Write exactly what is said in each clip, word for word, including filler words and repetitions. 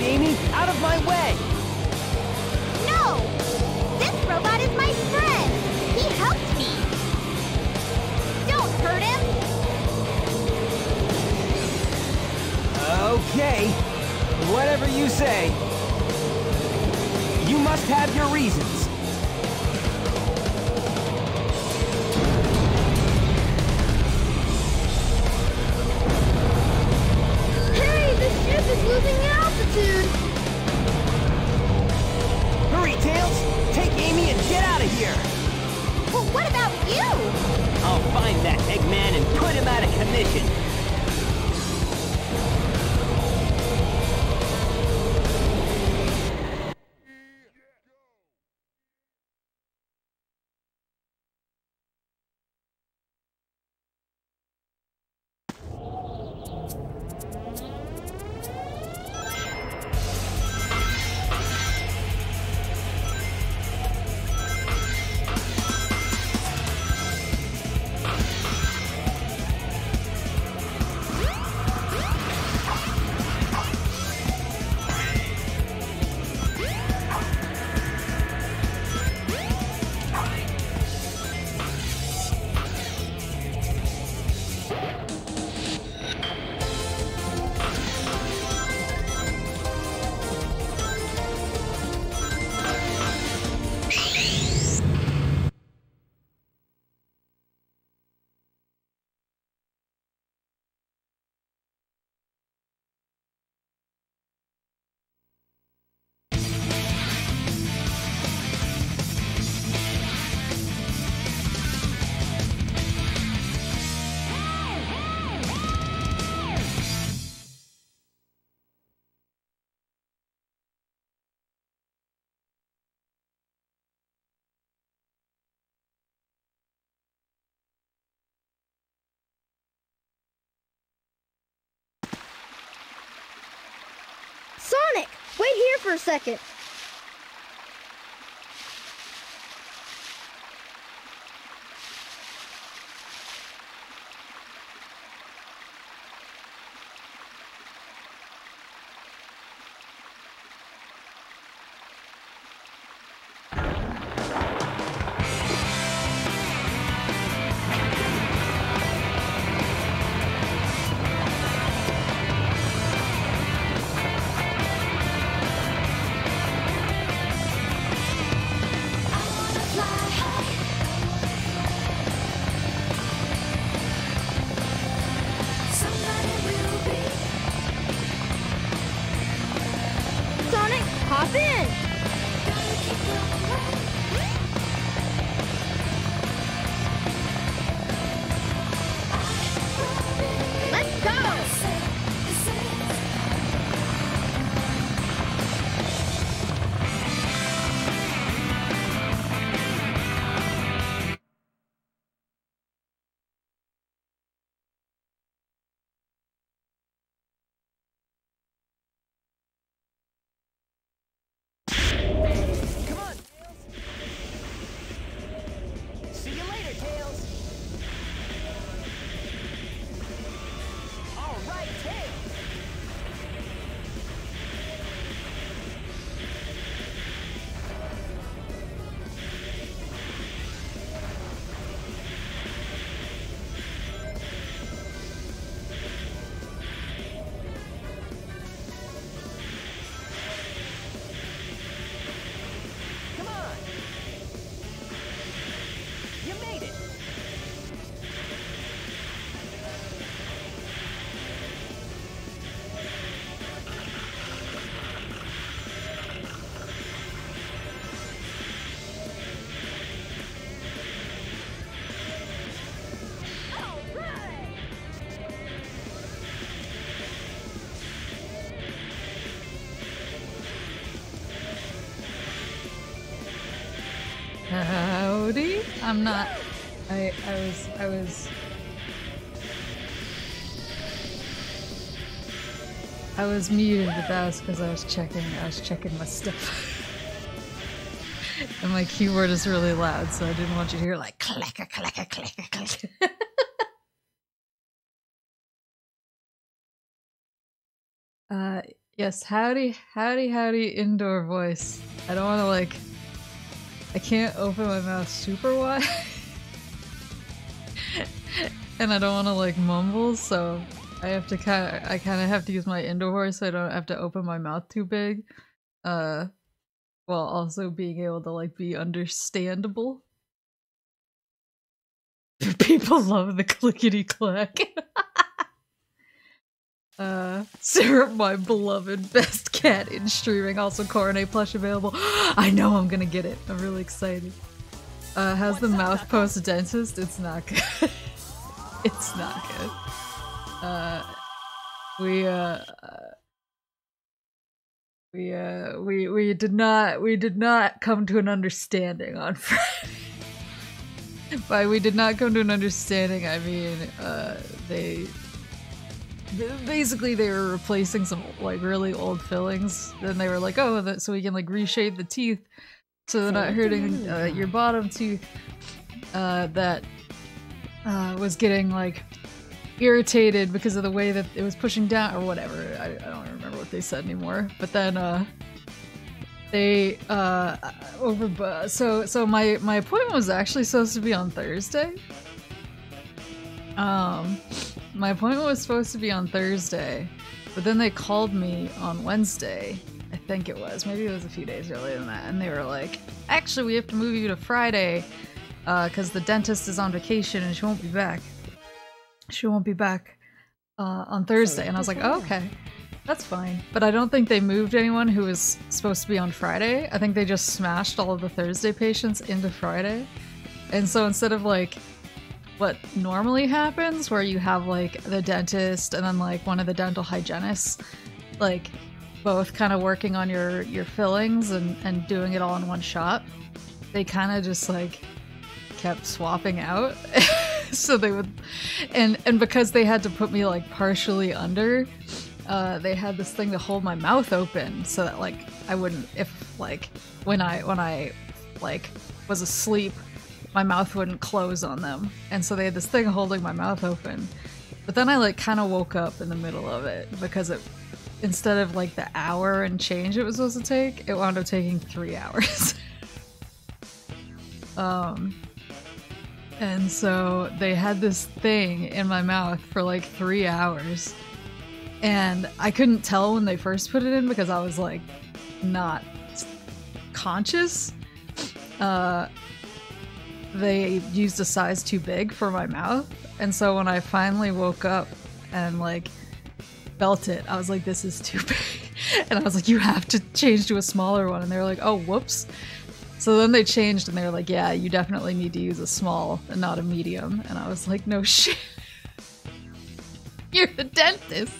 right, Amy. Out of my way! No! This robot is my friend! He helped me! Don't hurt him! Okay. Whatever you say. You must have your reasons. Losing altitude! Hurry, Tails! Take Amy and get out of here! Well, what about you? I'll find that Eggman and put him out of commission! Sonic, wait here for a second. Howdy? I'm not. I I was I was I was muted, but that was because I was checking I was checking my stuff. And my keyboard is really loud, so I didn't want you to hear like clacker clacker clacker clacker. uh Yes, howdy, howdy, howdy, indoor voice. I don't want to, like, I can't open my mouth super wide. And I don't want to, like, mumble, so I have to kind of, I kind of have to use my indoor voice so I don't have to open my mouth too big. Uh, while also being able to, like, be understandable. People love the clickety-clack. Uh, Syrup, my beloved best cat in streaming, also Coronet plush available. I know I'm gonna get it. I'm really excited. Uh, how's What's the mouth post dentist? It's not good. It's not good. Uh, we, uh, we, uh, we, we did not, we did not come to an understanding on Friday. By we did not come to an understanding, I mean, uh, they... basically they were replacing some like really old fillings, then they were like, oh, that, so we can like reshape the teeth so they're not hurting uh, your bottom tooth uh, that uh, was getting like irritated because of the way that it was pushing down or whatever. I, I don't remember what they said anymore, but then uh, they uh, over so so my, my appointment was actually supposed to be on Thursday. Um, my appointment was supposed to be on Thursday, but then they called me on Wednesday, I think it was. Maybe it was a few days earlier than that, and they were like, actually, we have to move you to Friday, uh, because the dentist is on vacation and she won't be back. She won't be back, uh, on Thursday. And I was like, oh, okay, that's fine. But I don't think they moved anyone who was supposed to be on Friday. I think they just smashed all of the Thursday patients into Friday. And so instead of, like, what normally happens where you have like the dentist and then like one of the dental hygienists like both kind of working on your your fillings and and doing it all in one shot, they kind of just like kept swapping out. So they would, and and because they had to put me like partially under, uh they had this thing to hold my mouth open so that like I wouldn't, if like when I when I like was asleep, my mouth wouldn't close on them. And so they had this thing holding my mouth open. But then I like kind of woke up in the middle of it because it, instead of like the hour and change it was supposed to take, it wound up taking three hours. um, and so they had this thing in my mouth for like three hours. And I couldn't tell when they first put it in because I was like not conscious. Uh, They used a size too big for my mouth, and so when I finally woke up and like felt it, I was like, this is too big. And I was like, you have to change to a smaller one. And they were like, oh, whoops. So then they changed and they were like, yeah, you definitely need to use a small and not a medium. And I was like, no shit. You're the dentist.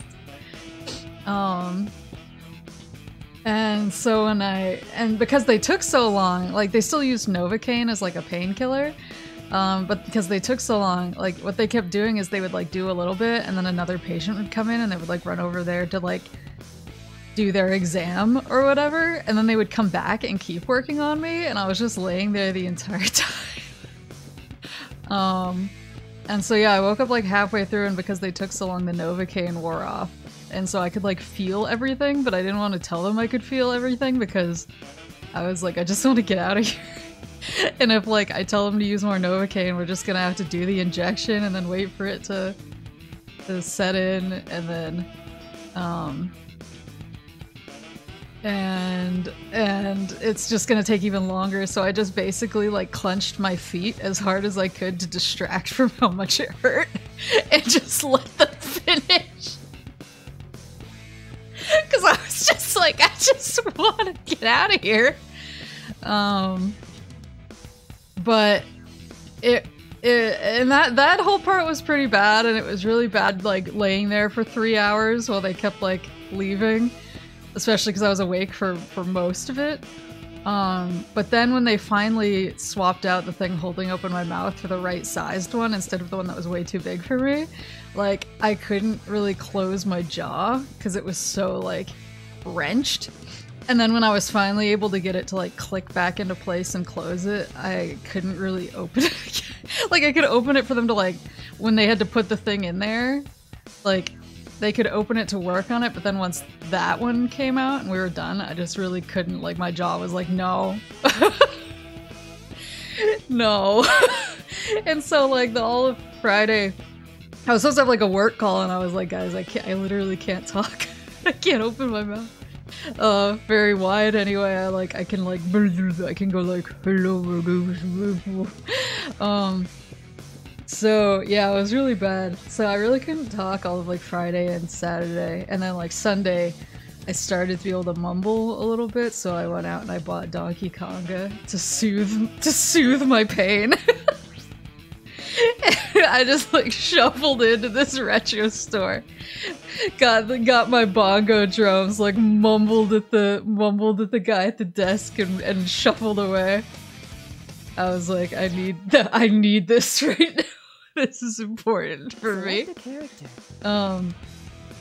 Um And so when I, and because they took so long, like they still used Novocaine as like a painkiller, um, but because they took so long, like what they kept doing is they would like do a little bit and then another patient would come in and they would like run over there to like do their exam or whatever. And then they would come back and keep working on me. And I was just laying there the entire time. um, and so yeah, I woke up like halfway through, and because they took so long, the Novocaine wore off. And so I could like feel everything, but I didn't want to tell them I could feel everything because I was like, I just want to get out of here. And if like I tell them to use more Novocaine, we're just gonna have to do the injection and then wait for it to to set in, and then um and and it's just gonna take even longer. So I just basically like clenched my feet as hard as I could to distract from how much it hurt and just let them finish. Because I was just like, I just want to get out of here. Um, but it, it, and that, that whole part was pretty bad, and it was really bad, like laying there for three hours while they kept like leaving, especially because I was awake for, for most of it. Um, but then when they finally swapped out the thing holding open my mouth for the right sized one instead of the one that was way too big for me, like I couldn't really close my jaw because it was so like wrenched. And then when I was finally able to get it to like click back into place and close it, I couldn't really open it again. Like I could open it for them to like, when they had to put the thing in there, like they could open it to work on it, but then once that one came out and we were done, I just really couldn't, like, my jaw was like, no. No. And so, like, the all of Friday, I was supposed to have, like, a work call, and I was like, guys, I can't, I literally can't talk. I can't open my mouth. Uh, very wide anyway, I, like, I can, like, I can go, like, hello. Um... So, yeah, it was really bad. So I really couldn't talk all of, like, Friday and Saturday. And then, like, Sunday, I started to be able to mumble a little bit, so I went out and I bought Donkey Konga to soothe- to soothe my pain. I just, like, shuffled into this retro store. Got- got my bongo drums, like, mumbled at the- mumbled at the guy at the desk and, and shuffled away. I was like, I need the- I need this right now. This is important for me. Um,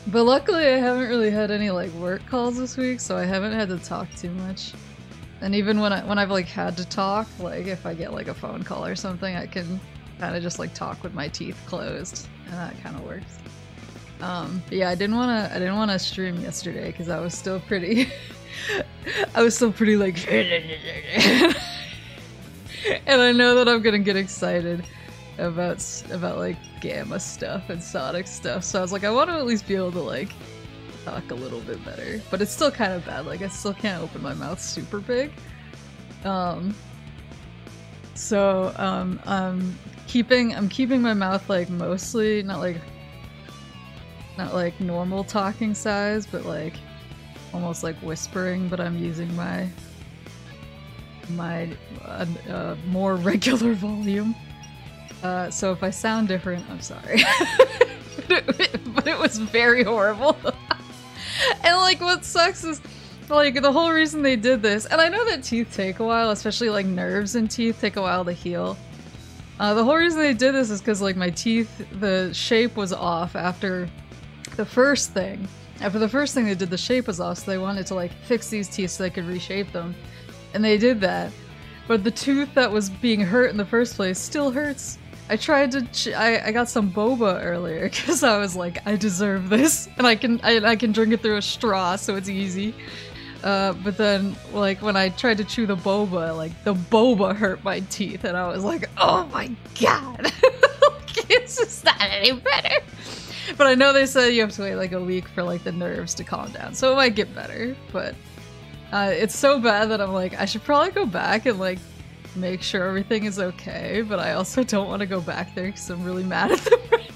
but luckily I haven't really had any, like, work calls this week, so I haven't had to talk too much. And even when I- when I've, like, had to talk, like, if I get, like, a phone call or something, I can kinda just, like, talk with my teeth closed, and that kinda works. Um, but yeah, I didn't wanna- I didn't wanna stream yesterday, because I was still pretty- I was still pretty, like, and I know that I'm gonna get excited about, about like, Gamma stuff and Sonic stuff, so I was like, I want to at least be able to, like, talk a little bit better. But it's still kind of bad, like, I still can't open my mouth super big. Um, so, um, I'm keeping- I'm keeping my mouth, like, mostly, not like, not like normal talking size, but like, almost like whispering, but I'm using my my uh, uh, more regular volume. Uh, so if I sound different, I'm sorry. but, it, but it was very horrible. And, like, what sucks is, like, the whole reason they did this, and I know that teeth take a while, especially, like, nerves and teeth take a while to heal. Uh, the whole reason they did this is because, like, my teeth, the shape was off after the first thing. After the first thing they did, the shape was off, so they wanted to, like, fix these teeth so they could reshape them. And they did that, but the tooth that was being hurt in the first place still hurts. I tried to ch I, I got some boba earlier because I was like, I deserve this, and I can I, I can drink it through a straw, so it's easy. Uh, but then, like, when I tried to chew the boba, like, the boba hurt my teeth, and I was like, oh my god, this is not any better. But I know they said you have to wait, like, a week for, like, the nerves to calm down, so it might get better, but... Uh, it's so bad that I'm like, I should probably go back and, like, make sure everything is okay, but I also don't want to go back there because I'm really mad at them right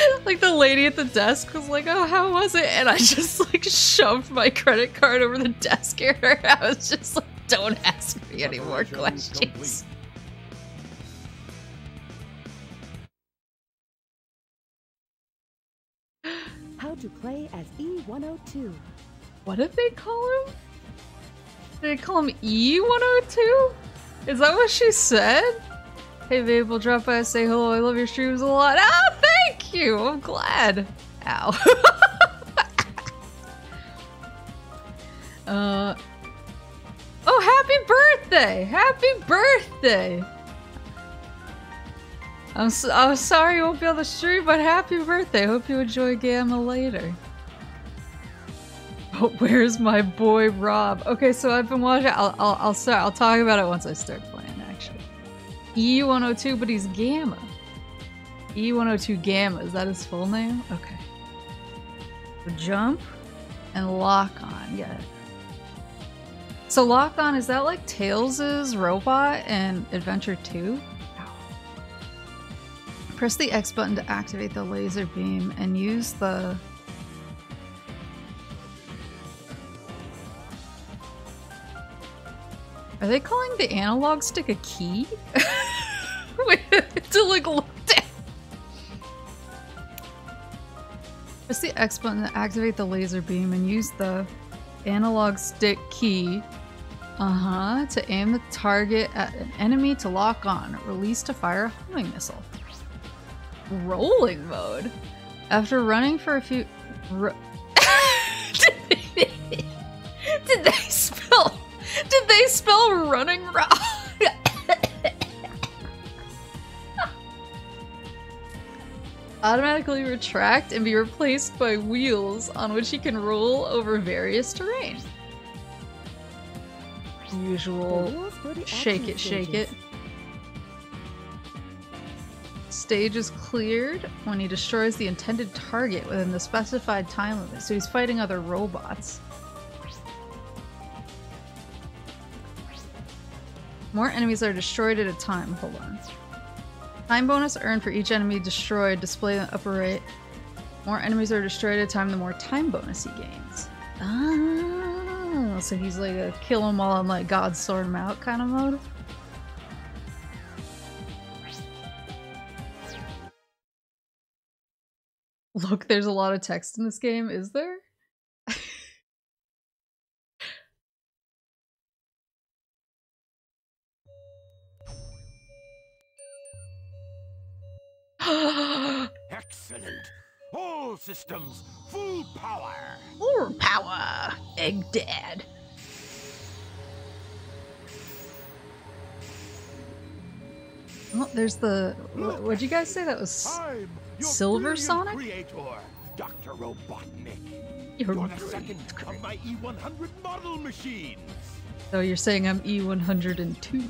now. Like, the lady at the desk was like, oh, how was it? And I just, like, shoved my credit card over the desk at her. I was just like, don't ask me any more questions. How to play as E one oh two. What did they call him? Did they call him E one oh two? Is that what she said? Hey babe, we'll drop by and say hello. I love your streams a lot. Oh, thank you! I'm glad. Ow. uh. Oh, happy birthday! Happy birthday! I'm, so I'm sorry you won't be on the stream, but happy birthday! Hope you enjoy Gamma later. But where's my boy Rob? Okay, so I've been watching- I'll- I'll- I'll start- I'll talk about it once I start playing, actually. E one oh two, but he's Gamma. E one oh two Gamma, is that his full name? Okay. Jump and lock on, yeah. So lock on, is that like Tails' robot in Adventure two? Press the X button to activate the laser beam and use the... Are they calling the analog stick a key? Wait, to like look down. Press the X button to activate the laser beam and use the analog stick key. Uh-huh, to aim the target at an enemy to lock on. Release to fire a homing missile. Rolling mode. After running for a few... Ro did, they, did they spell... Did they spell running wrong? automatically retract and be replaced by wheels on which he can roll over various terrain. Usual shake it, shake it. Stage is cleared when he destroys the intended target within the specified time limit, so he's fighting other robots. More enemies are destroyed at a time. Hold on. Time bonus earned for each enemy destroyed. Display in the upper right. More enemies are destroyed at a time, the more time bonus he gains. Oh, so he's like a kill them all and let God sort them out kind of mode. Look, there's a lot of text in this game, is there? Excellent. All systems full power. Full power. Egg Dad. Well, there's the. Look, what'd you guys say that was? I'm Silver Sonic? Creator, Doctor Robotnik. You're, you're the second of my E one hundred model machines. So you're saying I'm E one oh two.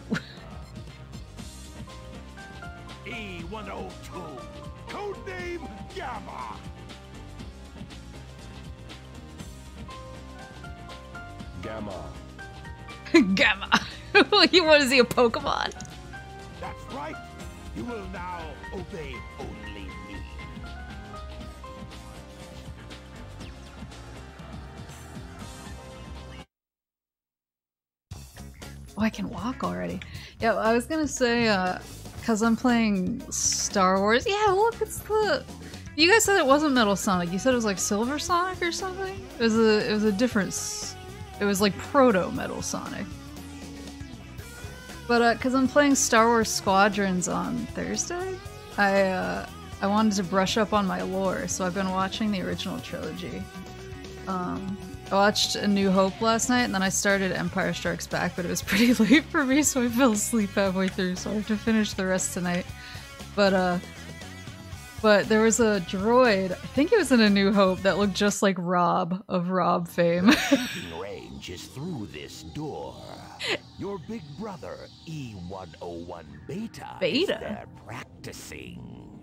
E one oh two, codename Gamma. Gamma. Gamma. What is he, a Pokemon? That's right. You will now obey only me. Oh, I can walk already. Yeah, I was gonna say, uh, because I'm playing Star Wars. Yeah, look, it's the... You guys said it wasn't Metal Sonic. You said it was like Silver Sonic or something? It was a, it was a different... It was like proto-Metal Sonic. But because uh, I'm playing Star Wars Squadrons on Thursday, I, uh, I wanted to brush up on my lore, so I've been watching the original trilogy. Um, I watched A New Hope last night, and then I started Empire Strikes Back, but it was pretty late for me, so I fell asleep halfway through, so I have to finish the rest tonight. But, uh, but there was a droid, I think it was in A New Hope, that looked just like Rob, of Rob fame. The shooting range is through this door. Your big brother, E one oh one Beta, Beta? is there practicing.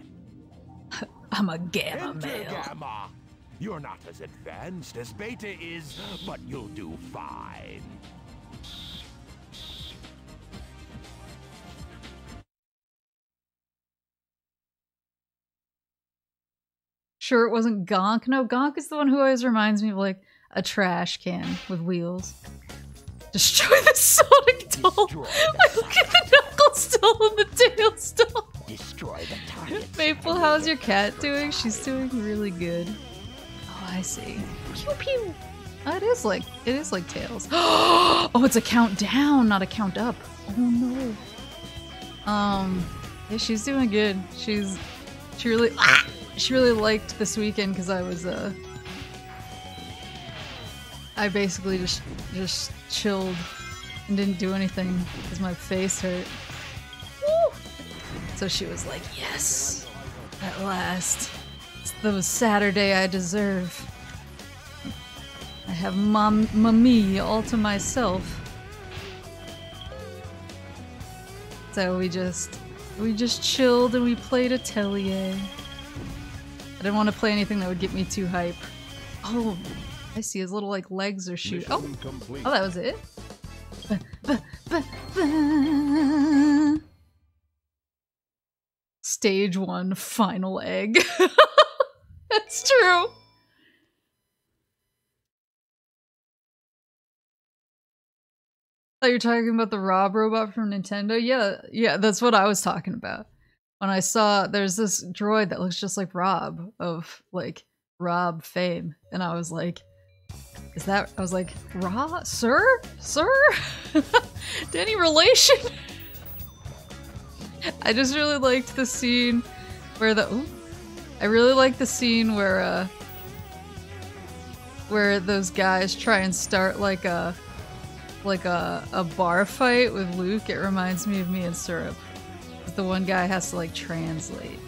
I'm a Gamma male. Gamma. You're not as advanced as Beta is, but you'll do fine. Sure it wasn't Gonk? No, Gonk is the one who always reminds me of, like, a trash can with wheels. Destroy the Sonic doll! Destroy the Look at the Knuckles doll and the Tails doll! Destroy the target. Maple, how's your cat doing? She's doing really good. Oh, I see. Pew pew! Oh, it is like, it is like Tails. Oh, it's a countdown, not a count up. Oh no. Um, yeah, she's doing good. She's, she really, ah, she really liked this weekend because I was, uh, I basically just just chilled and didn't do anything because my face hurt. Woo! So she was like, yes, at last. It's the Saturday I deserve. I have mom mommy all to myself. So we just we just chilled and we played Atelier. I didn't want to play anything that would get me too hype. Oh, I see his little like legs are shooting. Oh, complete. Oh, that was it. Ba, ba, ba, ba. Stage one, final egg. That's true. Oh, you're talking about the Rob robot from Nintendo? Yeah, yeah, that's what I was talking about. When I saw there's this droid that looks just like Rob of like Rob fame, and I was like, is that- I was like, Ra? Sir? Sir? To any relation? I just really liked the scene where the- ooh, I really liked the scene where, uh, where those guys try and start like a- like a, a bar fight with Luke. It reminds me of me and Syrup. The one guy has to like translate.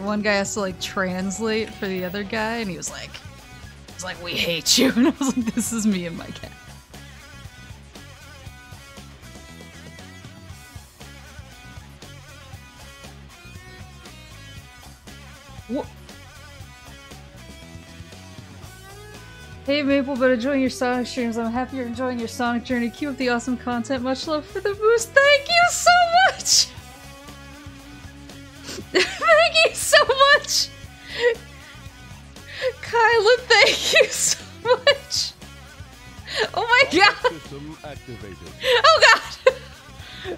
one guy has to like translate for the other guy, and he was like, he was like, "We hate you," and I was like, "This is me and my cat." What? Hey Maple, but enjoying your Sonic streams. I'm happy you're enjoying your Sonic journey. Keep up the awesome content. Much love for the boost. Thank you so much! Thank you so much! Kyla, thank you so much! Oh my god! System activated. Oh god!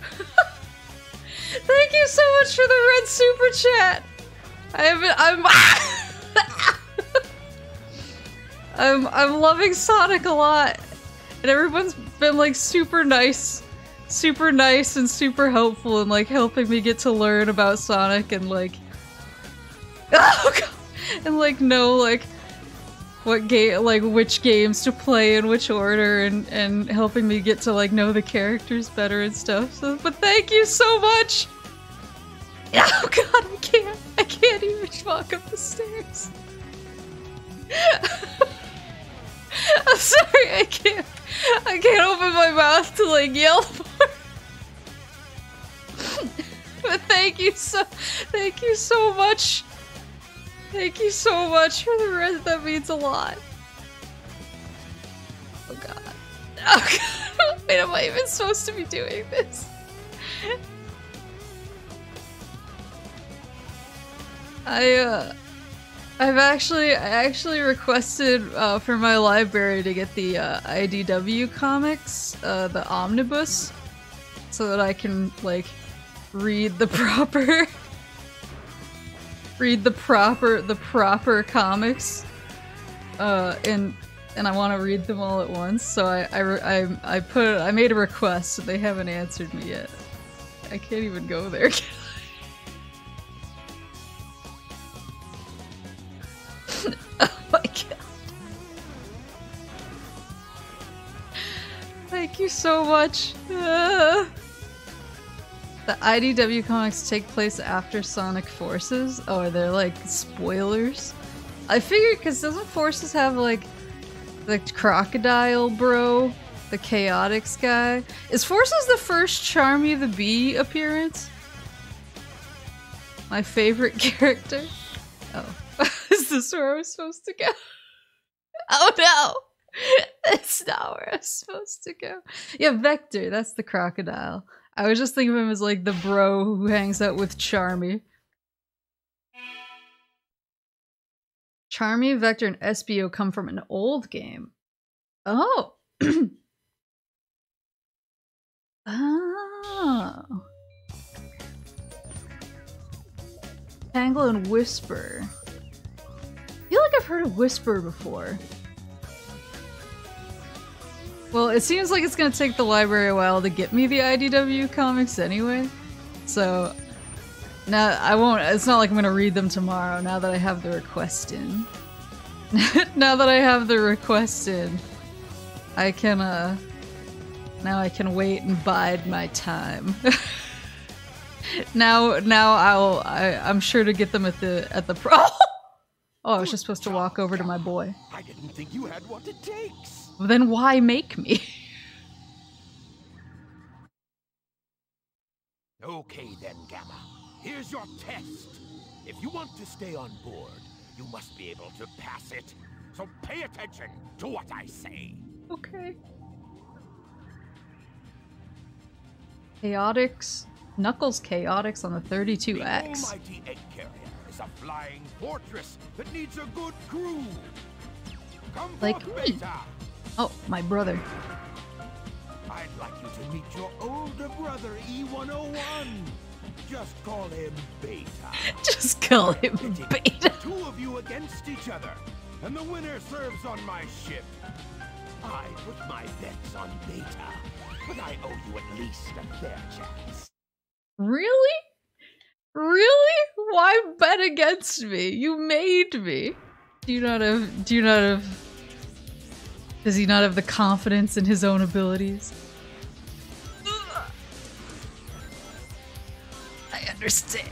Thank you so much for the red super chat! I haven't- I'm- I'm, I'm loving Sonic a lot, and everyone's been like super nice, super nice and super helpful, and like helping me get to learn about Sonic and like, oh god, and like know like what game, like which games to play in which order, and and helping me get to like know the characters better and stuff. So, but thank you so much. Oh god, I can't, I can't even walk up the stairs. I'm sorry, I can't, I can't open my mouth to like yell for it. But thank you so, thank you so much. Thank you so much for the rest, that means a lot. Oh god. Oh god, wait, am I even supposed to be doing this? I, uh... I've actually, I actually requested uh, for my library to get the uh, I D W comics, uh, the omnibus, so that I can like read the proper, read the proper, the proper comics, uh, and and I want to read them all at once. So I I, re I I put I made a request, so they haven't answered me yet. I can't even go there. Oh my god. Thank you so much. Uh, the I D W comics take place after Sonic Forces. Oh, are there like spoilers? I figured, because doesn't Forces have like the crocodile bro, the Chaotix guy? Is Forces the first Charmy the Bee appearance? My favorite character? Oh. Is this where I was supposed to go? Oh no! That's not where I was supposed to go. Yeah, Vector, that's the crocodile. I was just thinking of him as like the bro who hangs out with Charmy. Charmy, Vector, and S B O come from an old game. Oh! Oh. Tangle and Whisper. I feel like I've heard of Whisper before. Well, it seems like it's gonna take the library a while to get me the I D W comics anyway. So now I won't, it's not like I'm gonna read them tomorrow now that I have the request in. Now that I have the request in, I can uh now I can wait and bide my time. Now now I'll I, I'm sure to get them at the at the pro. Oh, I was just supposed to walk over to my boy. I didn't think you had what it takes. Well, then why make me? Okay then, Gamma. Here's your test. If you want to stay on board, you must be able to pass it. So pay attention to what I say. Okay. Chaotix. Knuckles Chaotix on the thirty-two X. Almighty egg carrier. A flying fortress that needs a good crew. Come like forth, me. Beta. Oh, my brother. I'd like you to meet your older brother, E one oh one. Just call him Beta. Just call him Beta. Two of you against each other, and the winner serves on my ship. I put my bets on Beta, but I owe you at least a fair chance. Really? Really? Why bet against me? You made me. Do you not have, do you not have, does he not have the confidence in his own abilities? Ugh. I understand.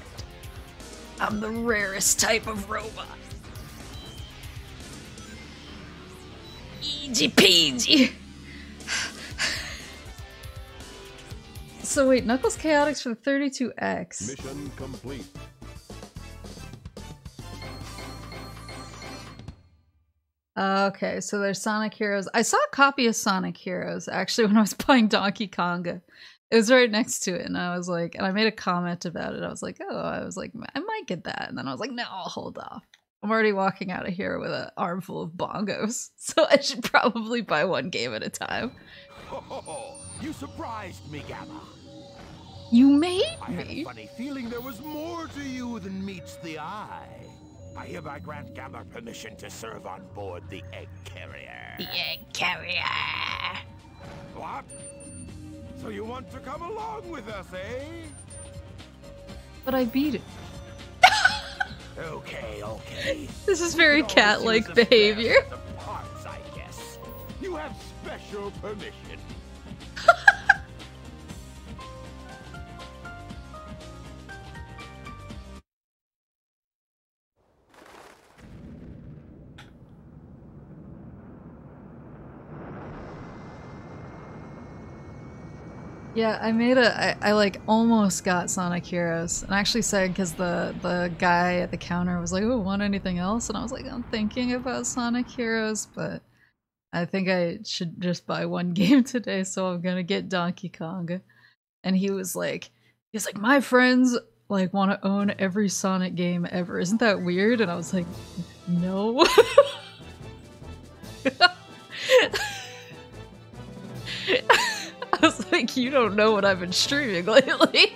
I'm the rarest type of robot. Easy peasy. So wait, Knuckles Chaotix for the thirty-two X. Mission complete. Okay, so there's Sonic Heroes. I saw a copy of Sonic Heroes, actually, when I was playing Donkey Konga. It was right next to it, and I was like, and I made a comment about it. I was like, oh, I was like, I might get that. And then I was like, no, I'll hold off. I'm already walking out of here with an armful of bongos, so I should probably buy one game at a time. Oh, oh, oh. You surprised me, Gamma. You made me. I had a funny feeling there was more to you than meets the eye. I hereby grant Gamma permission to serve on board the egg carrier. The egg carrier. What? So you want to come along with us, eh? But I beat it. Okay, okay. This is very cat-like behavior. The parts, I guess. You have special permission. Yeah, I made a. I, I like almost got Sonic Heroes, and I actually said because the the guy at the counter was like, "Oh, want anything else?" And I was like, "I'm thinking about Sonic Heroes, but I think I should just buy one game today, so I'm gonna get Donkey Konga." And he was like, "He's like, my friends like want to own every Sonic game ever. Isn't that weird?" And I was like, "No." I was like, you don't know what I've been streaming lately.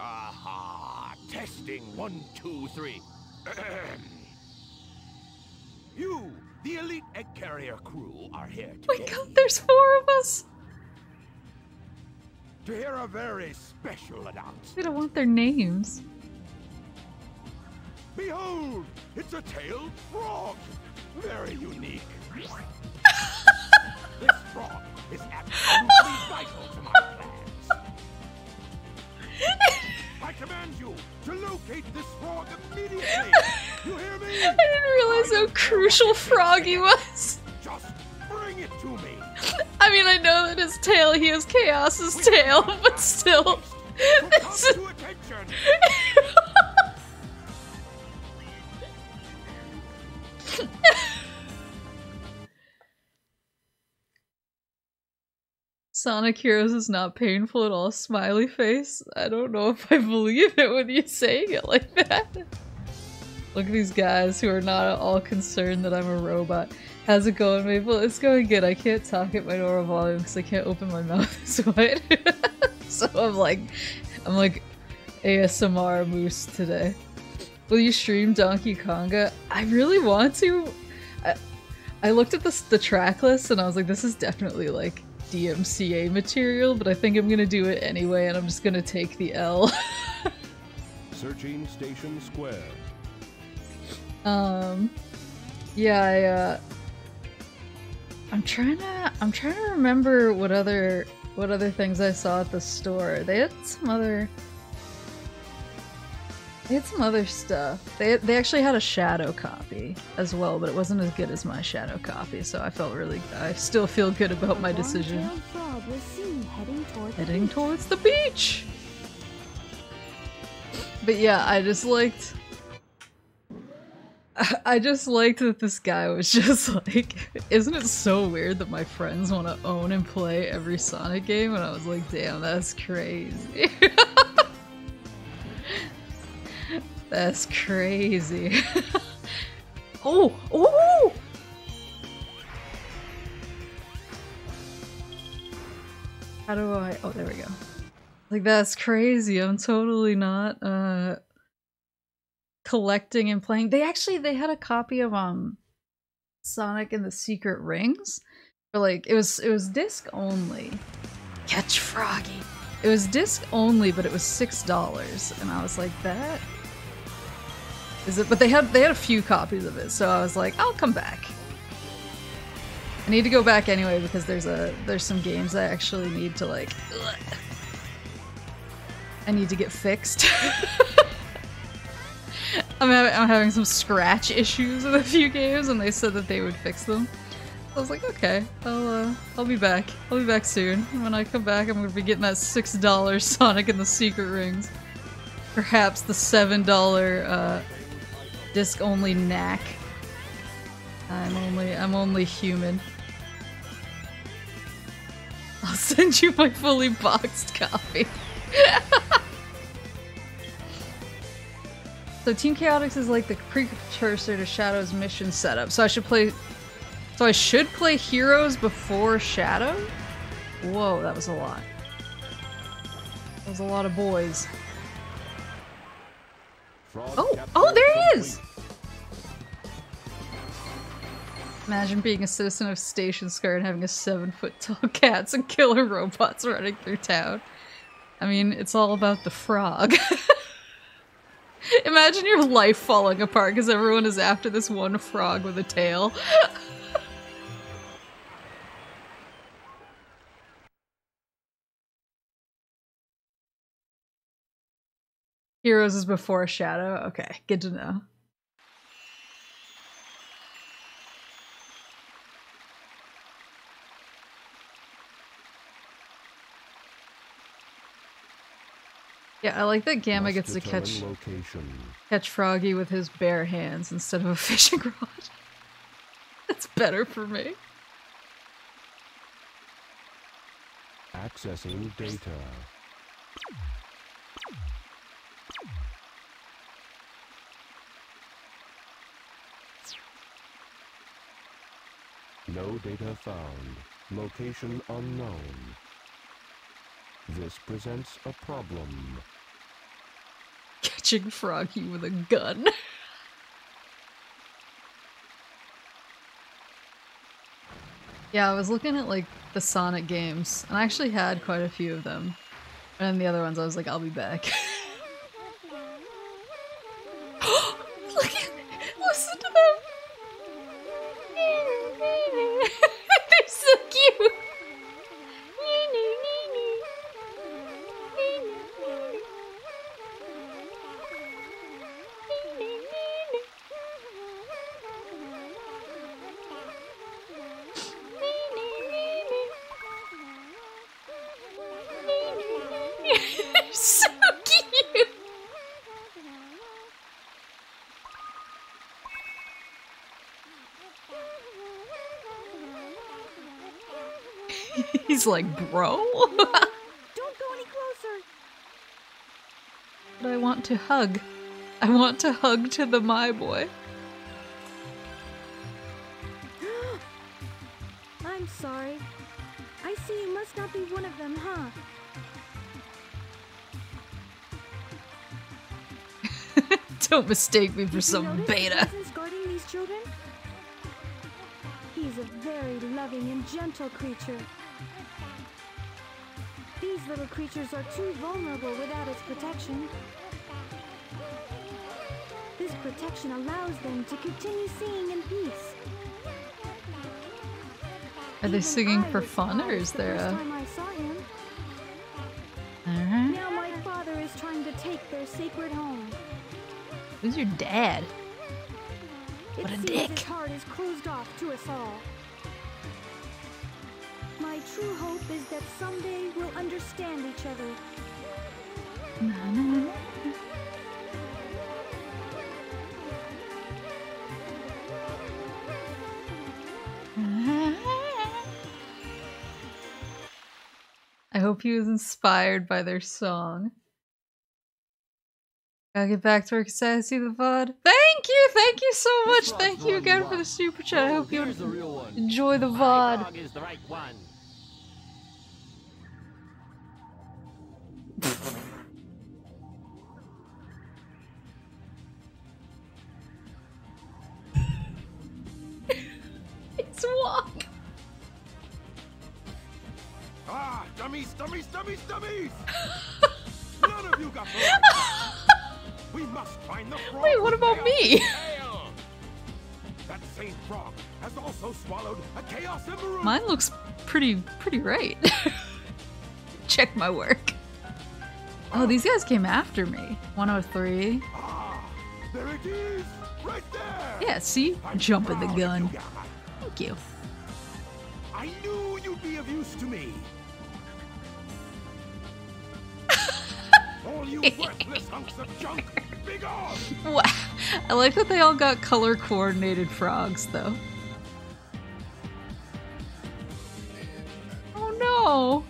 Aha! Testing one, two, three. You, the elite egg carrier crew, are here today. Wait, God, there's four of us. To hear a very special announcement. We don't want their names. Behold, it's a tailed frog. Very unique. This frog is absolutely vital to my plans. I command you to locate this frog immediately. You hear me? I didn't realize how crucial Froggy was. Just bring it to me. I mean, I know that his tail, he has Chaos's tail, but still. This is... Sonic Heroes is not painful at all, smiley face. I don't know if I believe it when you're saying it like that. Look at these guys who are not at all concerned that I'm a robot. How's it going, Maple? It's going good. I can't talk at my normal volume because I can't open my mouth as wide. So I'm like, I'm like A S M R moose today. Will you stream Donkey Konga? I really want to. I, I looked at the, the track list and I was like, this is definitely like D M C A material, but I think I'm going to do it anyway and I'm just going to take the L. Searching Station Square. Um, yeah, I, uh, I'm trying to, I'm trying to remember what other, what other things I saw at the store. They had some other, they had some other stuff. They, they actually had a shadow copy as well, but it wasn't as good as my shadow copy, so I felt really, I still feel good about my decision. Heading towards, heading towards the beach! But yeah, I just liked... I just liked that this guy was just like, isn't it so weird that my friends want to own and play every Sonic game? And I was like, damn, that's crazy. That's crazy. Oh, oh! How do I, oh, there we go. Like, that's crazy. I'm totally not, uh... collecting and playing. They actually they had a copy of um Sonic and the Secret Rings for like it was it was disc only. Catch Froggy. It was disc only, but it was six dollars, and I was like, that is it. But they had they had a few copies of it, so I was like, I'll come back. I need to go back anyway because there's a there's some games I actually need to like. Ugh. I need to get fixed. I'm, ha I'm having some scratch issues with a few games, and they said that they would fix them. I was like, okay, I'll uh, I'll be back. I'll be back soon. When I come back, I'm gonna be getting that six dollar Sonic and the Secret Rings, perhaps the seven dollar uh, disc only Knack. I'm only I'm only human. I'll send you my fully boxed copy. So Team Chaotix is like the precursor to Shadow's mission setup. So I should play So I should play Heroes before Shadow? Whoa, that was a lot. That was a lot of boys. Oh! Oh, there he is! Imagine being a citizen of Station Square and having a seven-foot-tall cats and killer robots running through town. I mean, it's all about the frog. Imagine your life falling apart because everyone is after this one frog with a tail. Heroes is before Shadow? Okay, good to know. Yeah, I like that Gamma gets to catch location. catch Froggy with his bare hands instead of a fishing rod. That's better for me. Accessing data. No data found. Location unknown. This presents a problem. Catching Froggy with a gun. Yeah, I was looking at like the Sonic games, and I actually had quite a few of them. And the other ones I was like, I'll be back. Look at, listen to them! They're so cute! They're so cute! He's like, bro? Don't go any closer. But I want to hug. I want to hug to the my boy. I'm sorry. I see you must not be one of them, huh? Don't mistake me for some beta. Guarding these children? He's a very loving and gentle creature. These little creatures are too vulnerable without its protection. This protection allows them to continue singing in peace. Are they singing for fun, or is there a... Alright. Now my father is trying to take their sacred home. Who's your dad? What a dick! His heart is closed off to us all. My true hope is that someday we'll understand each other. No, no, no. I hope he was inspired by their song. Gotta get back to work as I see the V O D. Thank you! Thank you so much! Thank you again for the super chat. I hope you enjoy the V O D. The right one. It's walk! Ah! Dummies! Dummies! Dummies! Dummies! None of you got the We must find the frog. Wait, what about me? That same frog has also swallowed a chaos emerald. Mine looks pretty, pretty right. Check my work. Oh, these guys came after me. one oh three. Ah, there it is, right there. Yeah, see? Jumping the gun. Thank you. I knew you'd be of use to me. All you worthless hunks of junk, be gone. Wow. I like that they all got color-coordinated frogs, though. Oh no!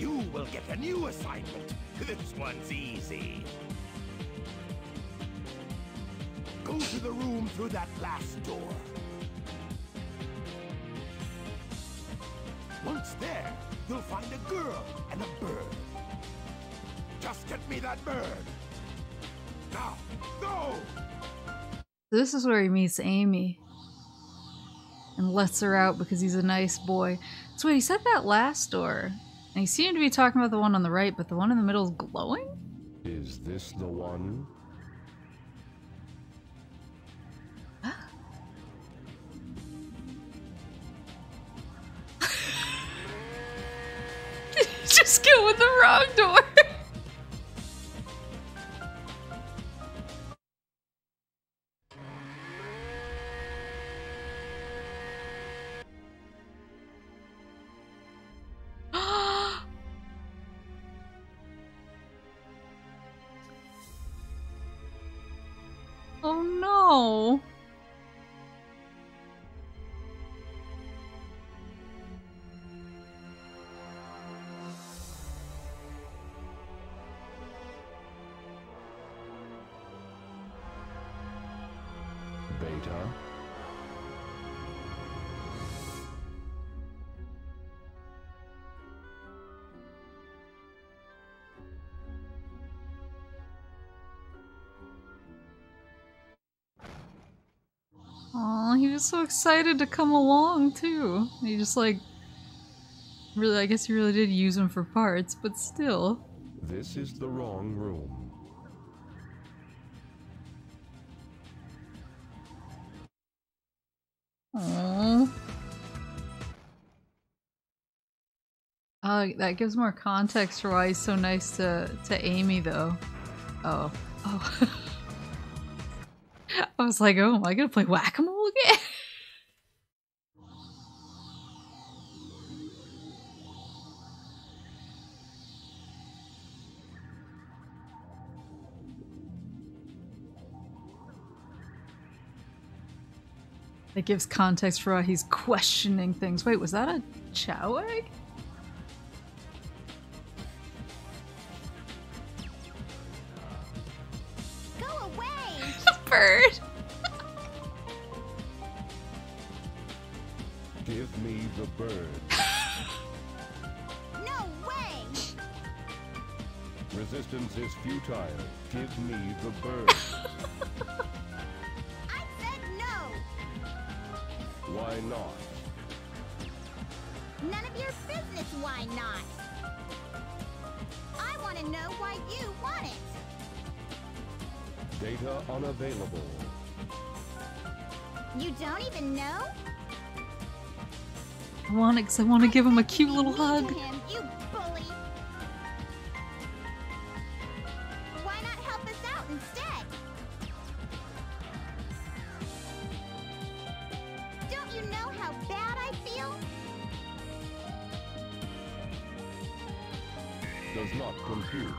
You will get a new assignment. This one's easy. Go to the room through that last door. Once there, you'll find a girl and a bird. Just get me that bird. Now, go! This is where he meets Amy. And lets her out because he's a nice boy. So wait, he said that last door. And he seemed to be talking about the one on the right, but the one in the middle is glowing? Is this the one? Just go with the wrong door. Oh no. Aw, he was so excited to come along, too. He just, like, really, I guess he really did use him for parts, but still. This is the wrong room. Aww. Uh, that gives more context for why he's so nice to, to Amy, though. Oh. Oh. I was like, oh, am I gonna play whack-a-mole again? That gives context for why he's questioning things. Wait, was that a chow egg? Give me the bird. No way. Resistance is futile. Give me the bird. I said no. Why not? None of your business, why not? I want to know why you want it. Data unavailable. You don't even know? I want it because I want to give him a cute little hug. Him, you bully. Why not help us out instead? Don't you know how bad I feel? Does not compute.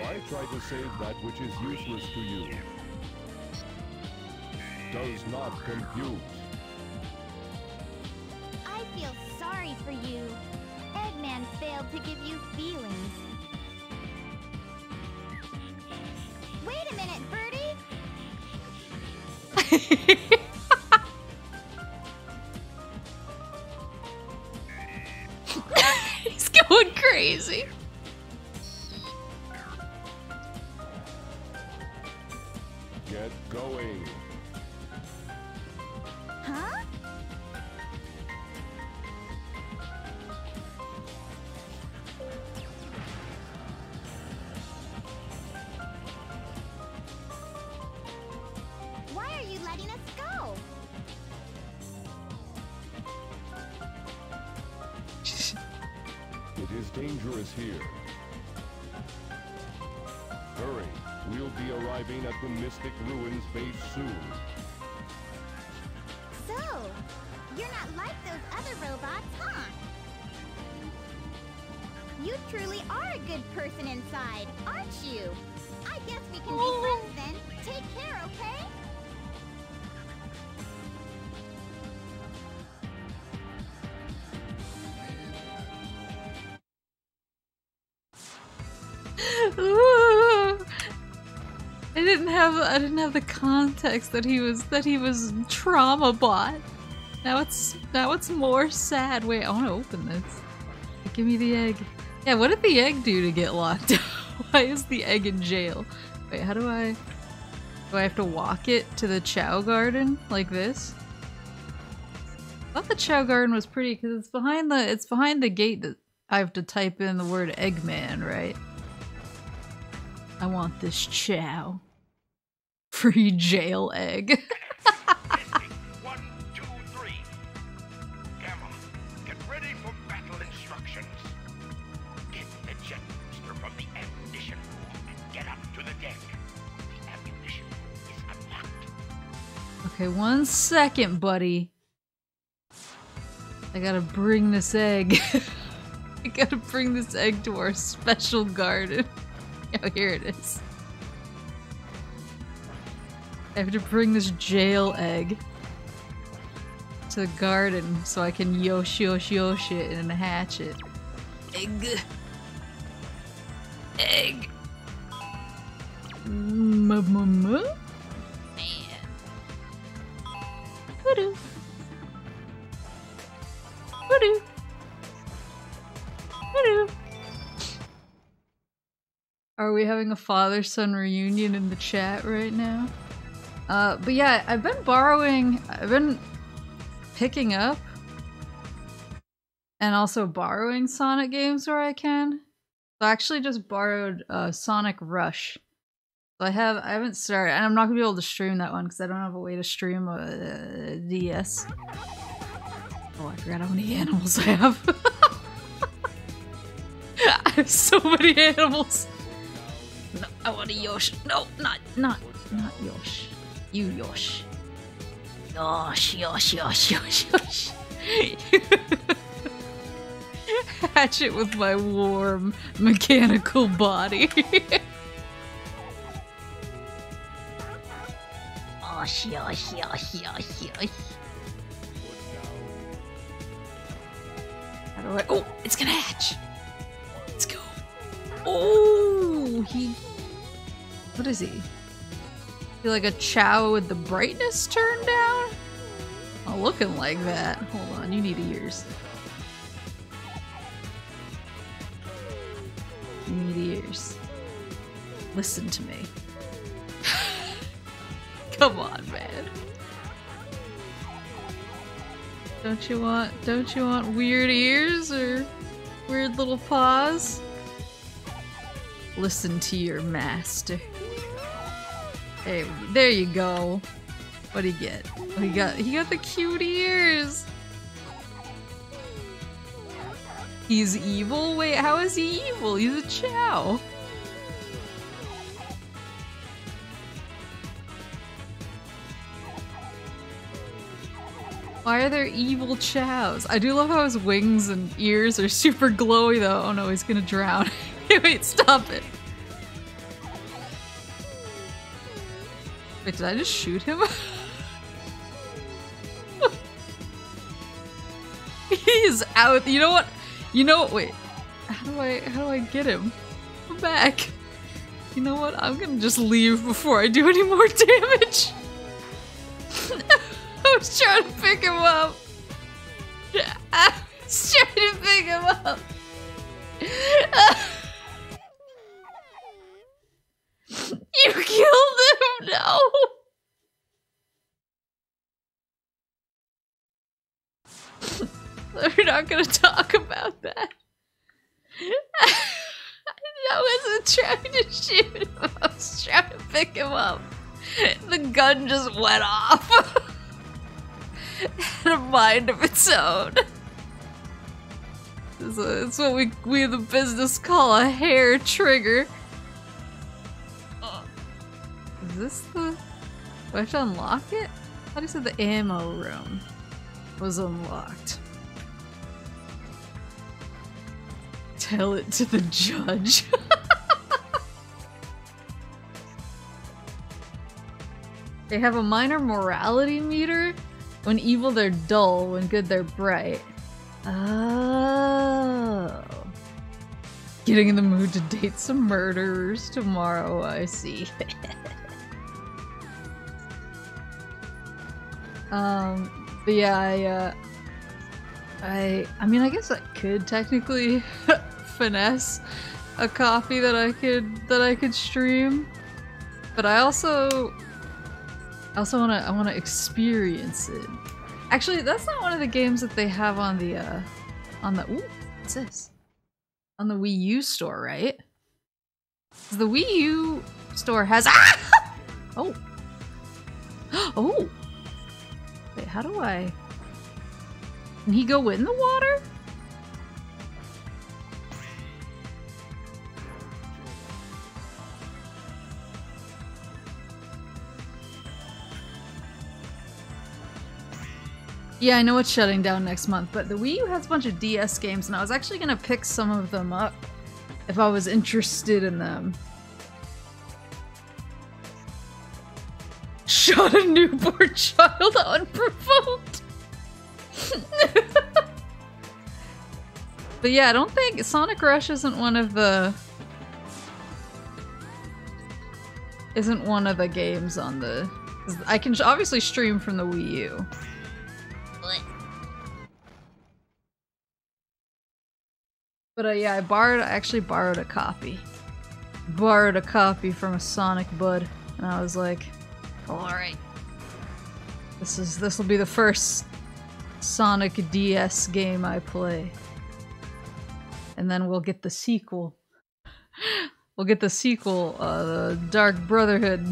Why try to save that which is useless to you? Does not compute. I feel sorry for you. Eggman failed to give you feelings. Wait a minute, Birdie! He's going crazy! Get going! Huh? Why are is dangerous here. Hurry, we'll be arriving at the Mystic Ruins base soon. So, you're not like those other robots, huh? You truly are a good person inside, aren't you? I guess we can be friends then. Take care, okay? I didn't have I didn't have the context that he was that he was trauma bot. Now it's now it's more sad. Wait, I want to open this. Give me the egg. Yeah, what did the egg do to get locked up? Why is the egg in jail? Wait, how do I do I have to walk it to the Chow Garden like this? I thought the Chow Garden was pretty because it's behind the it's behind the gate that I have to type in the word Eggman, right? I want this chow. Free jail egg. Testing. One, two, three. Gamma, get ready for battle instructions. Get the jet booster from the ammunition room and get up to the deck. The ammunition room is unlocked. Okay, one second, buddy. I gotta bring this egg. I gotta bring this egg to our special garden. Oh, here it is. I have to bring this jail egg to the garden so I can yosh yosh yosh it and hatch it. Egg. Egg. Mama. Man. Hoodoo. Hoodoo. Hoodoo. Are we having a father-son reunion in the chat right now? Uh, but yeah, I've been borrowing, I've been picking up and also borrowing Sonic games where I can. So I actually just borrowed uh, Sonic Rush. So I have, I haven't started, and I'm not gonna be able to stream that one because I don't have a way to stream a, a D S. Oh, I forgot how many animals I have. I have so many animals. No, I want a Yosh. No, not, not, not Yosh. You Yosh. Yosh, Yosh, Yosh, Yosh, Yosh. Hatch it with my warm, mechanical body. Yosh, Yosh, Yosh, Yosh, Yosh. How do I? Oh, it's gonna hatch. Let's go. Oh, he... What is he? I feel like a chow with the brightness turned down? Not looking like that. Hold on, you need ears. You need ears. Listen to me. Come on, man. Don't you want, don't you want weird ears or weird little paws? Listen to your master. Hey, there you go. What do you get? Oh, he got he got the cute ears. He's evil? Wait, how is he evil? He's a chow. Why are there evil chows? I do love how his wings and ears are super glowy though. Oh no, he's gonna drown. Wait, stop it. Wait, did I just shoot him? He is out. You know what? You know what? Wait. How do I how do I get him? I'm back. You know what? I'm gonna just leave before I do any more damage. I was trying to pick him up. I was trying to pick him up. You killed him! No! We're not gonna talk about that. I wasn't trying to shoot him. I was trying to pick him up. The gun just went off. It had a mind of its own. It's, a, it's what we, we in the business call a hair trigger. Uh, is this the... Do I have to unlock it? I thought you said the ammo room was unlocked. Tell it to the judge. They have a minor morality meter. When evil, they're dull. When good, they're bright. Oh. Getting in the mood to date some murderers tomorrow, I see. um, but yeah, I, uh, I, I mean, I guess I could technically finesse a copy that I could, that I could stream. But I also... I also want to I want to experience it. Actually, that's not one of the games that they have on the uh on the ooh, what's this? On the Wii U store, right? The Wii U store has ah! Oh. Oh. Wait, how do I Can he go in the water? Yeah, I know it's shutting down next month, but the Wii U has a bunch of D S games, and I was actually gonna pick some of them up if I was interested in them. Shot a newborn child unprovoked! But yeah, I don't think- Sonic Rush isn't one of the... isn't one of the games on the... I can obviously stream from the Wii U. But uh, yeah, I borrowed, I actually borrowed a copy. Borrowed a copy from a Sonic bud, and I was like, alright. This is, this will be the first Sonic D S game I play. And then we'll get the sequel. We'll get the sequel, uh, the Dark Brotherhood.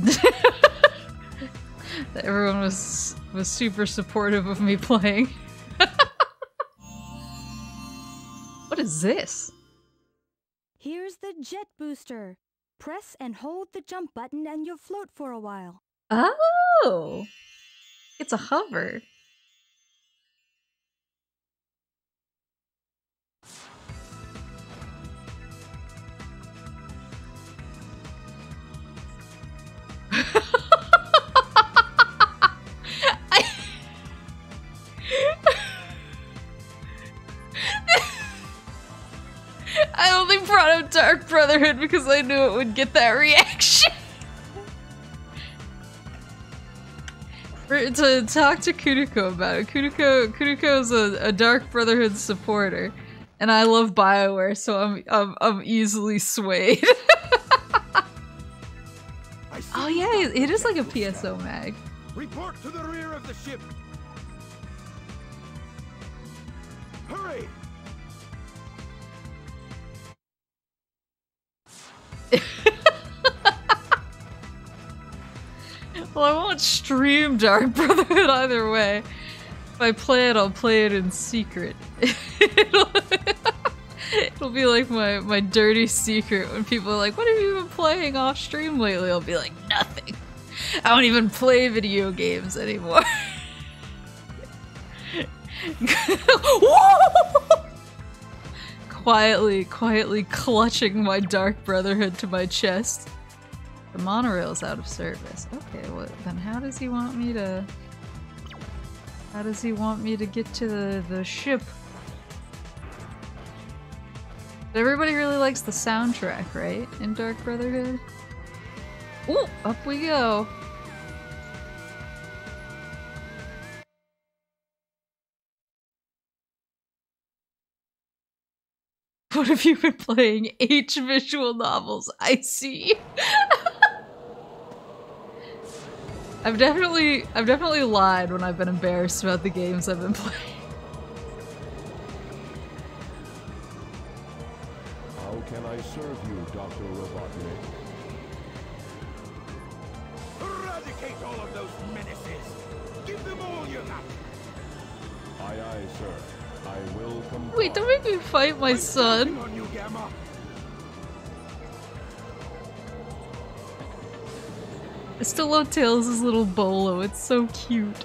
Everyone was, was super supportive of me playing. What is this? Here's the jet booster. Press and hold the jump button and you'll float for a while. Oh! It's a hover. Dark Brotherhood because I knew it would get that reaction. To talk to Kuriko about it. Kuriko, Kuriko is a, a Dark Brotherhood supporter, and I love BioWare, so I'm I'm, I'm easily swayed. Oh yeah, it is like a P S O mag. Report to the rear of the ship. Hurry! Well, I won't stream Dark Brotherhood either way. If I play it, I'll play it in secret. it'll, it'll be like my, my dirty secret when people are like, what have you been playing off stream lately? I'll be like, nothing. I don't even play video games anymore. Quietly, quietly clutching my Dark Brotherhood to my chest. The monorail's out of service. Okay, well then how does he want me to... How does he want me to get to the, the ship? Everybody really likes the soundtrack, right? In Dark Brotherhood? Ooh! Up we go! What have you been playing? H visual novels, I see. I've definitely, I've definitely lied when I've been embarrassed about the games I've been playing. How can I serve you, Doctor Robotnik? Eradicate all of those menaces! Give them all you have! Aye, aye, sir. Wait, don't make me fight my son. I still love Tails' little bolo, it's so cute.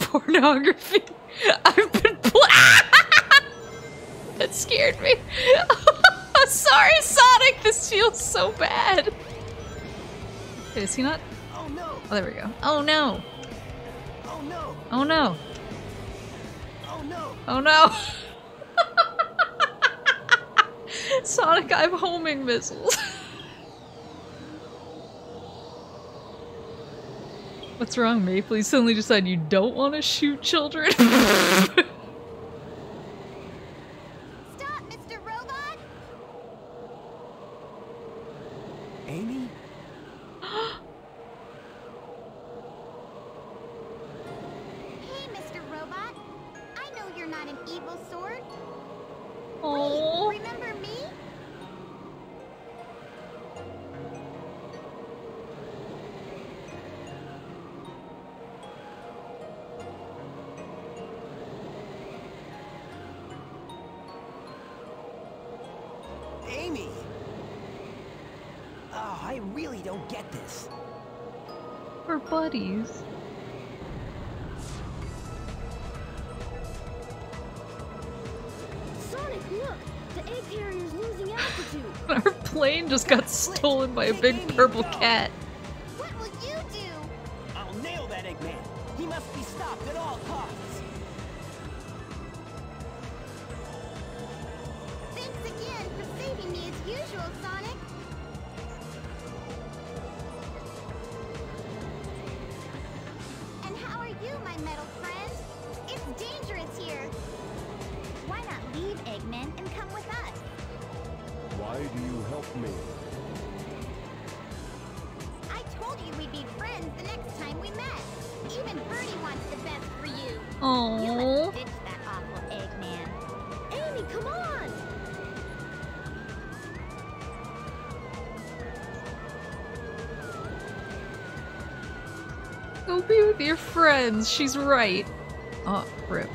Pornography. I've been That scared me. Sorry, Sonic, this feels so bad. Wait, is he not? Oh no. Oh, there we go. Oh no. Oh no. Oh no. Oh no. Oh no. Sonic, I'm homing missiles. What's wrong, Maple? You suddenly decide you don't want to shoot children? Stop, Mister Robot! Amy? Hey, Mister Robot. I know you're not an evil sword. Aww. Wait, remember me? We're buddies. Sonic, look! The egg carrier's losing altitude. Our plane just got stolen by a big purple cat. What will you do? I'll nail that Eggman. He must be stopped at all costs. Thanks again for saving me as usual, Sonic. Metal friends, it's dangerous here. Why not leave Eggman and come with us? Why do you help me? I told you we'd be friends the next time we met. Even Birdie wants the best for you. Oh. You must ditch that awful Eggman. Amy, come on! Go be with your friends, she's right. Oh, rip.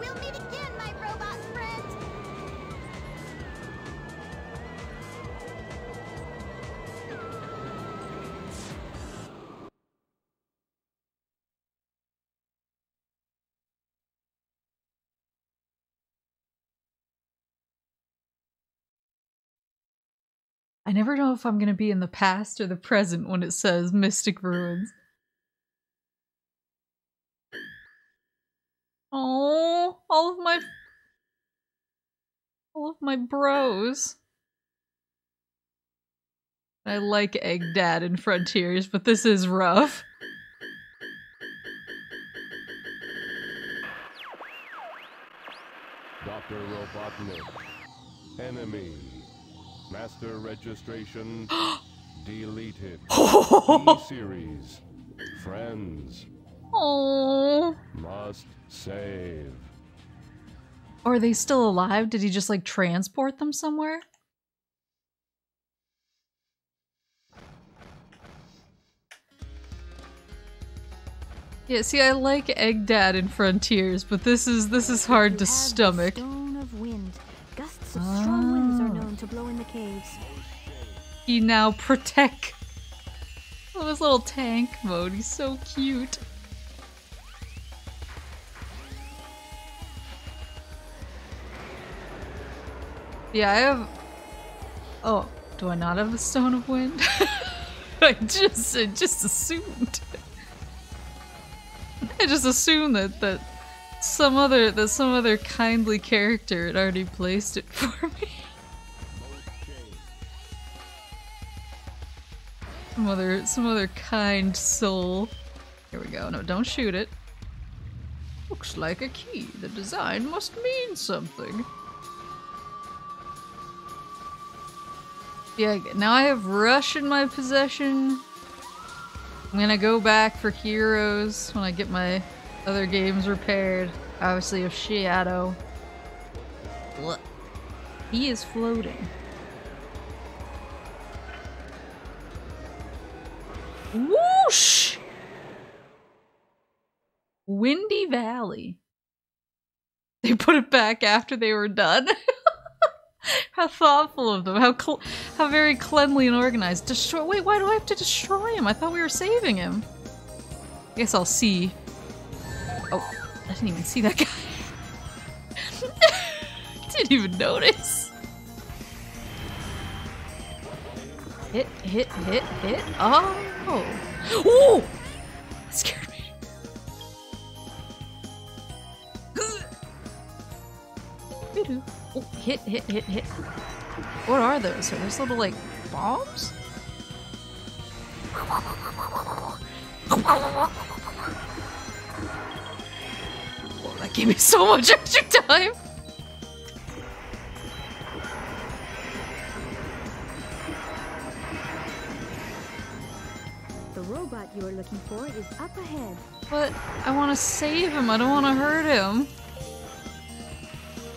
We'll meet again, my robot friend. I never know if I'm gonna be in the past or the present when it says Mystic Ruins. Oh, all of my, all of my bros. I like Egg Dad in Frontiers, but this is rough. Doctor Robotnik, enemy. Master registration deleted. E-series friends. Oh. Must save. Are they still alive? Did he just like transport them somewhere? Yeah, see, I like Egg Dad in Frontiers, but this is this is hard to stomach. Stone of wind. Gusts of strong winds are known to blow in the caves. He now protect. Oh, his little tank mode. He's so cute. Yeah, I have. Oh, do I not have the Stone of Wind? I just, I just assumed. I just assumed that that. Some other, that some other kindly character had already placed it for me. Some other, some other kind soul. Here we go. No, don't shoot it. Looks like a key. The design must mean something. Yeah, now I have Rush in my possession. I'm gonna go back for Heroes when I get my other games repaired. Obviously of Shadow. Look. He is floating. Whoosh! Valley. They put it back after they were done. How thoughtful of them. How cl how very cleanly and organized. Destroy- Wait, why do I have to destroy him? I thought we were saving him. I guess I'll see. Oh, I didn't even see that guy. Didn't even notice. Hit, hit, hit, hit. Oh. Ooh! That scared me. Doo-doo. Oh, hit, hit, hit, hit. What are those? Are those little, like, bombs? Oh, that gave me so much extra time! The robot you are looking for is up ahead. But I want to save him, I don't want to hurt him.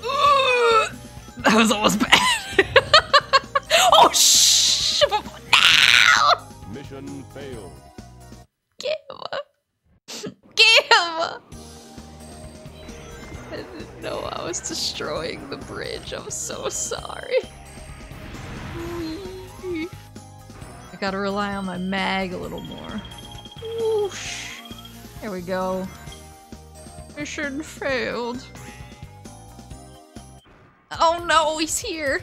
Ooh, that was almost bad. Oh, shh! No! Mission failed. Gamma. Gamma! I didn't know I was destroying the bridge. I'm so sorry. I gotta rely on my mag a little more. Whoosh. There we go. Mission failed. Oh no, he's here!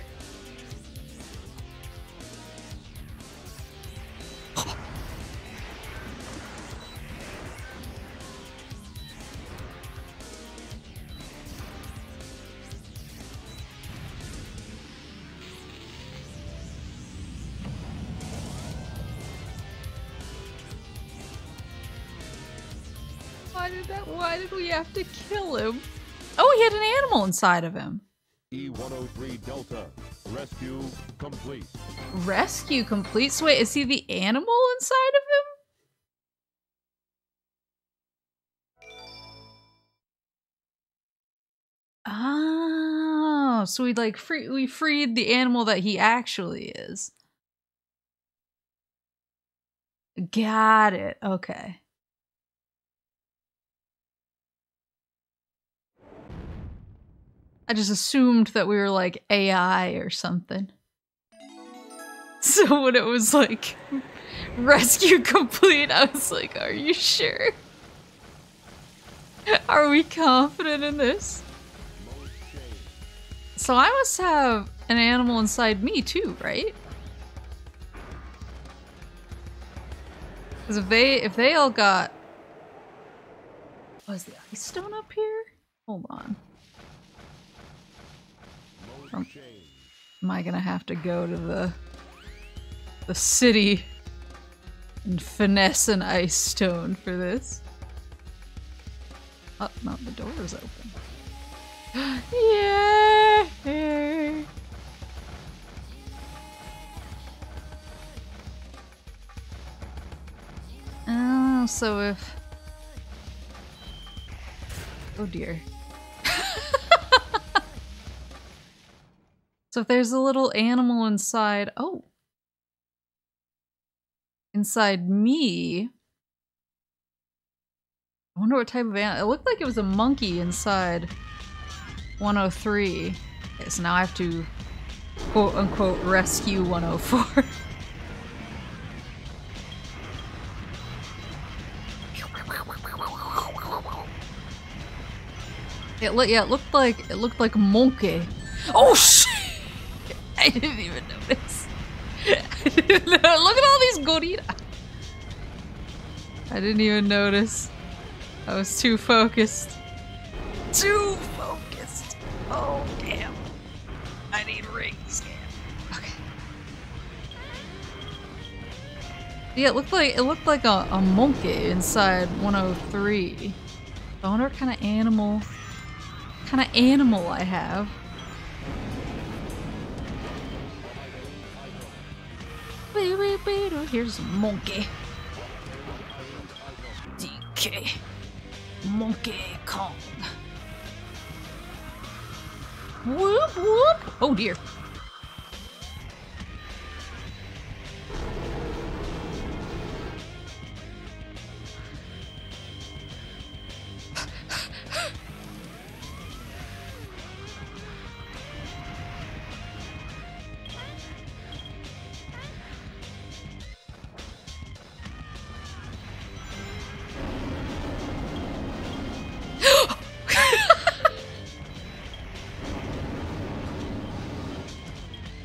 Why did that- why did we have to kill him? Oh, he had an animal inside of him! E one oh three Delta, rescue complete. Rescue complete? So wait, is he the animal inside of him? Oh, so we like free we freed the animal that he actually is. Got it. Okay. I just assumed that we were like A I or something. So when it was like rescue complete, I was like, are you sure? Are we confident in this? So I must have an animal inside me too, right? Because if they if they all got... Was the ice stone up here? Hold on. Or am I gonna have to go to the the city and finesse an ice stone for this? Oh, no, the door is open. Yeah. Oh, so if... Oh dear. So if there's a little animal inside, oh, inside me, I wonder what type of animal. It looked like it was a monkey inside one oh three. Okay, so now I have to quote unquote rescue one oh four. It looked, yeah, it looked like it looked like monkey. Oh shit! I didn't even notice. I didn't know. Look at all these gorilla. I didn't even notice. I was too focused. Too focused. Oh, damn. I need rings. Damn. Okay. Yeah, it looked like it looked like a, a monkey inside one oh three. I wonder what kind of animal, what kind of animal I have. Here's monkey. D K. Monkey Kong. Whoop whoop. Oh dear.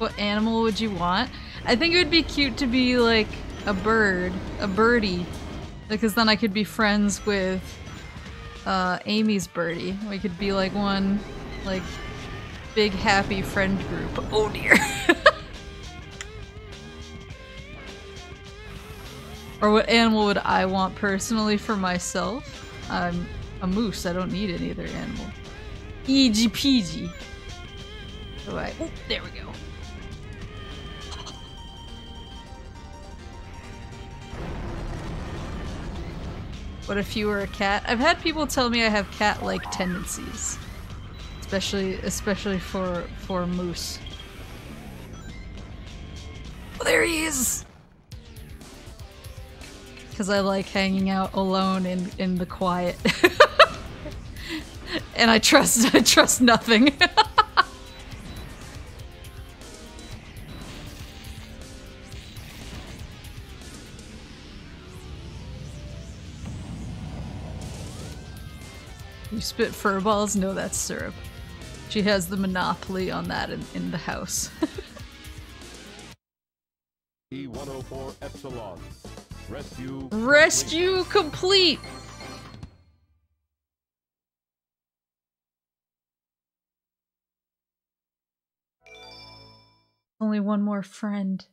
what animal would you want? I think it would be cute to be like a bird, a birdie, because then I could be friends with uh, Amy's birdie. We could be like one like big happy friend group. Oh dear. Or what animal would I want personally for myself? I'm a moose. I don't need any other animal. E G P G. All right. Oh, there we go. What if you were a cat? I've had people tell me I have cat-like tendencies, especially especially for for moose. Oh, there he is. Because I like hanging out alone in in the quiet, and I trust I trust nothing. You spit furballs? No, that's Syrup. She has the monopoly on that in, in the house. E one oh four Epsilon. Rescue, Rescue complete. complete! Only one more friend.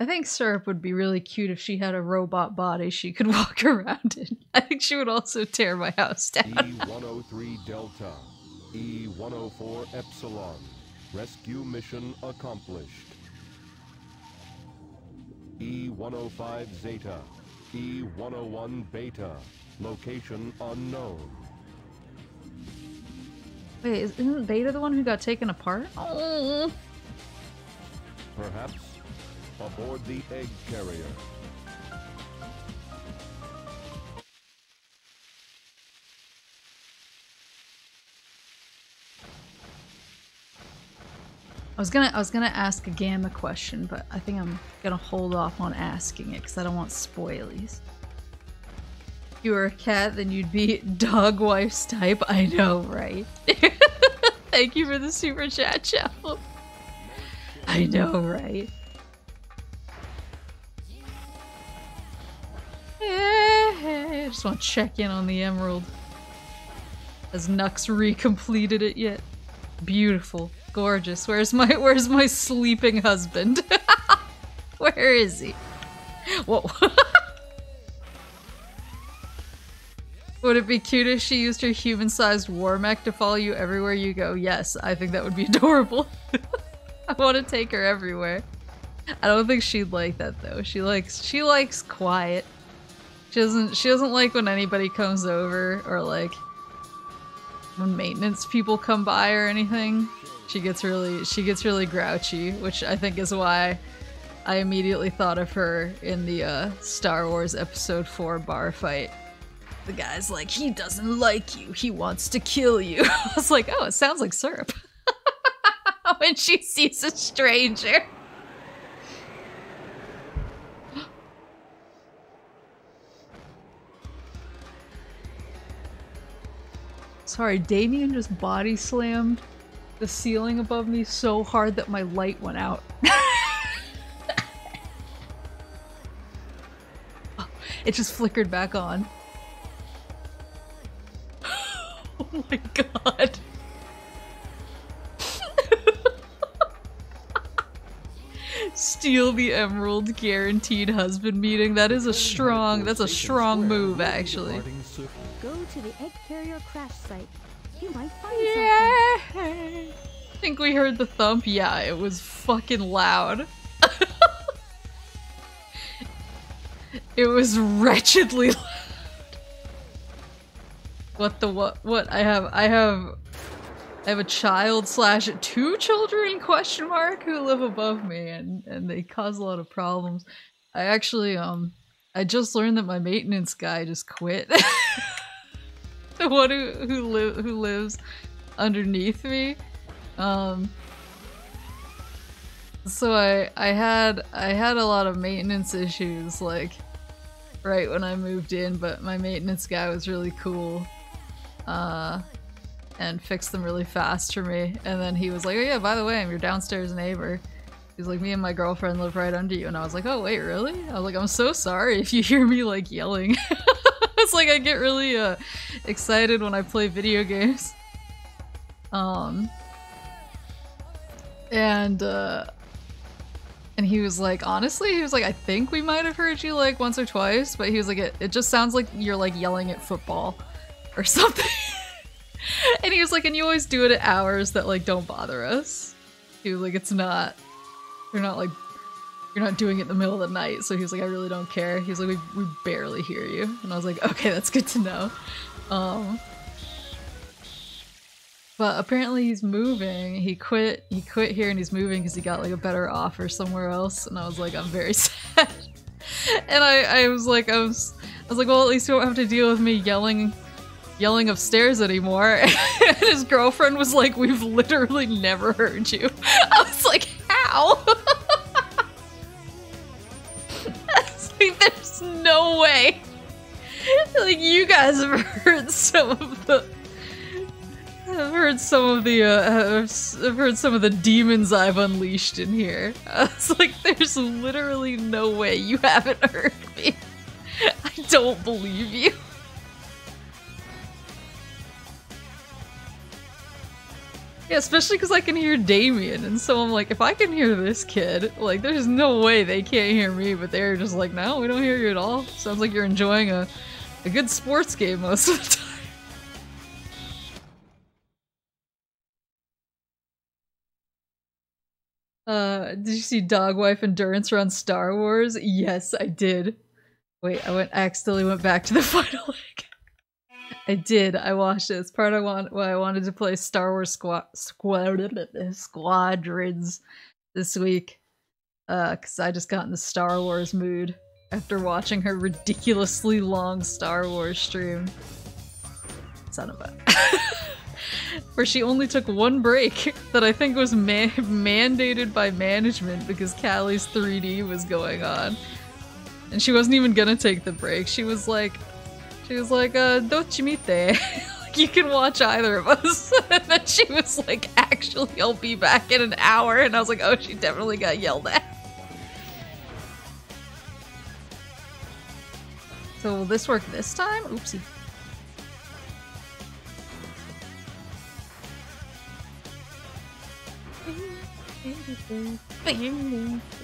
I think Syrup would be really cute if she had a robot body she could walk around in. I think she would also tear my house down. E one oh three Delta, E one oh four Epsilon, rescue mission accomplished. E one oh five Zeta, E one oh one Beta, location unknown. Wait, isn't Beta the one who got taken apart? Oh. Perhaps. Aboard the egg carrier. I was gonna I was gonna ask a Gamma question, but I think I'm gonna hold off on asking it because I don't want spoilies. If you were a cat, then you'd be dog wife's type. I know, right? Thank you for the super chat, Chapel. I know, right? I just want to check in on the emerald. Has Nux recompleted it yet? Beautiful, gorgeous. Where's my where's my sleeping husband? Where is he? Whoa. Would it be cute if she used her human-sized war mech to follow you everywhere you go? Yes, I think that would be adorable. I want to take her everywhere. I don't think she'd like that though. She likes she likes quiet. She doesn't she doesn't like when anybody comes over or like when maintenance people come by or anything. She gets really she gets really grouchy, which I think is why I immediately thought of her in the uh, Star Wars episode four bar fight. The guy's like, "He doesn't like you. He wants to kill you." I was like, "Oh, it sounds like Syrup." When she sees a stranger. Sorry, Damien just body slammed the ceiling above me so hard that my light went out. Oh, it just flickered back on. Oh my god. Steal the emerald guaranteed husband meeting. That is a strong, that's a strong move actually. Go to the egg carrier crash site. You might find yeah. something. I think we heard the thump. Yeah, it was fucking loud. It was wretchedly loud. What the what? What? I have I have I have a child slash two children question mark who live above me and and they cause a lot of problems. I actually um I just learned that my maintenance guy just quit. The one who who, li who lives underneath me, um, so I I had I had a lot of maintenance issues. Like right when I moved in, but my maintenance guy was really cool uh, and fixed them really fast for me. And then he was like, oh yeah, by the way, I'm your downstairs neighbor. He's like, me and my girlfriend live right under you. And I was like, oh wait, really? I was like, I'm so sorry if you hear me like yelling. It's like I get really uh, excited when I play video games. Um, and uh, and he was like, honestly, he was like, I think we might have heard you like once or twice, but he was like, it, it just sounds like you're like yelling at football or something. And he was like, and you always do it at hours that like don't bother us. He was like, it's not, you're not like, you're not doing it in the middle of the night. So he was like, I really don't care. He was like, we, we barely hear you. And I was like, okay, that's good to know. Um, but apparently he's moving. He quit, he quit here and he's moving because he got like a better offer somewhere else. And I was like, I'm very sad. And I, I was like, I was, I was like, well, at least you don't have to deal with me yelling, yelling upstairs anymore. And his girlfriend was like, we've literally never heard you. I was like, how? Like, there's no way. Like, you guys have heard some of the, I've heard some of the, uh, I've heard some of the demons I've unleashed in here. Uh, it's like, there's literally no way you haven't heard me. I don't believe you. Yeah, especially because I can hear Damien, and so I'm like, if I can hear this kid, like, there's no way they can't hear me, but they're just like, no, we don't hear you at all. Sounds like you're enjoying a, a good sports game most of the time. Uh, did you see Dogwife Endurance run Star Wars? Yes, I did. Wait, I went, I accidentally went back to the final leg. I did. I watched it. It's part I want. Why I wanted to play Star Wars squad squad Squadrons this week, uh, because I just got in the Star Wars mood after watching her ridiculously long Star Wars stream. Son of a, where she only took one break that I think was man mandated by management because Callie's three D was going on, and she wasn't even gonna take the break. She was like. She was like, uh, dochimite. Like, you can watch either of us. And then she was like, actually, I'll be back in an hour. And I was like, oh, she definitely got yelled at. So will this work this time? Oopsie.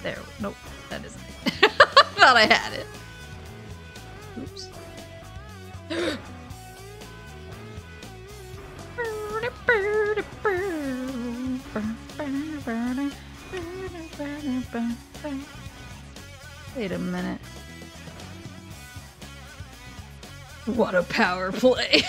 There, nope, that isn't it. Thought I had it. Oops. Wait a minute. What a power play.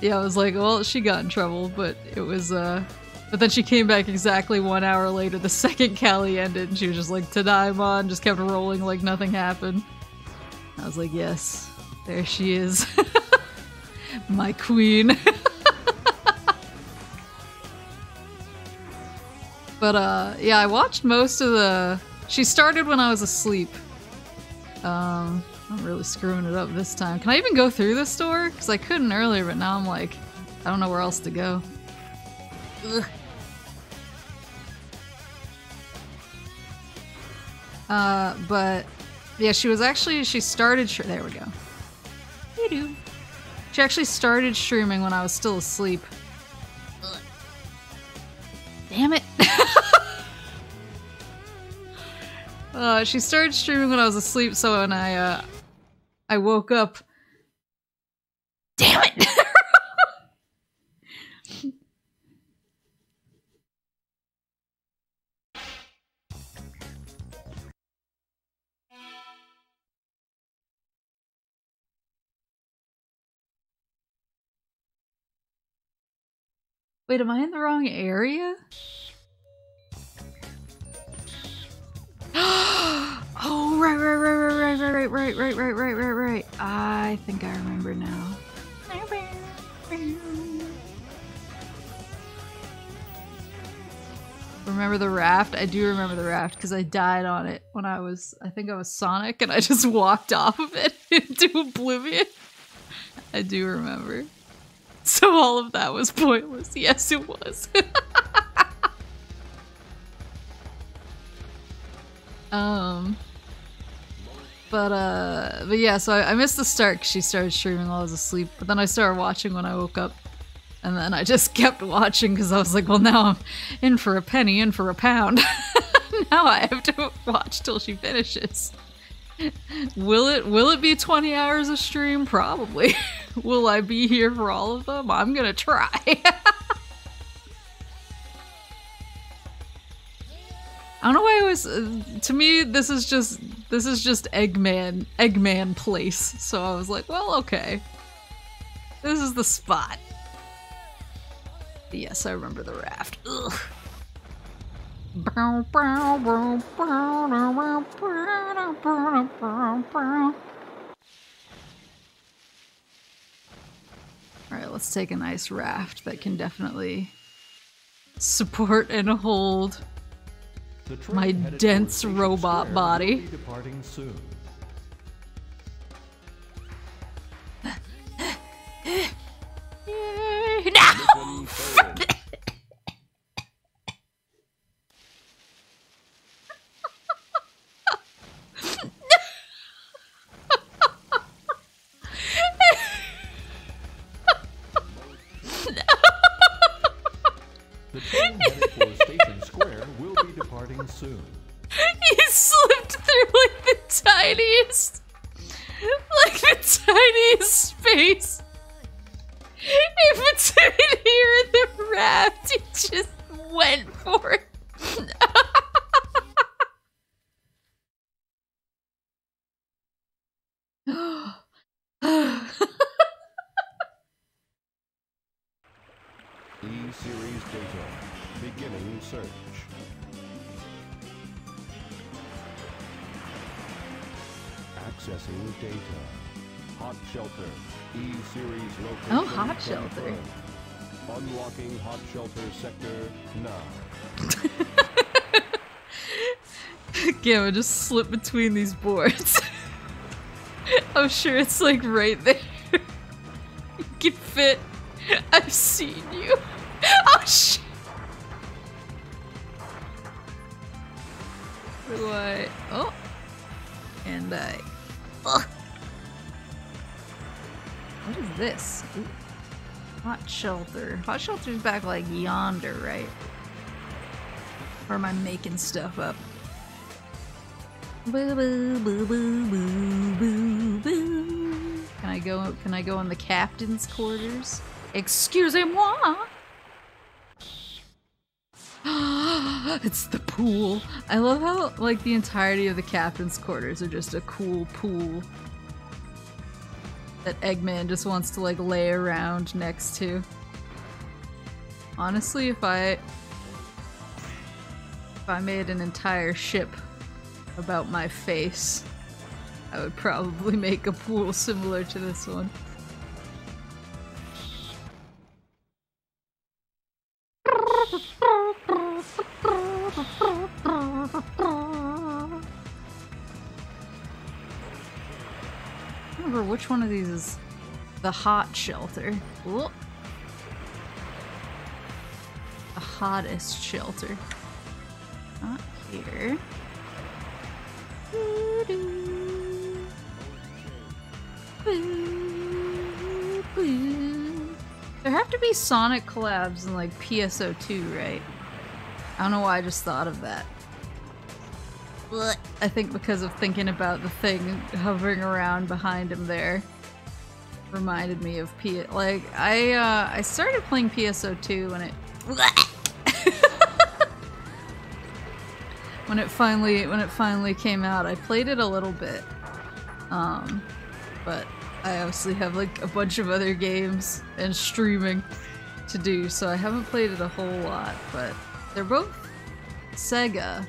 Yeah, I was like, well, she got in trouble, but it was, uh... But then she came back exactly one hour later, the second Callie ended, and she was just like, Tadaimon, just kept rolling like nothing happened. I was like, yes, there she is. My queen. But, uh, yeah, I watched most of the... She started when I was asleep. Um, I'm really screwing it up this time. Can I even go through this door? Because I couldn't earlier, but now I'm like, I don't know where else to go. Ugh. Uh, but yeah, she was actually, she started, there we go. She actually started streaming when I was still asleep. Ugh. Damn it. uh, she started streaming when I was asleep, so when I, uh, I woke up. Damn it! Wait, am I in the wrong area? Oh, right, right, right, right, right, right, right, right, right, right, right, right. I think I remember now. Remember the raft? I do remember the raft because I died on it when I was, I think I was Sonic, and I just walked off of it into oblivion. I do remember. So all of that was pointless. Yes, it was. um, but, uh, but yeah, so I, I missed the start because she started streaming while I was asleep, but then I started watching when I woke up. And then I just kept watching because I was like, well, now I'm in for a penny, in for a pound. Now I have to watch till she finishes. Will it, will it be twenty hours of stream? Probably. Will I be here for all of them? I'm gonna try. I don't know why I was, uh, to me, this is just, this is just Eggman, Eggman place. So I was like, well, okay. This is the spot. Yes, I remember the raft. Ugh. Alright, let's take a nice raft that can definitely support and hold my dense robot body. No! The train headed for Station Square will be departing soon. He slipped through like the tiniest, like the tiniest space. In between here and the raft, he just went for it. E-Series data, beginning search. Accessing data. Hot shelter. E-Series location. Oh, hot shelter. Unlocking hot shelter sector now. Gamma just slipped between these boards. I'm sure it's like right there. You can fit. I've seen you. Oh shit. Where do I? Oh. And I. Ugh. What is this? Ooh. Hot shelter. Hot shelter's back like yonder, right? Or am I making stuff up? Boo boo boo boo boo boo boo. Can I go? Can I go in the captain's quarters? Excusez-moi. It's the pool. I love how like the entirety of the captain's quarters are just a cool pool that Eggman just wants to like lay around next to. Honestly, if I if I made an entire ship about my face, I would probably make a pool similar to this one. Which one of these is the hot shelter? Ooh. The hottest shelter. Not here. Doo-doo. Boo, boo. There have to be Sonic collabs in like P S O two, right? I don't know why I just thought of that. I think because of thinking about the thing hovering around behind him there reminded me of P. Like I, uh, I started playing P S O two when it when it finally when it finally came out. I played it a little bit, um, but I obviously have like a bunch of other games and streaming to do, so I haven't played it a whole lot. But they're both Sega.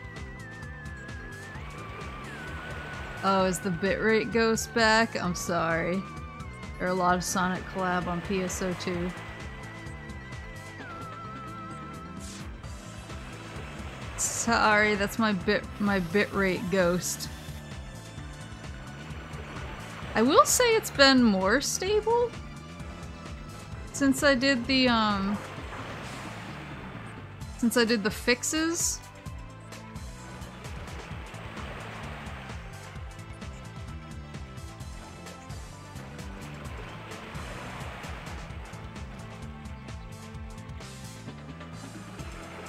Oh, is the bitrate ghost back? I'm sorry. There are a lot of Sonic collab on P S O two. Sorry, that's my bit my bitrate ghost. I will say it's been more stable since I did the um since I did the fixes.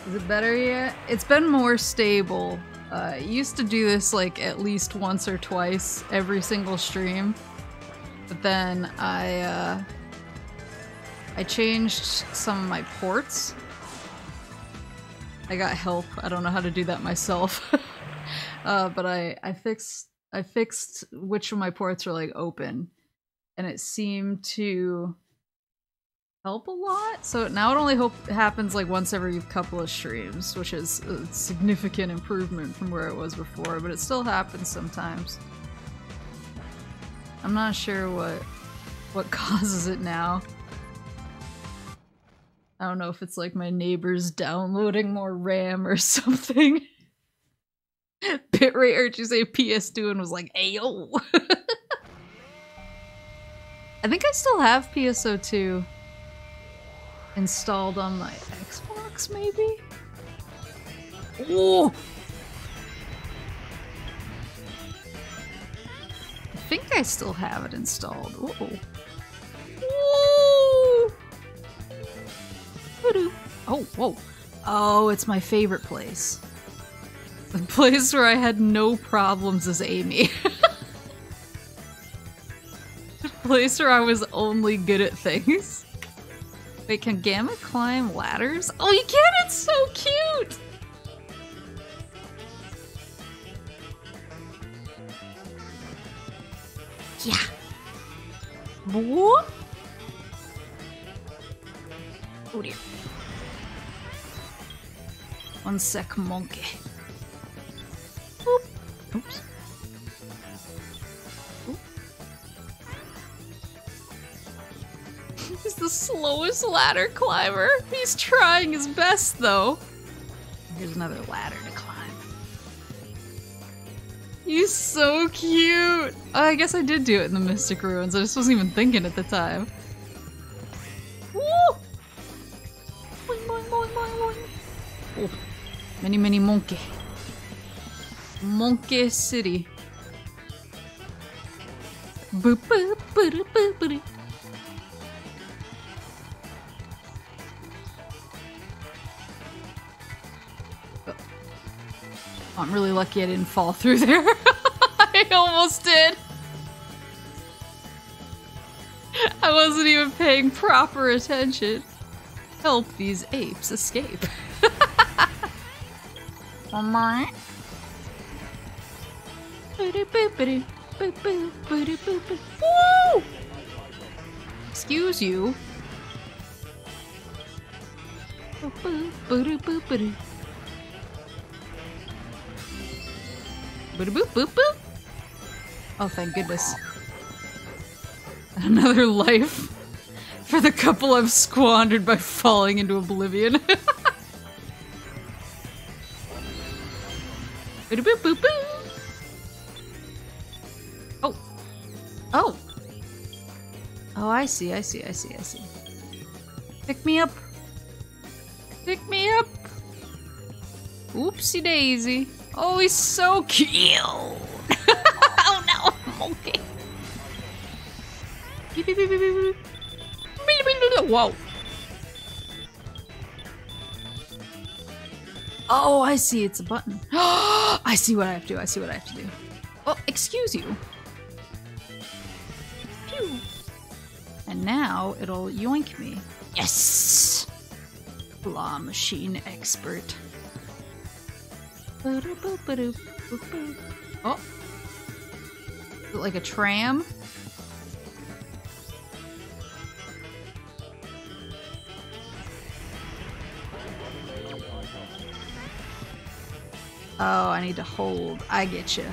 Is it better yet? It's been more stable. Uh, I used to do this like at least once or twice every single stream, but then I uh, I changed some of my ports. I got help. I don't know how to do that myself, uh, but I I fixed I fixed which of my ports were like open, and it seemed to help a lot. So now it only hope happens like once every couple of streams, which is a significant improvement from where it was before, but it still happens sometimes. I'm not sure what what causes it now. I don't know if it's like my neighbors downloading more RAM or something. Bitrate, heard you say P S two and was like, ayo. I think I still have P S O two installed on my Xbox, maybe? Ooh! I think I still have it installed. Ooh. Ooh! Oh, whoa. Oh, it's my favorite place. The place where I had no problems as Amy. The place where I was only good at things. Wait, can Gamma climb ladders? Oh, you can! It's so cute! Yeah! Whoop! Oh dear. One sec, monkey. Boop. Oops. He's the slowest ladder climber. He's trying his best, though. Here's another ladder to climb. He's so cute! Oh, I guess I did do it in the Mystic Ruins. I just wasn't even thinking at the time. Woo! Boing, boing, boing, boing, boing. Oh. Many, many monkey. Monkey City. Boop, boop, boop, boop, boop. I'm really lucky I didn't fall through there. I almost did. I wasn't even paying proper attention. Help these apes escape. One more. Woo! Excuse you. Boop, boop, boop, boop. Oh, thank goodness. Another life for the couple I've squandered by falling into oblivion. Boop, boop, boop, boop. Oh. Oh. Oh, I see, I see, I see, I see. Pick me up. Pick me up. Oopsie daisy. Oh, he's so cute! Oh no, monkey! Whoa! Oh, I see, it's a button. I see what I have to do, I see what I have to do. Oh, excuse you. Pew. And now it'll yoink me. Yes! Claw machine expert. Oh! Is it like a tram? Oh, I need to hold. I get you.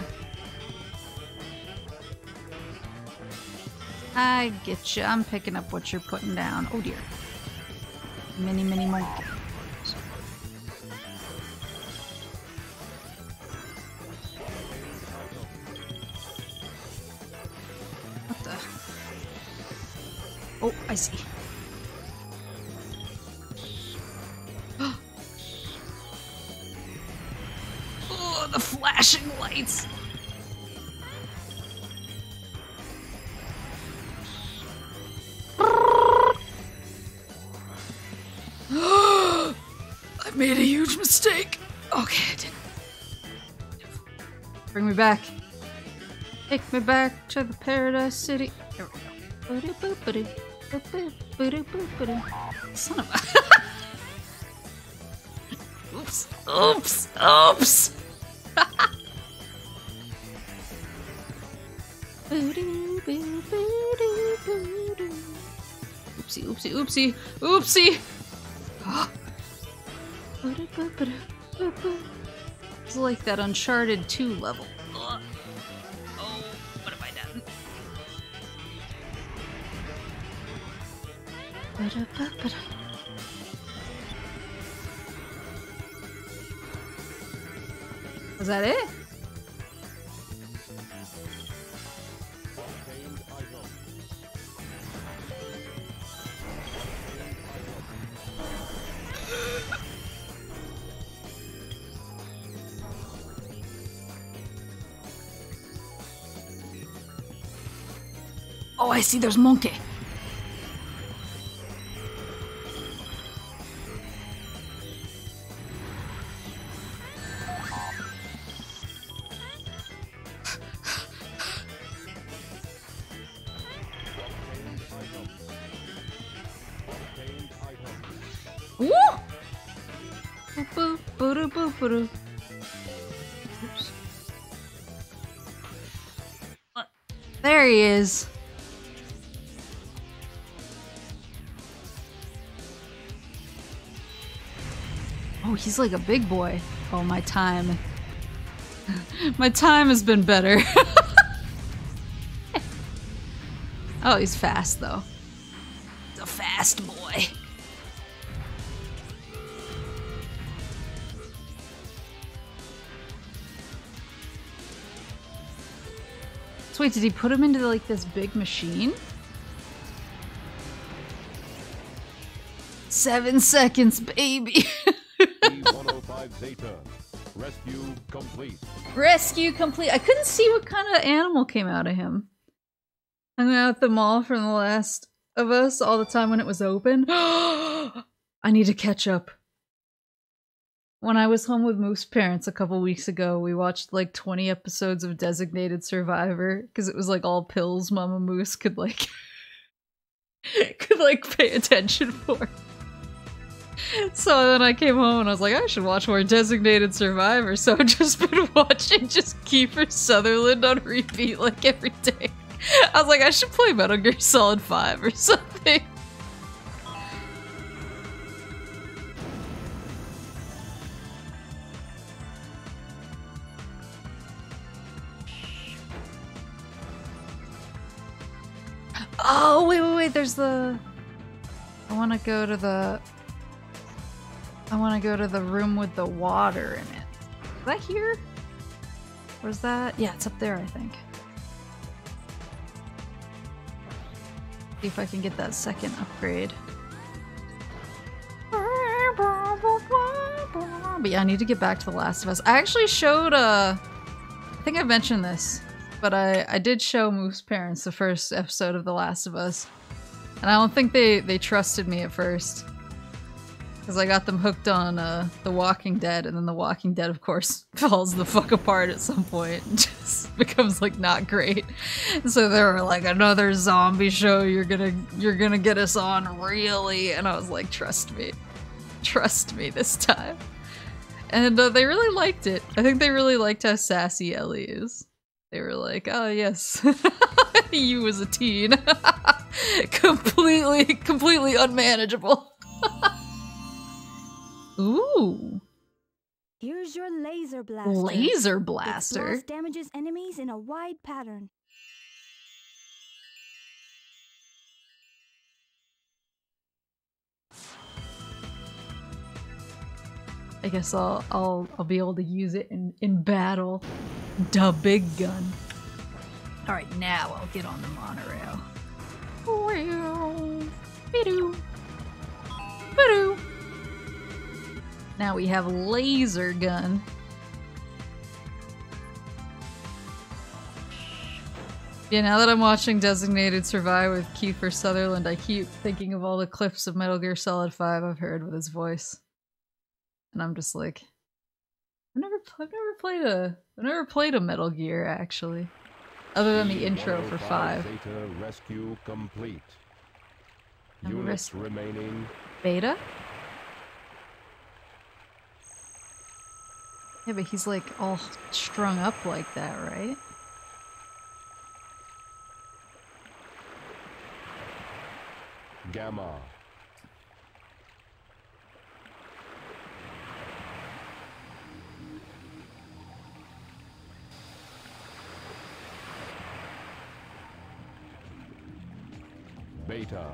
I get you. I'm picking up what you're putting down. Oh dear. Mini, mini, monkey. Oh, I see. Oh, the flashing lights! I made a huge mistake! Okay, I didn't. Bring me back. Take me back to the Paradise City. There we go. Son of a oops, oops, oops. Oopsie, oopsie, oopsie, oopsie. It's like that Uncharted two level. Was that it? Oh, I see, there's Monkey. Oops. There he is. Oh, he's like a big boy. Oh, my time. My time has been better. Oh, he's fast though. He's a fast boy. Wait, did he put him into like this big machine? Seven seconds, baby. E one oh five Zeta. Rescue complete. Rescue complete. I couldn't see what kind of animal came out of him. I'm out at the mall from The Last of Us all the time when it was open. I need to catch up. When I was home with Moof's parents a couple weeks ago, we watched like twenty episodes of Designated Survivor because it was like all pills Mama Moose could like could like pay attention for. So then I came home and I was like, I should watch more Designated Survivor. So I've just been watching just Kiefer Sutherland on repeat like every day. I was like, I should play Metal Gear Solid five or something. Oh, wait, wait, wait, there's the... I want to go to the... I want to go to the room with the water in it. Is that here? Where's that? Yeah, it's up there, I think. See if I can get that second upgrade. But yeah, I need to get back to The Last of Us. I actually showed, uh... I think I mentioned this. But I, I did show Moof's parents the first episode of The Last of Us. And I don't think they, they trusted me at first. Because I got them hooked on uh, The Walking Dead, and then The Walking Dead, of course, falls the fuck apart at some point and just becomes, like, not great. And so they were like, another zombie show, you're gonna, you're gonna get us on, really? And I was like, trust me. Trust me this time. And uh, they really liked it. I think they really liked how sassy Ellie is. They were like, oh yes, you as a teen. completely, completely unmanageable. Ooh. Here's your laser blaster. Laser blaster? It damages enemies in a wide pattern. I guess I'll, I'll, I'll be able to use it in, in battle. Da big gun. Alright, now I'll get on the monorail. Now we have laser gun. Yeah, now that I'm watching Designated Survivor with Kiefer Sutherland, I keep thinking of all the clips of Metal Gear Solid five I've heard with his voice. And I'm just like, I've never, I've never played a, I've never played a Metal Gear actually, other than the intro for five. Beta rescue complete. Units remaining. Beta? Yeah, but he's like all strung up like that, right? Gamma. Beta.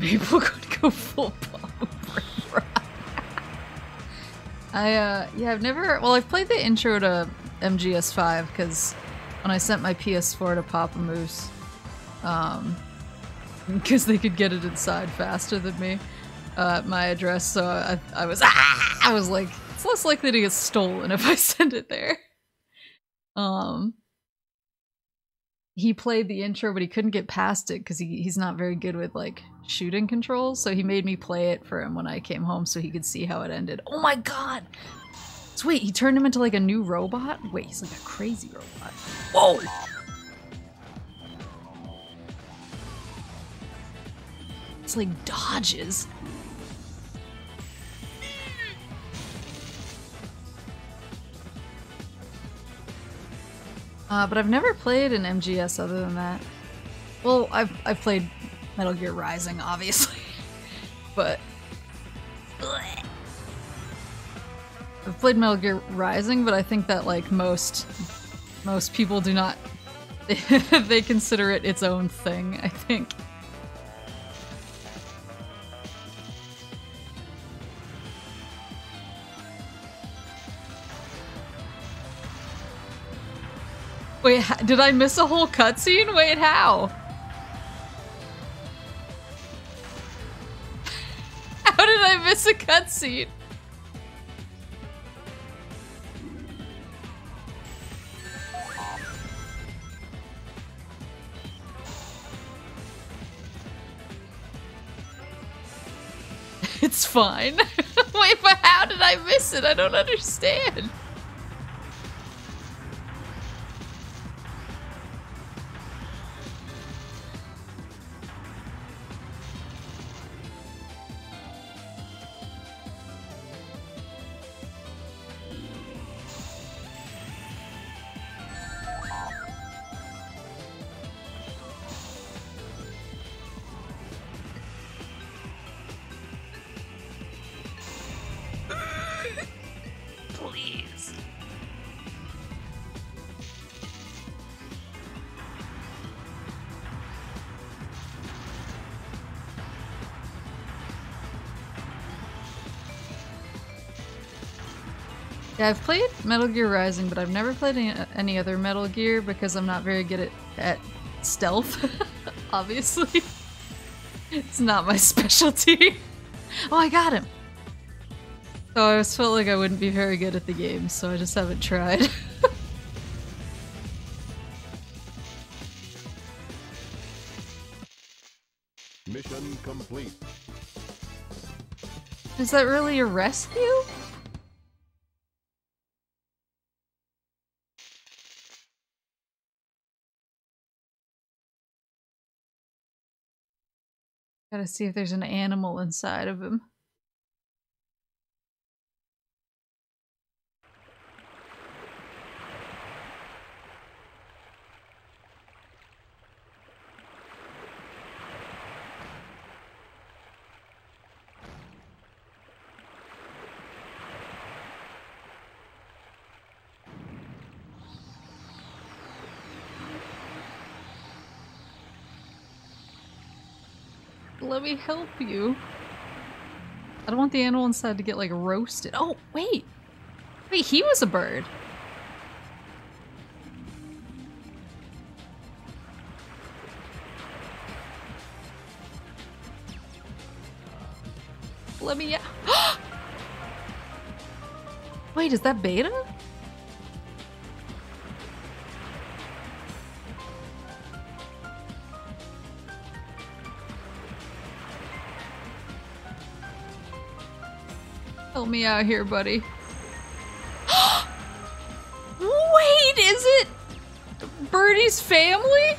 People could go full bomb. I, uh, yeah, I've never, well, I've played the intro to M G S five, because when I sent my P S four to Papa Moose, um, because they could get it inside faster than me, uh, at my address, so I, I was, ah! I was like, it's less likely to get stolen if I send it there. Um... He played the intro, but he couldn't get past it because he, he's not very good with, like, shooting controls. So he made me play it for him when I came home so he could see how it ended. Oh my god! So wait, he turned him into, like, a new robot? Wait, he's like a crazy robot. Whoa! It's like dodges. Uh, but I've never played an M G S other than that. Well, I've I've played Metal Gear Rising, obviously, but bleh. I've played Metal Gear Rising, but I think that like most most people do not they consider it its own thing, I think. Wait, did I miss a whole cutscene? Wait, how? How did I miss a cutscene? It's fine. Wait, but how did I miss it? I don't understand. Yeah, I've played Metal Gear Rising, but I've never played any, any other Metal Gear because I'm not very good at, at stealth, obviously. It's not my specialty. Oh, I got him! So I always felt like I wouldn't be very good at the game, so I just haven't tried. Mission complete. Is that really a rescue? Gotta see if there's an animal inside of him. Let me help you. I don't want the animal inside to get like roasted. Oh, wait. Wait, he was a bird. Let me out. Wait, is that Beta? Help me out here, buddy. Wait, is it Birdie's family?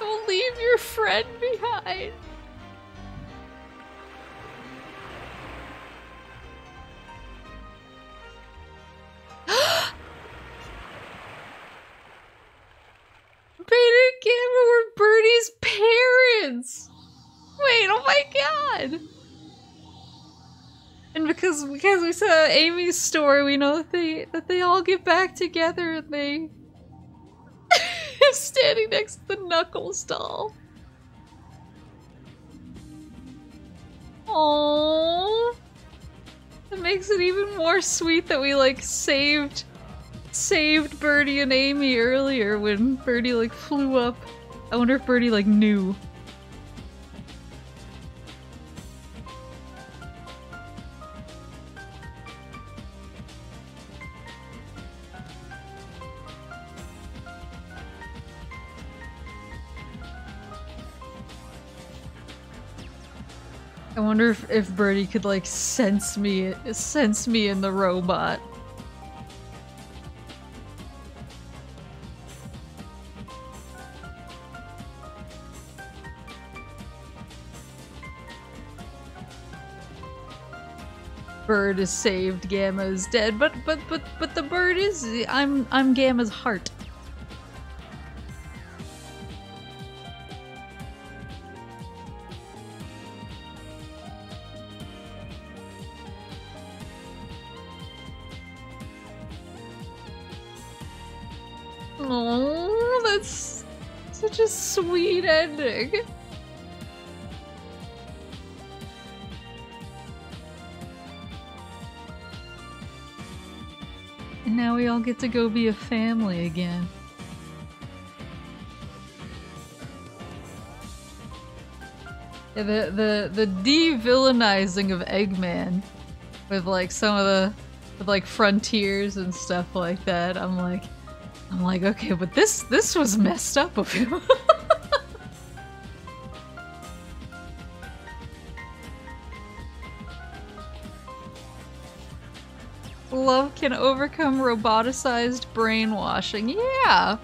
Don't leave your friend behind. Beta and Gamma were Birdie's parents. Wait, oh my god. And because because we saw Amy's story, we know that they that they all get back together and they standing next to the Knuckles doll. Aww. It makes it even more sweet that we like saved saved Birdie and Amy earlier when Birdie like flew up. I wonder if Birdie like knew. I wonder if, if Birdie could like sense me, sense me in the robot. Bird is saved, Gamma is dead, but but but but the bird is I'm I'm Gamma's heart. Sweet ending. And now we all get to go be a family again. Yeah, the the the de-villainizing of Eggman with like some of the with like Frontiers and stuff like that. I'm like I'm like, okay, but this this was messed up of him. Love can overcome roboticized brainwashing. Yeah.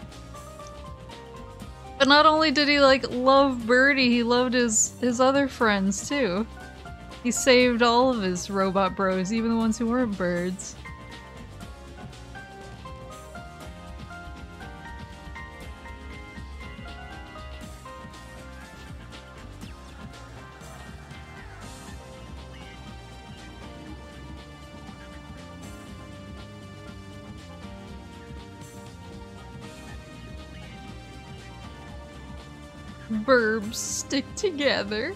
But not only did he like love Birdie, he loved his his other friends too. He saved all of his robot bros, even the ones who weren't birds. Burbs stick together.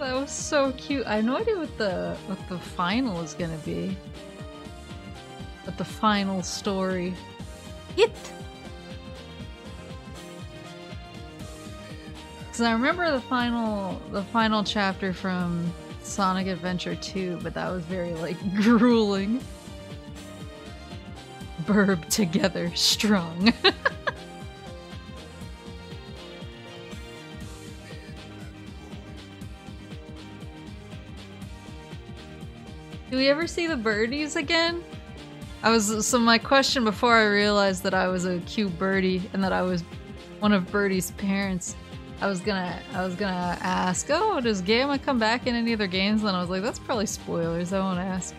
That was so cute. I have no idea what the what the final is gonna be. But the final story. It. Because I remember the final the final chapter from Sonic Adventure two, but that was very, like, grueling. Burb together strung. Do we ever see the birdies again? I was- so my question before I realized that I was a cute birdie and that I was one of Birdie's parents, I was gonna- I was gonna ask, oh, does Gamma come back in any other games? And I was like, that's probably spoilers, I won't ask.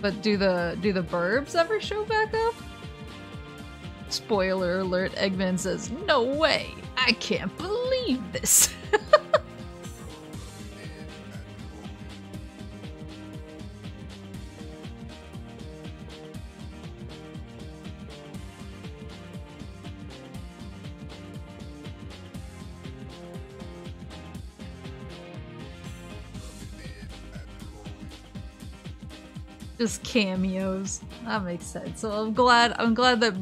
But do the- do the Burbs ever show back up? Spoiler alert, Eggman says, no way! I can't believe this! Just cameos. That makes sense. So I'm glad I'm glad that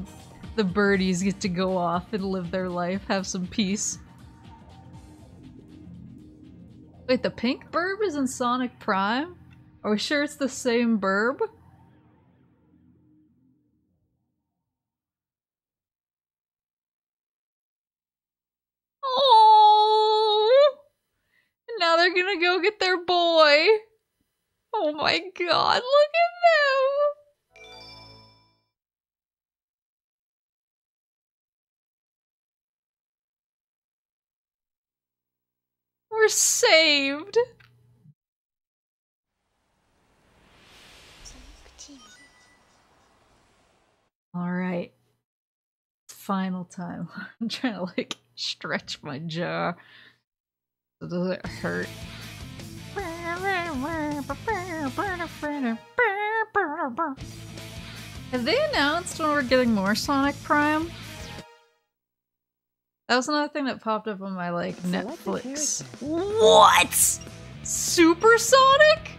the birdies get to go off and live their life, have some peace. Wait, the pink burb is in Sonic Prime? Are we sure it's the same burb? Oh! Now they're gonna go get their boy! Oh my god, look at them! We're saved! Alright. Final time. I'm trying to, like, stretch my jaw. So does it hurt? Have they announced when we're getting more Sonic Prime? That was another thing that popped up on my, like, Netflix. What?! Super Sonic?!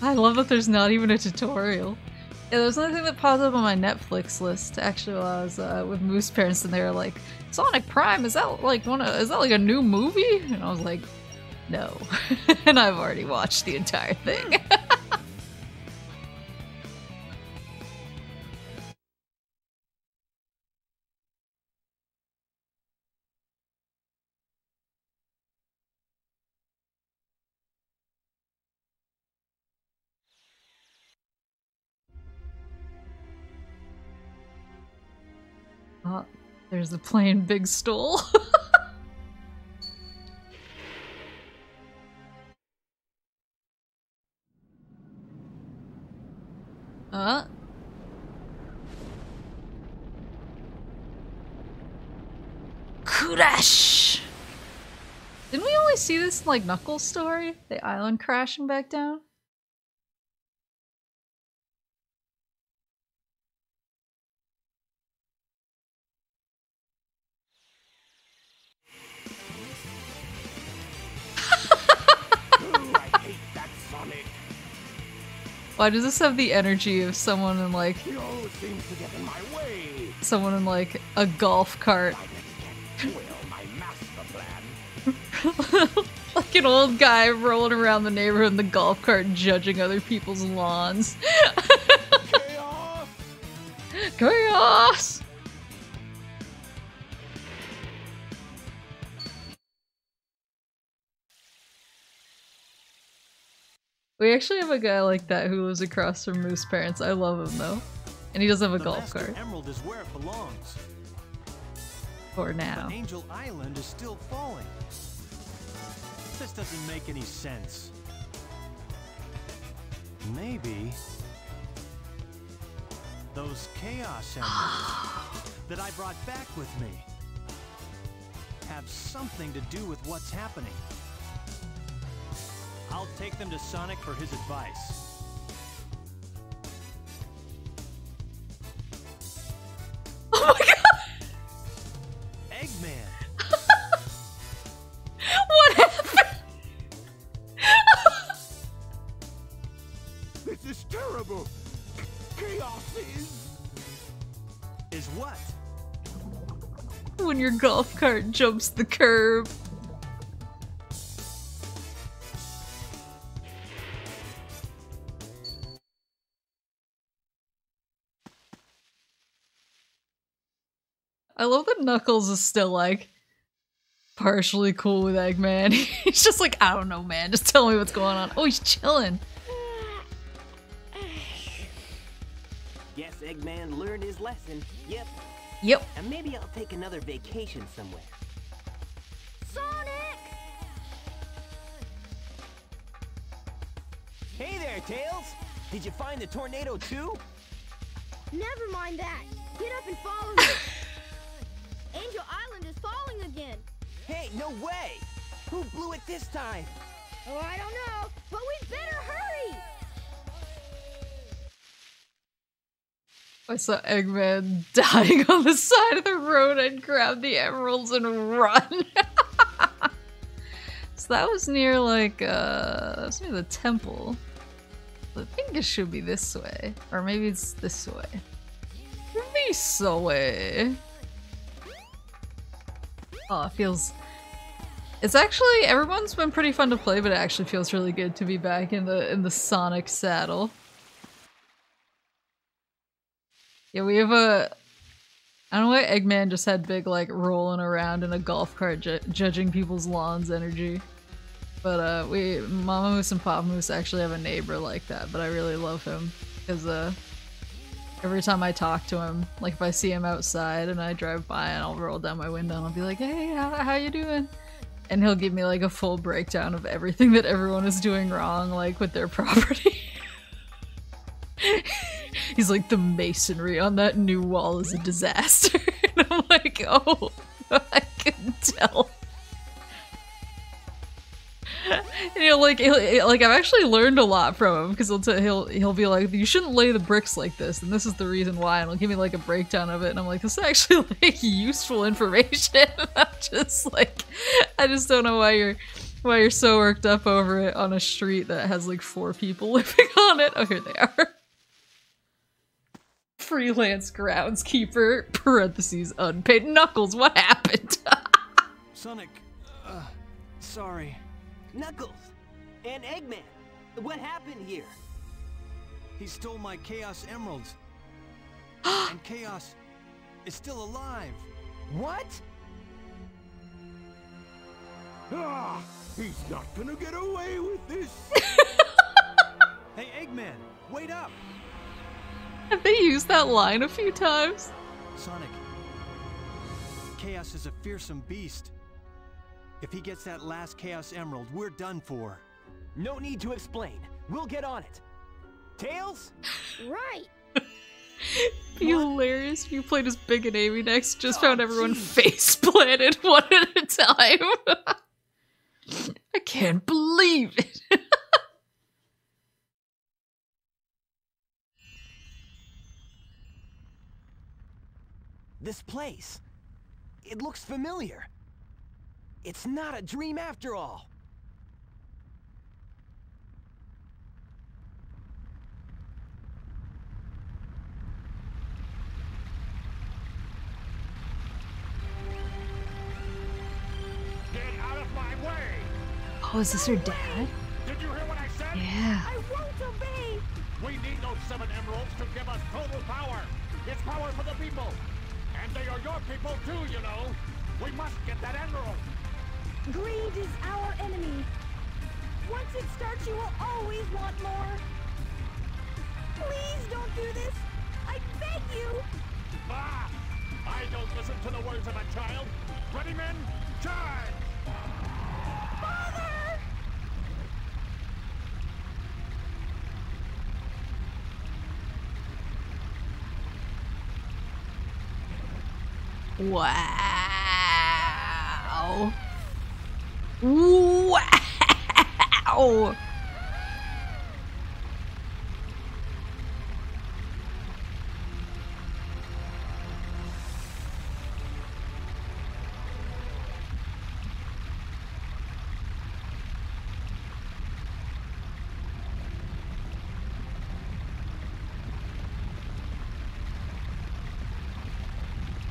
I love that there's not even a tutorial. Yeah, there was another thing that popped up on my Netflix list, actually, while I was uh, with Moose Parents, and they were like, Sonic Prime, is that like one of, is that like a new movie? And I was like, no. And I've already watched the entire thing. Oh. There's the plain big stool. uh. Crash! Didn't we only see this in, like, Knuckles' story? The island crashing back down? Why does this have the energy of someone in, like, you seem to get in my way. Someone in, like, a golf cart? Like an old guy rolling around the neighborhood in the golf cart judging other people's lawns. Chaos! Chaos! We actually have a guy like that who lives across from Moose Parents. I love him, though. And he does have a the golf cart. Emerald is where it belongs. For now. But Angel Island is still falling. This doesn't make any sense. Maybe those chaos emeralds that I brought back with me have something to do with what's happening. I'll take them to Sonic for his advice. Oh my god! Eggman! What happened? This is terrible! Chaos is... Is what? when your golf cart jumps the curb. I love that Knuckles is still, like, partially cool with Eggman. He's just like, I don't know, man. Just tell me what's going on. Oh, he's chilling. Guess Eggman learned his lesson. Yep. Yep. And maybe I'll take another vacation somewhere. Sonic! Hey there, Tails! Did you find the tornado too? Never mind that. Get up and follow me. Angel Island is falling again. Hey, no way! Who blew it this time? Oh, I don't know, but we better hurry! I saw Eggman dying on the side of the road. I'd grab the emeralds and run. So that was near, like, uh, that was near the temple. I think it should be this way. Or maybe it's this way. This way. Oh, it feels... It's actually... Everyone's been pretty fun to play, but it actually feels really good to be back in the in the Sonic saddle. Yeah, we have a... I don't know why Eggman just had big, like, rolling around in a golf cart ju judging people's lawns energy. But, uh, we... Mama Moose and Papa Moose actually have a neighbor like that, but I really love him. Because, uh... every time I talk to him, like if I see him outside and I drive by and I'll roll down my window and I'll be like, hey, how, how you doing? And he'll give me like a full breakdown of everything that everyone is doing wrong, like with their property. He's like, the masonry on that new wall is a disaster. And I'm like, oh, I can tell. And he'll like, he'll, like I've actually learned a lot from him because he'll t he'll he'll be like, you shouldn't lay the bricks like this, and this is the reason why, and he'll give me like a breakdown of it, and I'm like, this is actually like useful information. I'm just like, I just don't know why you're why you're so worked up over it on a street that has like four people living on it. Oh, here they are. Freelance groundskeeper parentheses unpaid Knuckles. What happened? Sonic, uh, sorry. Knuckles and Eggman, what happened here? He stole my Chaos Emeralds. And Chaos is still alive. What? Ah, he's not gonna get away with this. Hey, Eggman, wait up. Have they used that line a few times? Sonic, Chaos is a fearsome beast. If he gets that last Chaos Emerald, we're done for. No need to explain. We'll get on it. Tails? Right. Be what? Hilarious if you played as Big and Amy next, just oh, found everyone geez. Face planted one at a time. I can't believe it. This place. It looks familiar. It's not a dream after all. Get out of my way. Oh, is this her dad? Did you hear what I said? Yeah. I won't obey. We need those seven emeralds to give us total power. It's power for the people. And they are your people too, you know. We must get that emerald. Greed is our enemy. Once it starts, you will always want more. Please don't do this. I beg you. Ah! I don't listen to the words of a child. Ready, men? Charge! Father! Wow. Wow!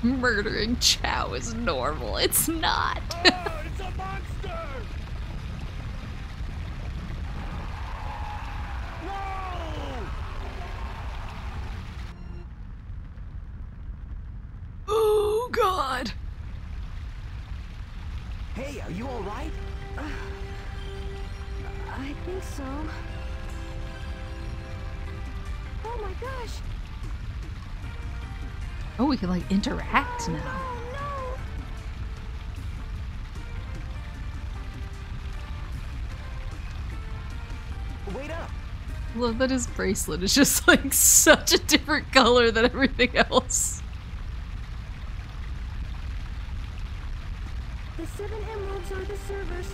murdering Chao is normal. It's not. Oh, it's a monster! No! Oh, God! Hey, are you all right? Uh, I think so. Oh my gosh! Oh, we can like interact now. Oh, no. Wait up! Love that his bracelet is just like such a different color than everything else. The seven emeralds are the servers.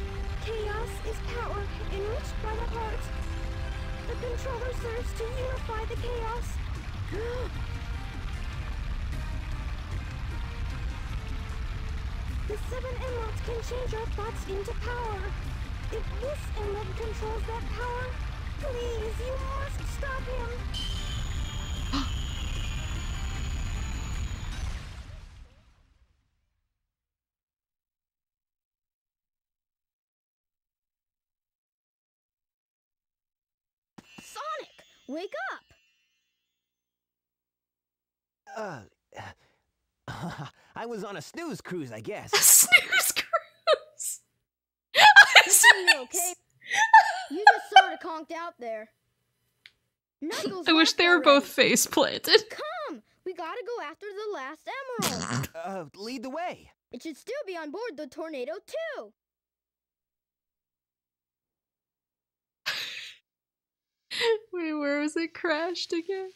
Chaos is power, enriched by the heart. The controller serves to unify the chaos. The seven emeralds can change our thoughts into power. If this emerald controls that power, please, you must stop him. Sonic, wake up! Uh... uh. I was on a snooze cruise, I guess. A snooze cruise? Is you okay? You just sort of conked out there. Knuckles I wish they were both face planted. Come! We gotta go after the last emerald. Uh, lead the way. It should still be on board the Tornado too. Wait, where was it crashed again?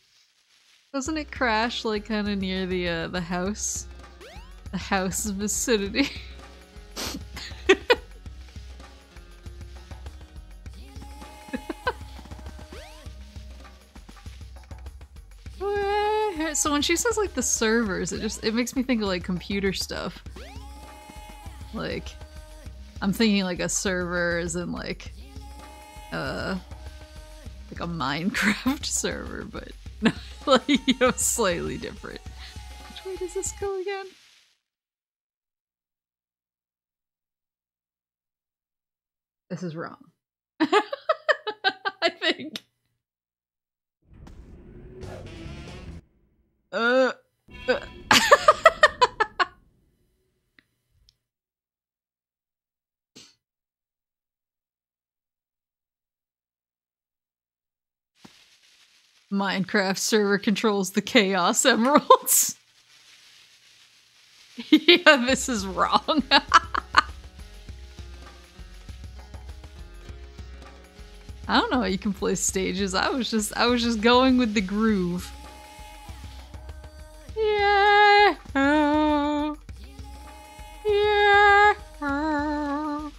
Doesn't it crash like kind of near the uh, the house, the house vicinity? So when she says like the servers, it just it makes me think of like computer stuff. Like, I'm thinking like a server as in like, uh, like a Minecraft server, but. No, like, you know, slightly different. Which way does this go again? This is wrong. I think. Uh. uh. Minecraft server controls the Chaos Emeralds. Yeah, this is wrong. I don't know how you can play stages. I was just I was just going with the groove. Yeah. Oh. Yeah. Oh.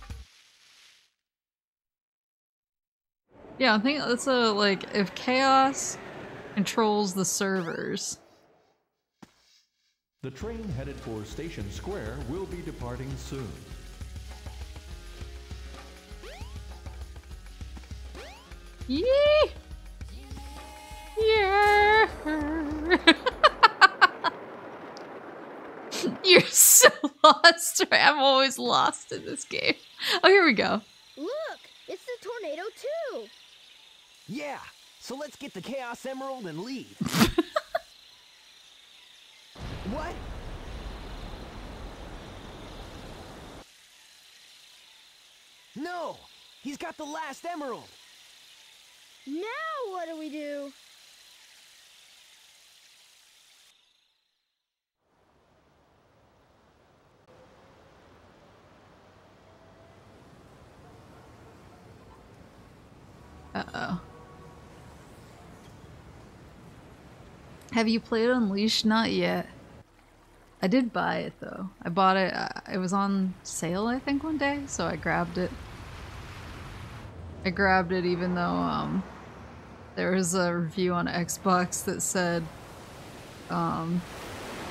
Yeah, I think that's a, like, if Chaos controls the servers. The train headed for Station Square will be departing soon. Yee! Yeah! You're so lost. I'm always lost in this game. Oh, here we go. Look! It's the Tornado too! Yeah, so let's get the Chaos Emerald and leave. What? No, he's got the last emerald. Now what do we do? Uh-oh. Have you played Unleashed? Not yet. I did buy it though. I bought it, uh, it was on sale I think one day, so I grabbed it. I grabbed it even though um, there was a review on Xbox that said um,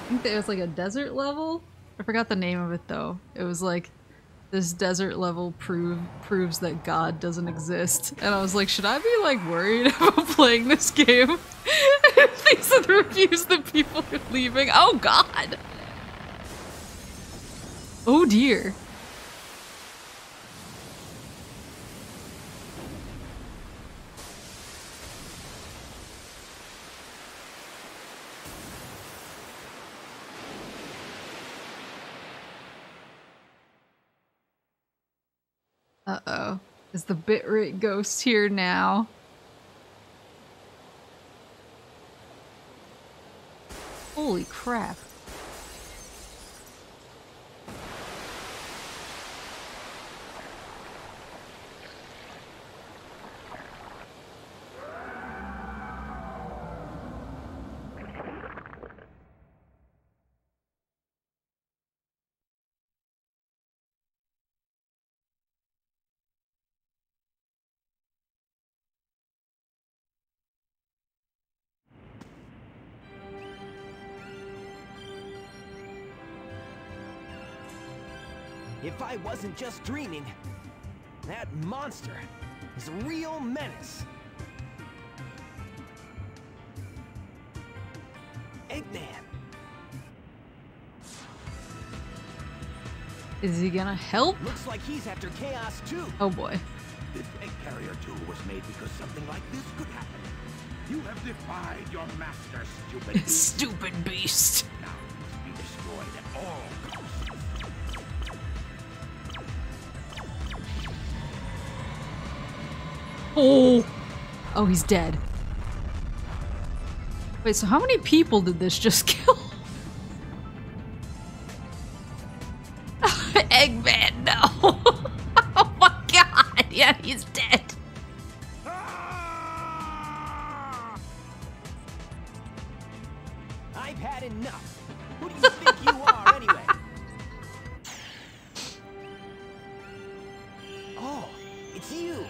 I think there was like a desert level? I forgot the name of it though. It was like this desert level prove, proves that God doesn't exist. And I was like, should I be like worried about playing this game? These are the reviews that people are leaving. Oh God! Oh dear. Uh-oh. Is the bitrate ghost here now? Holy crap. If I wasn't just dreaming, that monster is a real menace. Eggman. Is he gonna help? Looks like he's after Chaos too. Oh boy. This egg carrier tool was made because something like this could happen. You have defied your master, stupid beast. Stupid beast. Now it must be destroyed at all costs. Oh, oh, he's dead. Wait, so how many people did this just kill? Eggman, no! Oh my god, yeah, he's dead. I've had enough. Who do you think you are, anyway? Oh, it's you.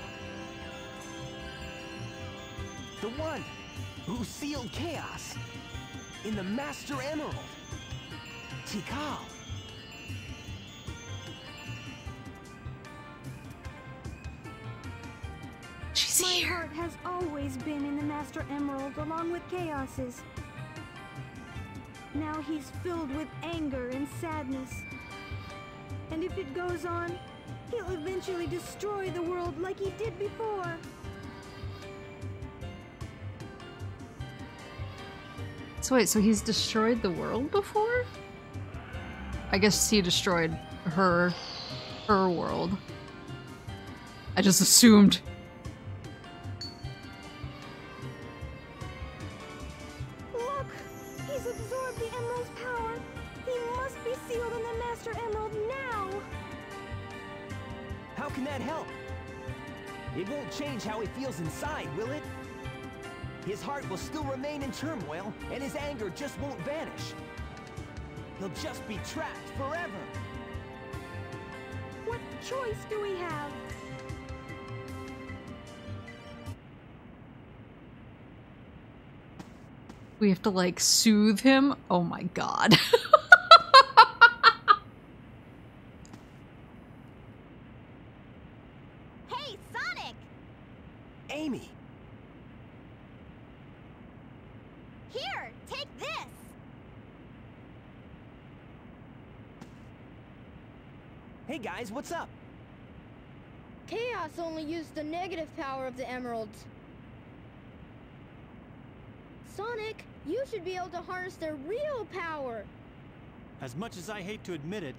The one who sealed chaos in the Master Emerald, Tikal. She's here. My heart has always been in the Master Emerald, along with Chaos's. Now he's filled with anger and sadness. And if it goes on, he'll eventually destroy the world like he did before. So wait, so he's destroyed the world before? I guess he destroyed her, her world. I just assumed. Look! He's absorbed the Emerald's power! He must be sealed in the Master Emerald now! How can that help? It won't change how he feels inside, will it? His heart will still remain in turmoil, and his anger just won't vanish. He'll just be trapped forever. What choice do we have? We have to, like, soothe him? Oh my god. Hey, Sonic! Amy! Here, take this! Hey guys, what's up? Chaos only used the negative power of the emeralds. Sonic, you should be able to harness their real power! As much as I hate to admit it,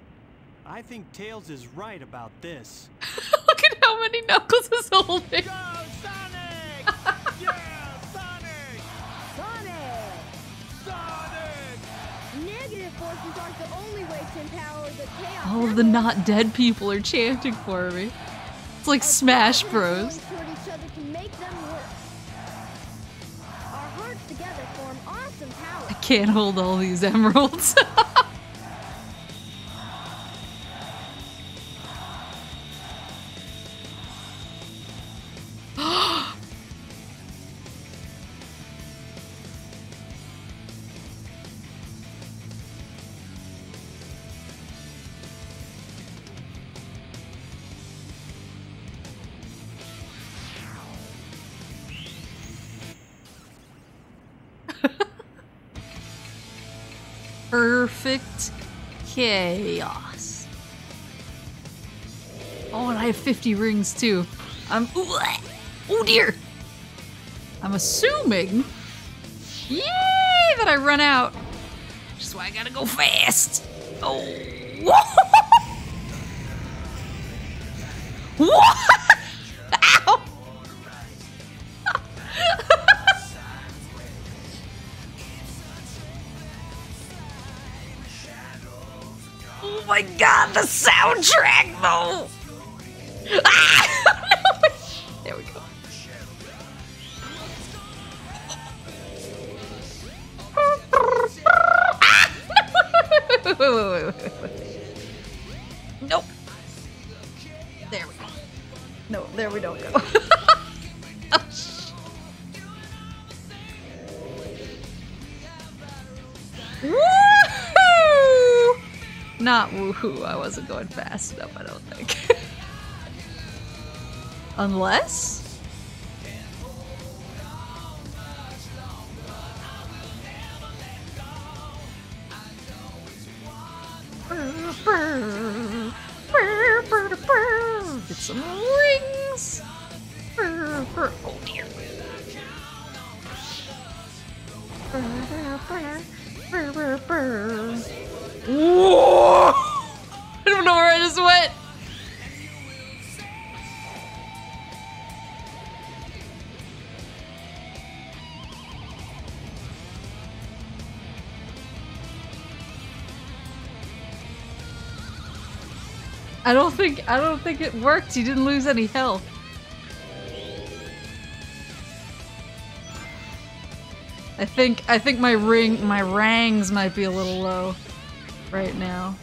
I think Tails is right about this. Look at how many Knuckles is holding! Go, Sonic! Yeah! Forces aren't the only way to empower the chaos. All of the not dead people are chanting for me. It's like Our Smash Bros. Toward each other to make them work. Our hearts together form awesome power. I can't hold all these emeralds. Perfect chaos. Oh, and I have fifty rings too. I'm. Ooh, oh dear! I'm assuming. Yay! That I run out. Which is why I gotta go fast. Oh. What? Ow! Oh my god, the soundtrack though! Ah! There we go. Nope. There we go. No, there we don't go. Oh, shit. Woohoo! Not woohoo. I wasn't going fast enough, I don't think. Unless? Get some rings. Oh dear. Whoa! I don't know where I just went. I don't think I don't think it worked. You didn't lose any health. I think I think my ring my rangs might be a little low right now.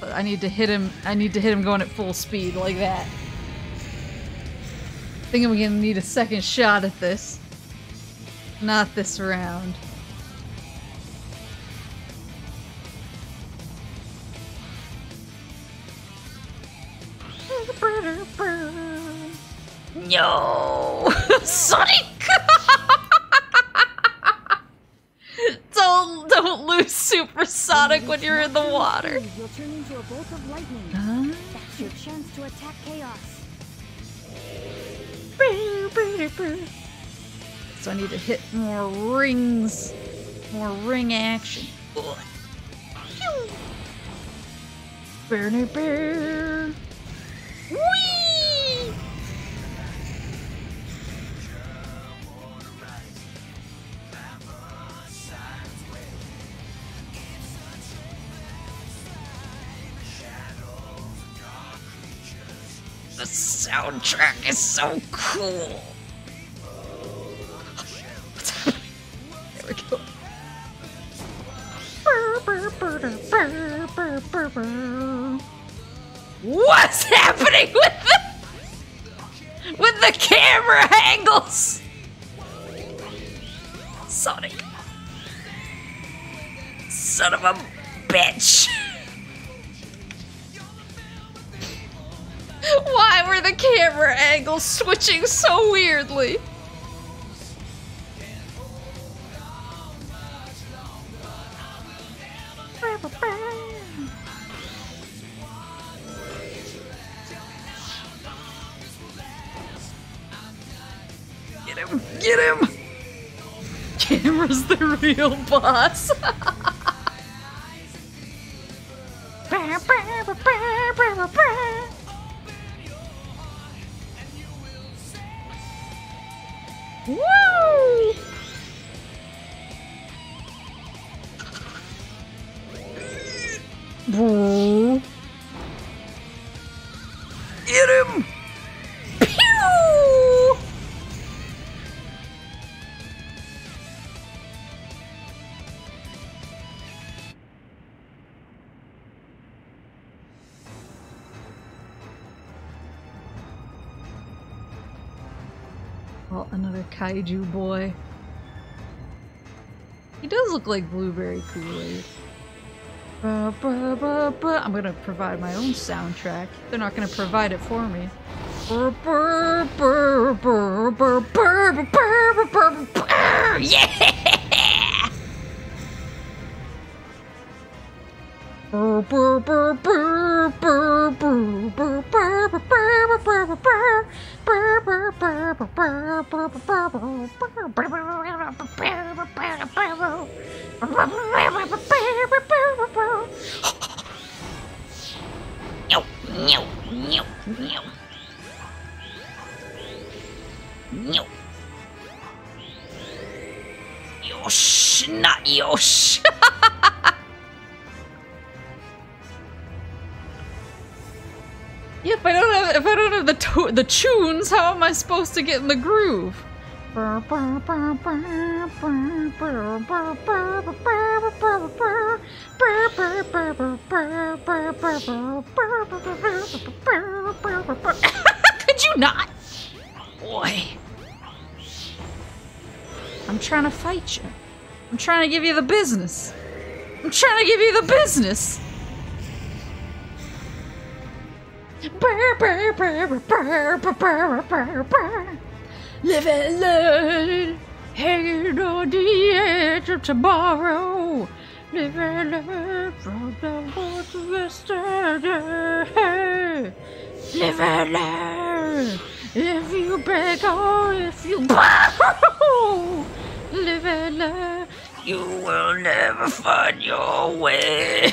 But I need to hit him I need to hit him going at full speed like that. I think I'm gonna need a second shot at this. Not this round. Yo, Sonic! don't don't lose Super Sonic when you're in the water. You'll turn into a bolt of lightning. Huh? That's your chance to attack chaos. So I need to hit more rings, more ring action. Burner bear. Whee! The soundtrack is so cool. There we go. What's happening with the, with the camera angles? Sonic. Son of a bitch. Why were the camera angles switching so weirdly? Get him! Get him! Camera's the real boss. Woo! Boo! Get him! Pew! Oh, another kaiju boy. He does look like Blueberry Kool-Aid. Ba, ba, ba, ba. I'm gonna provide my own soundtrack. They're not gonna provide it for me. Yeah! Burr, burr, burr, burr, burr, burr, burr, burr, burr. No, no, no, no. No. Yosh, not Yosh. Yeah, if I don't have if I don't have the to the tunes, how am I supposed to get in the groove? Could you not? Boy, I'm trying to fight you. I'm trying to give you the business. I'm trying to give you the business. Burr, burr, burr, burr, burr, burr, burr. Live and learn. Hang on the edge of tomorrow. Live and learn from the world of yesterday. Live and learn. If you break or if you live and learn, you will never find your way.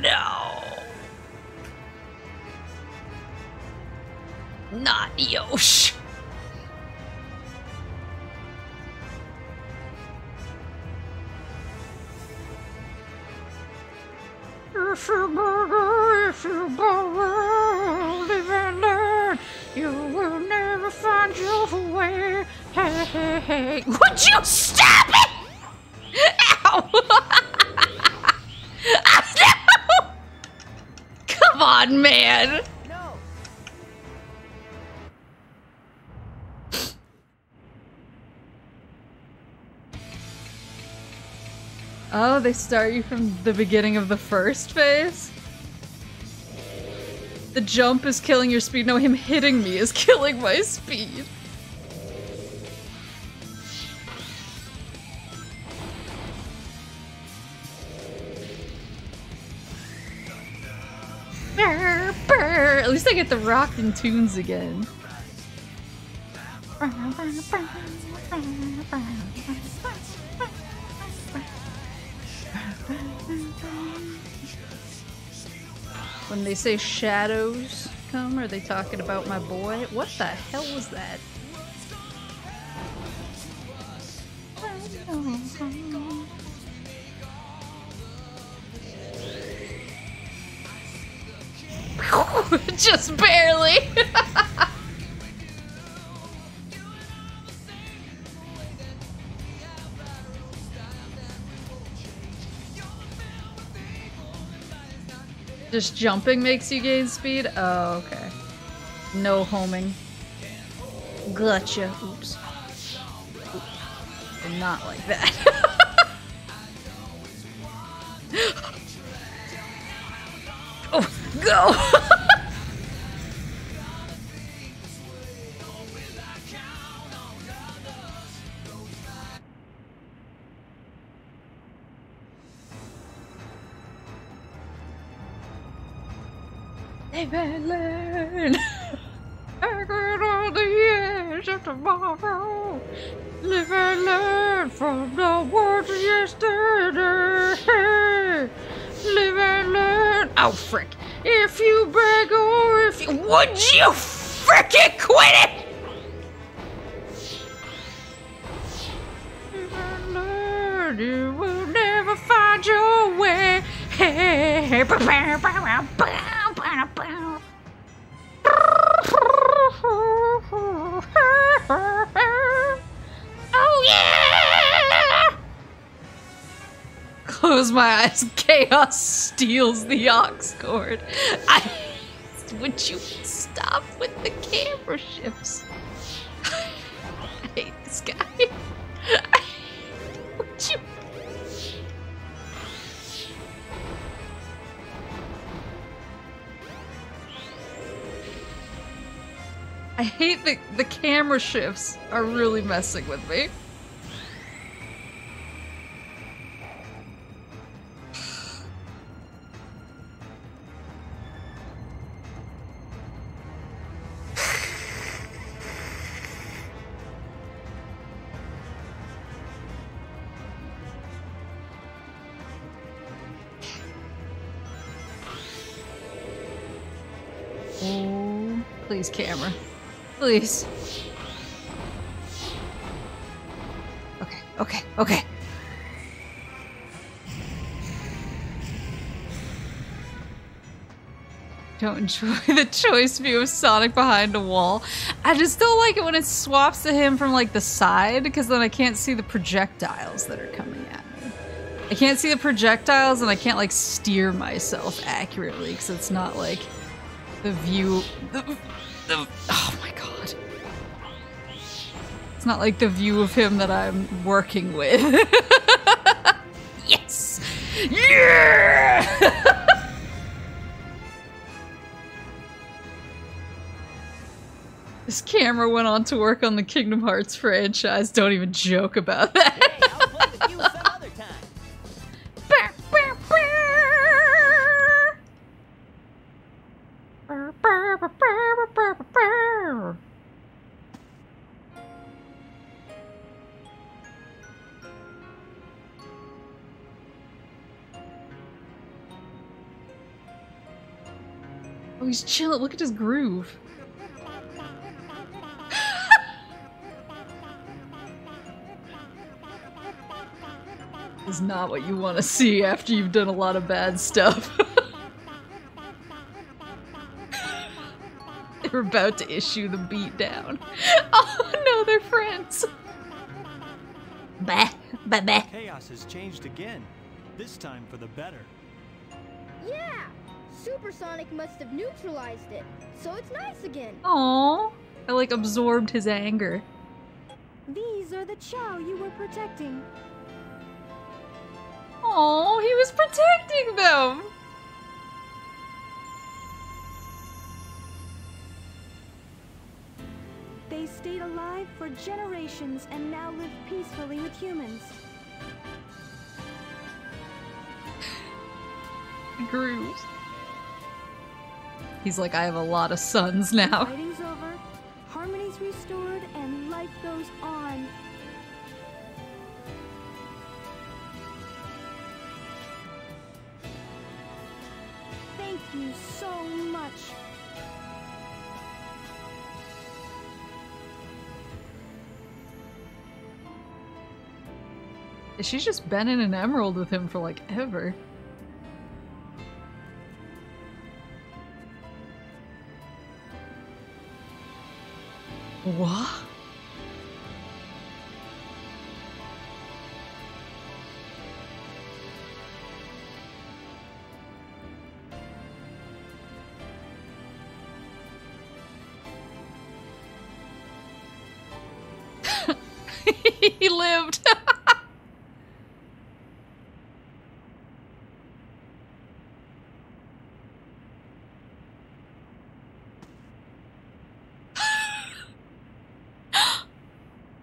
No. Not Yosh. If you go, if you go, live and learn, you will never find your way. Hey, hey, hey. Would you stop it? Ow! No! Come on, man. Oh, they start you from the beginning of the first phase? The jump is killing your speed. No, him hitting me is killing my speed. Burr, burr. At least I get the rockin' tunes again. Burr, burr, burr, burr, burr. When they say shadows come, are they talking about my boy? What the hell was that? Just barely! Just jumping makes you gain speed? Oh, okay. No homing. Gotcha. Oops. Oops. Not like that. Oh, go! Live and learn. I get on the edge of tomorrow. Live and learn from the world of yesterday. Live and learn. Oh, frick. If you beg or if you. Would you frickin' quit it? Live and learn. You will never find your way. Hey, hey, hey. Oh yeah! Close my eyes. Chaos steals the aux cord. I. Would you stop with the camera shifts? I hate this guy. I, would you? I hate the- the camera shifts are really messing with me. Oh, please, camera. Please. Okay, okay, okay. Don't enjoy the choice view of Sonic behind a wall. I just don't like it when it swaps to him from like the side, because then I can't see the projectiles that are coming at me. I can't see the projectiles and I can't like steer myself accurately because it's not like the view, the, the, oh my god. It's not like the view of him that I'm working with. Yes! Yeah! This camera went on to work on the Kingdom Hearts franchise. Don't even joke about that. Hey, I'll play with you some other time. Oh, he's chilling. Look at his groove. Is not what you want to see after you've done a lot of bad stuff. They're about to issue the beatdown. Oh no, they're friends. Bah, bah, bah. Chaos has changed again, this time for the better. Yeah, Supersonic must have neutralized it, so it's nice again. Aww, I like absorbed his anger. These are the Chao you were protecting. Oh, he was protecting them! They stayed alive for generations and now live peacefully with humans. Groot. He's like, I have a lot of sons now. Fighting's over, harmony's restored, and life goes on. Thank you so much. She's just been in an emerald with him for like ever. What? He lived.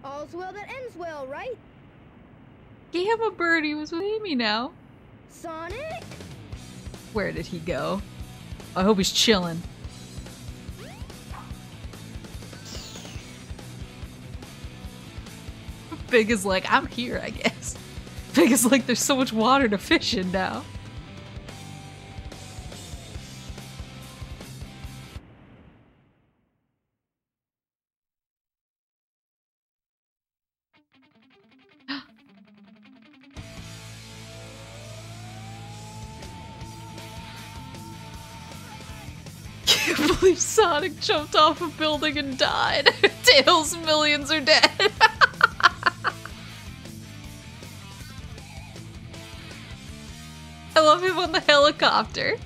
All's well that ends well, right? He had a bird. He was with Amy now. Sonic? Where did he go? I hope he's chilling. Big is like, I'm here, I guess. Big is like, there's so much water to fish in now. Can't believe Sonic jumped off a building and died. Tails, millions are dead. I love him on the helicopter.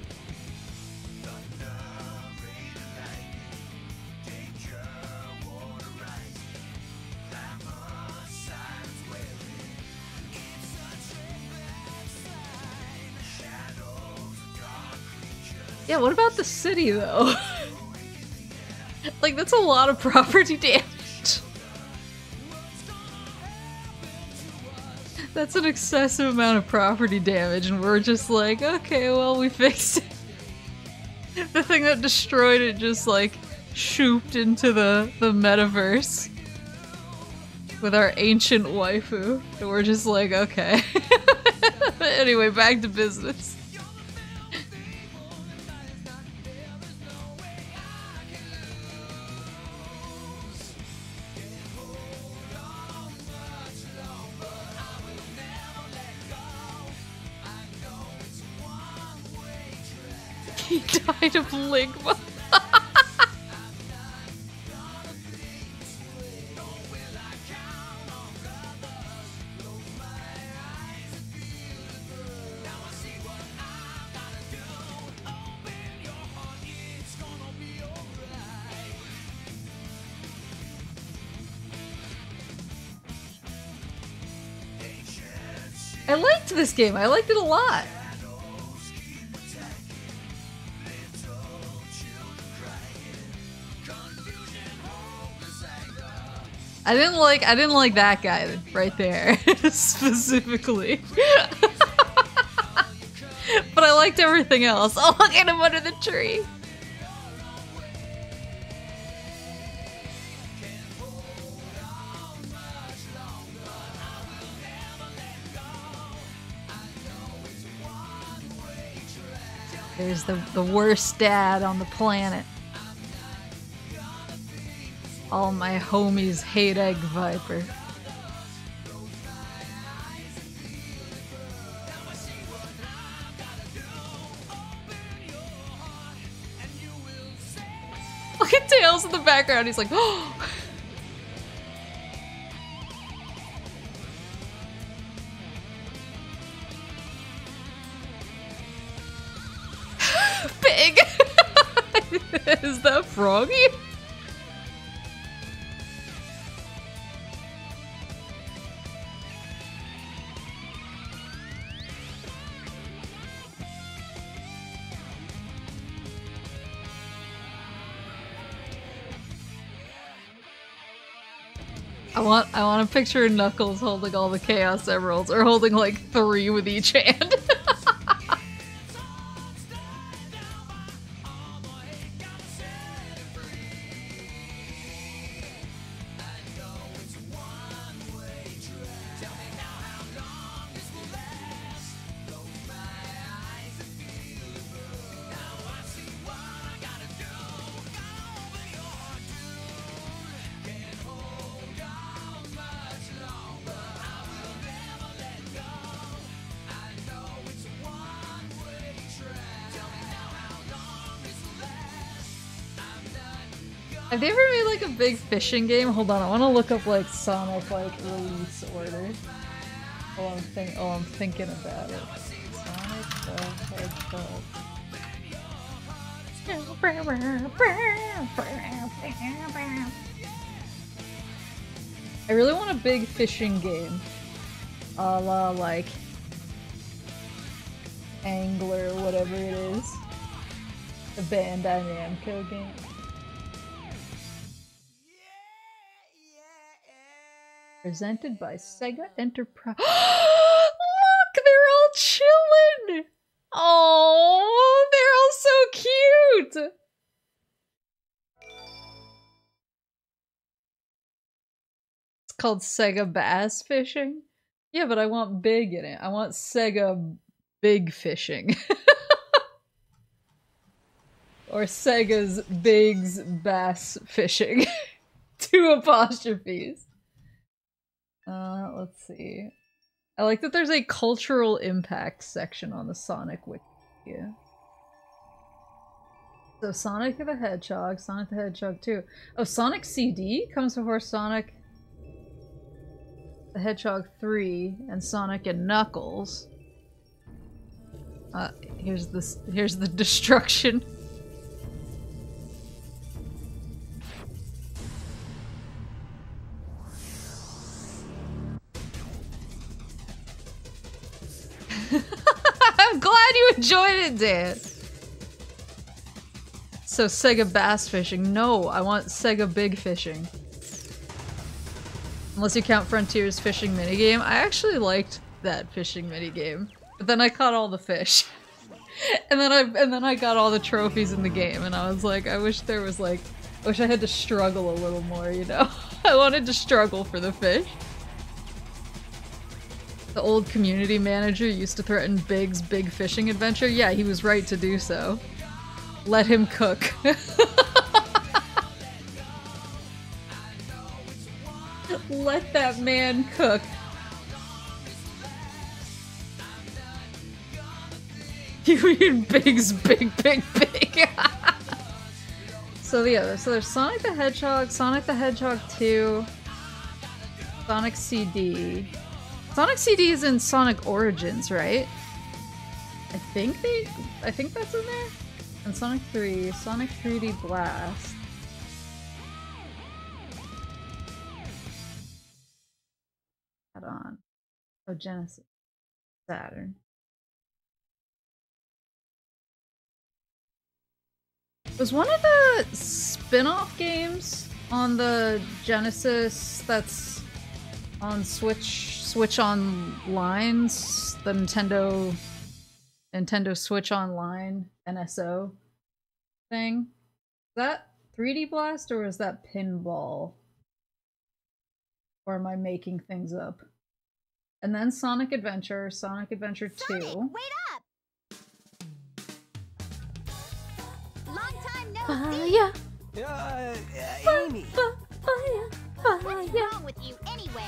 Yeah, what about the city though? Like, that's a lot of property damage. That's an excessive amount of property damage, and we're just like, okay, well, we fixed it. The thing that destroyed it just, like, shooped into the, the metaverse with our ancient waifu, and we're just like, okay. Anyway, back to business. He died of ligma. I liked this game. I liked it a lot. I didn't like I didn't like that guy right there specifically. But I liked everything else. Oh, look at him under the tree. There's the, the worst dad on the planet. All my homies hate Egg Viper. Look at Tails in the background, he's like, oh! Pig! Is that Froggy? I want I want to picture Knuckles holding all the Chaos Emeralds, or holding like three with each hand. Have they ever made like a big fishing game? Hold on, I want to look up like Sonic like release order. Oh, I'm think oh, I'm thinking about it. Sonic. I really want a big fishing game, a la like Angler, whatever it is, the Bandai Namco game. Presented by Sega Enterprise. Look, they're all chillin'! Oh, they're all so cute! It's called Sega Bass Fishing? Yeah, but I want big in it. I want Sega Big Fishing. Or Sega's Bigs Bass Fishing. Two apostrophes. Uh, let's see. I like that there's a cultural impact section on the Sonic wiki. Yeah. So Sonic the Hedgehog, Sonic the Hedgehog two. Oh, Sonic C D comes before Sonic the Hedgehog three and Sonic and Knuckles. Uh, here's this. Here's the destruction. I'm glad you enjoyed it, Dan! So, Sega Bass Fishing. No, I want Sega Big Fishing. Unless you count Frontiers Fishing minigame. I actually liked that fishing minigame. But then I caught all the fish. and then I and then I got all the trophies in the game, and I was like, I wish there was like... I wish I had to struggle a little more, you know? I wanted to struggle for the fish. The old community manager used to threaten Big's big fishing adventure. Yeah, he was right to do so. Let him cook. Let that man cook. You mean Big's big, big, big. something. So yeah, so there's Sonic the Hedgehog, Sonic the Hedgehog two, Sonic C D. Sonic C D is in Sonic Origins, right? I think they, I think that's in there. And Sonic three, Sonic three D Blast. Add on. Oh, Genesis. Saturn. Was one of the spin-off games on the Genesis that's on Switch, Switch Online, the Nintendo, Nintendo Switch Online N S O thing? Was that three D Blast or was that Pinball? Or am I making things up? And then Sonic Adventure, Sonic Adventure Sonic, two. Wait up! Long time no fire. See. Uh, uh, Amy. Fire, fire, fire. What's wrong with you anyway?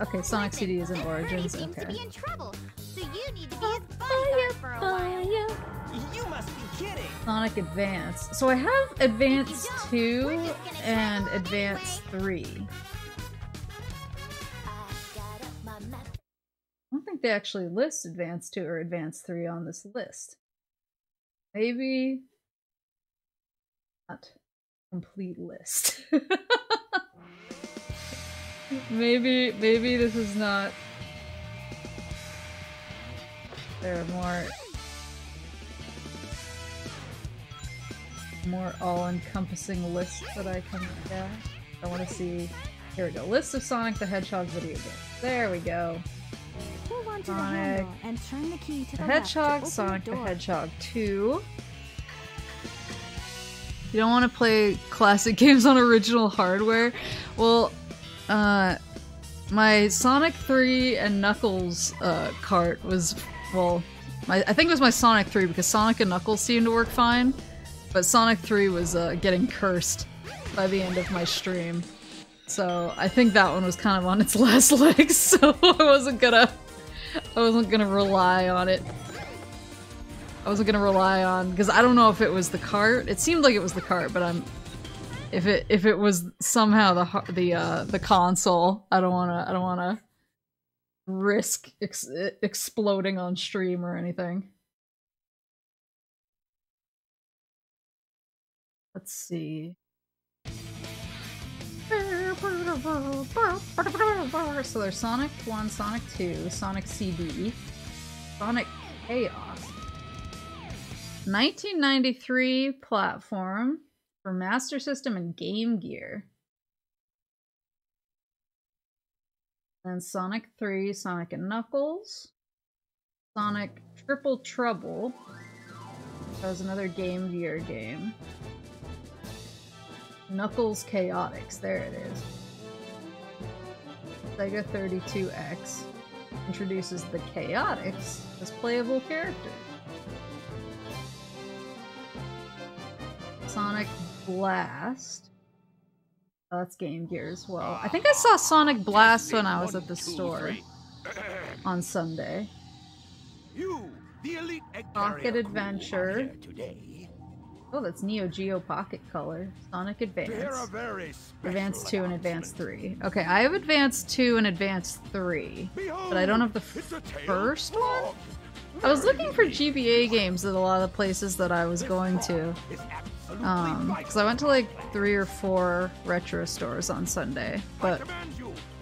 Okay, Sonic C D is in Origins. Seems okay. To be in trouble, so you need to be his bodyguard for a while. You must be kidding. Sonic Advance. So I have Advance two and Advance anyway. three. I don't think they actually list Advance two or Advance three on this list. Maybe not complete list. maybe maybe this is not. There are more more all-encompassing lists that I can look at. I want to see. Here we go. List of Sonic the Hedgehog video games. There we go. Hold on to the handle and turn the key to the Hedgehog, Sonic the Hedgehog two. You don't want to play classic games on original hardware? Well, uh, my Sonic three and Knuckles uh, cart was, well, my, I think it was my Sonic three because Sonic and Knuckles seemed to work fine, but Sonic three was uh, getting cursed by the end of my stream. So I think that one was kind of on its last legs, so I wasn't gonna, I wasn't gonna rely on it. I wasn't gonna rely on, because I don't know if it was the cart. It seemed like it was the cart, but I'm, if it if it was somehow the the uh, the console, I don't wanna I don't wanna risk ex exploding on stream or anything. Let's see. So there's Sonic one, Sonic two, Sonic C D, Sonic Chaos, nineteen ninety-three platform for Master System and Game Gear, and Sonic three, Sonic and Knuckles, Sonic Triple Trouble, that was another Game Gear game. Knuckles Chaotix, there it is. Sega thirty-two X introduces the Chaotix as playable character. Sonic Blast. Oh, that's Game Gear as well. I think I saw Sonic Blast when I was at the store on Sunday. Pocket Adventure. Oh, that's Neo Geo Pocket Color. Sonic Advance. Advance two and Advance three. Okay, I have Advance two and Advance three, but I don't have the first one? I was looking for G B A games at a lot of the places that I was going to. Um, because I went to like three or four retro stores on Sunday, but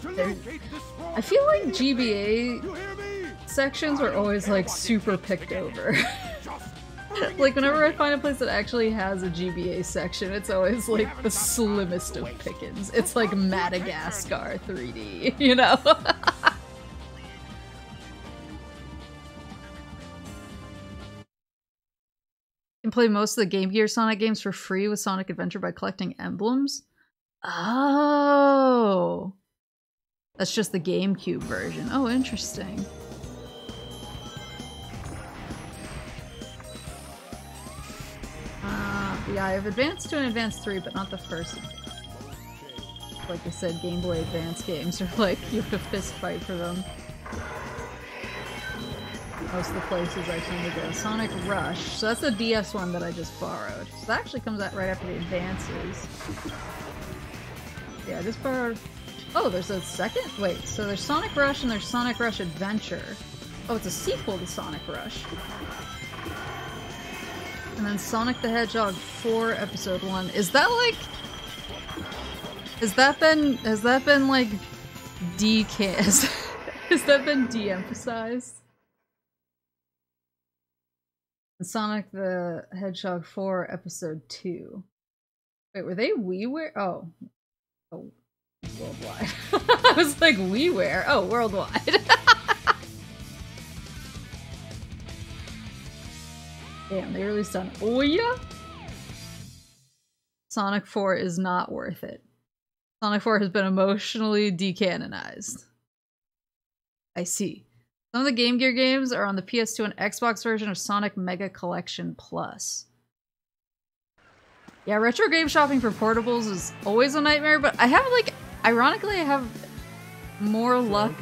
I feel like G B A sections were always like super picked over. Like, whenever I find a place that actually has a G B A section, it's always, like, the slimmest of pickings. It's like Madagascar three D, you know? You can play most of the Game Gear Sonic games for free with Sonic Adventure by collecting emblems. Oh! That's just the GameCube version. Oh, interesting. Uh, yeah, I have Advanced two and Advanced three, but not the first. Like I said, Game Boy Advance games are like, you have to fist fight for them. most of the places I tend to go. Sonic Rush. So that's the D S one that I just borrowed. So that actually comes out right after the Advances. Yeah, I just borrowed... Oh, there's a second? Wait, so there's Sonic Rush and there's Sonic Rush Adventure. Oh, it's a sequel to Sonic Rush. And then Sonic the Hedgehog four Episode one. Is that like... Has that been... Has that been like... D K... Has, has that been de-emphasized? Sonic the Hedgehog four Episode two. Wait, were they WiiWare? Oh. Oh. Worldwide. I was like, WiiWare? Oh, Worldwide. Damn, they released on Ouya? Sonic four is not worth it. Sonic four has been emotionally decanonized. I see. Some of the Game Gear games are on the P S two and Xbox version of Sonic Mega Collection Plus. Yeah, retro game shopping for portables is always a nightmare, but I have, like, ironically, I have more luck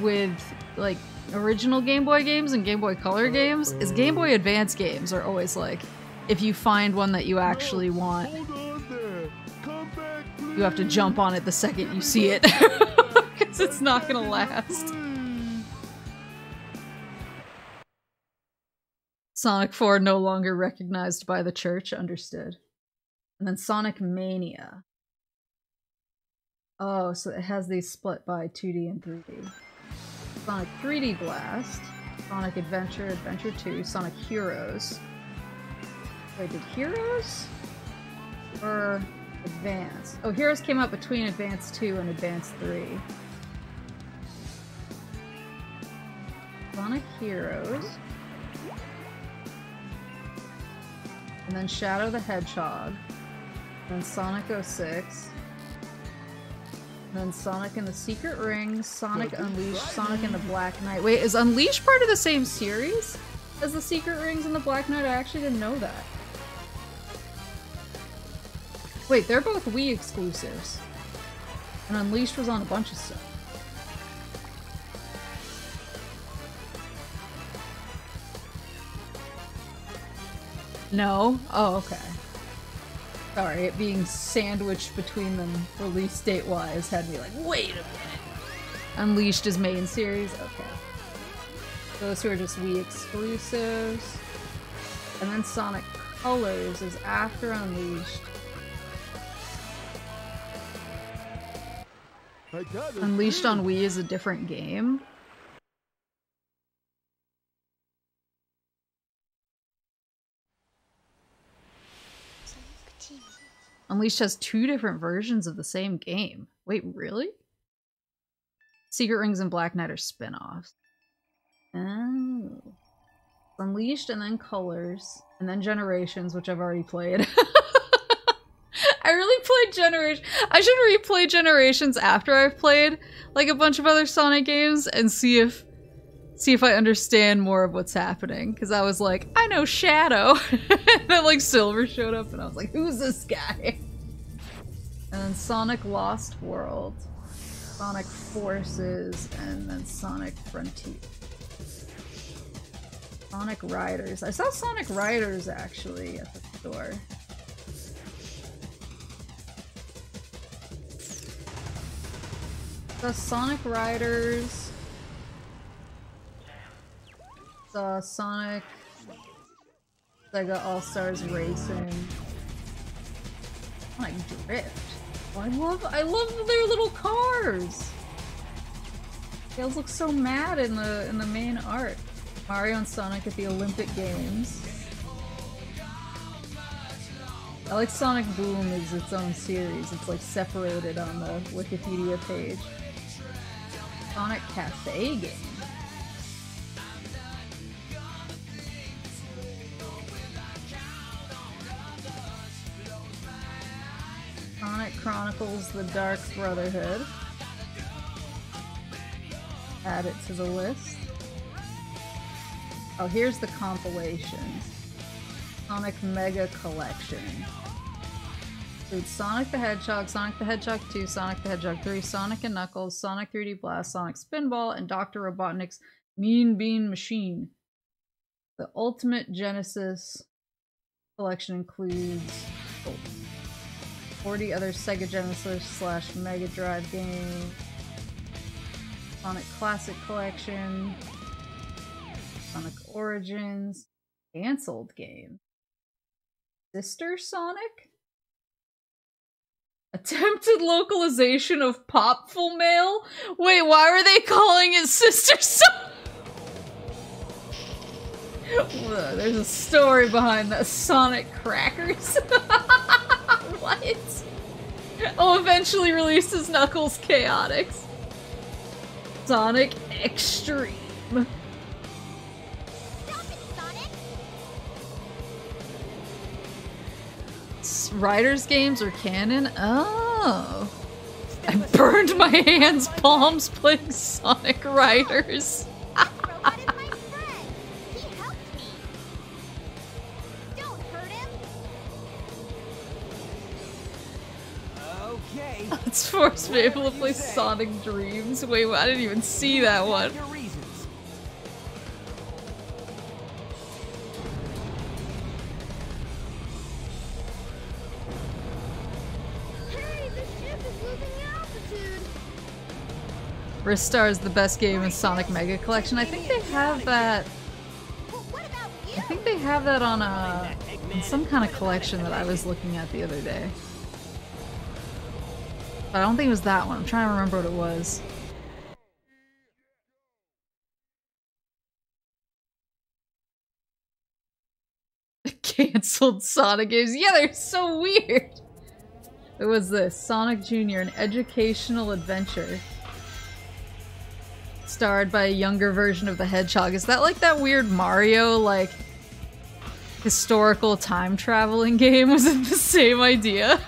with, like, original Game Boy games and Game Boy Color games. Is Game Boy Advance games are always, like, if you find one that you actually want, you have to jump on it the second you see it, because it's not gonna last. Sonic four no longer recognized by the church, understood. And then Sonic Mania. Oh, so it has these split by two D and three D. Sonic three D Blast, Sonic Adventure, Adventure two, Sonic Heroes. Wait, did Heroes? Or Advance? Oh, Heroes came out between Advance two and Advance three. Sonic Heroes. And then Shadow the Hedgehog. And then Sonic oh six. And then Sonic and the Secret Rings, Sonic Unleashed, Sonic and the Black Knight. Wait, is Unleashed part of the same series as the Secret Rings and the Black Knight? I actually didn't know that. Wait, they're both Wii exclusives. And Unleashed was on a bunch of stuff. No? Oh, okay. Sorry, it being sandwiched between them release date-wise had me like, wait a minute! Unleashed is main series? Okay. Those who are just Wii exclusives. And then Sonic Colors is after Unleashed. Unleashed on Wii is a different game. Unleashed has two different versions of the same game. Wait, really? Secret Rings and Black Knight are spin-offs. Oh. Unleashed and then Colors. And then Generations, which I've already played. I really played Generations. I should replay Generations after I've played like a bunch of other Sonic games and see if see if I understand more of what's happening. Because I was like, I know Shadow. And then like Silver showed up and I was like, who's this guy? And then Sonic Lost World, Sonic Forces, and then Sonic Frontiers. Sonic Riders. I saw Sonic Riders actually at the store. The Sonic Riders. Uh, Sonic, Sega All-Stars Racing, Sonic Drift. Oh, I love, I love their little cars. They all look so mad in the in the main art. Mario and Sonic at the Olympic Games. I like Sonic Boom is its own series. It's like separated on the Wikipedia page. Sonic Cafe Game. Sonic Chronicles The Dark Brotherhood. Add it to the list. Oh, here's the compilation. Sonic Mega Collection. Includes Sonic the Hedgehog, Sonic the Hedgehog two, Sonic the Hedgehog three, Sonic and Knuckles, Sonic three D Blast, Sonic Spinball, and Doctor Robotnik's Mean Bean Machine. The Ultimate Genesis collection includes oh, forty other Sega Genesis slash Mega Drive games, Sonic Classic Collection, Sonic Origins, cancelled game, Sister Sonic? Attempted localization of Popful Mail? Wait, why were they calling it Sister Sonic? There's a story behind that. Sonic Crackers? What? Oh, eventually releases Knuckles Chaotix. Sonic Extreme. Stop it, Sonic. Riders games are canon? Oh. I burned my hands, palms playing Sonic Riders. Let's force people to play Sonic Dreams. Wait, I didn't even see that one. Hey, the ship is losing altitude. Ristar is the best game in Sonic Mega Collection. I think they have that. I think they have that on a on some kind of collection that I was looking at the other day. I don't think it was that one. I'm trying to remember what it was. Cancelled Sonic games. Yeah, they're so weird. It was this Sonic Junior, an educational adventure, starred by a younger version of the Hedgehog. Is that like that weird Mario, like historical time traveling game? Was it the same idea?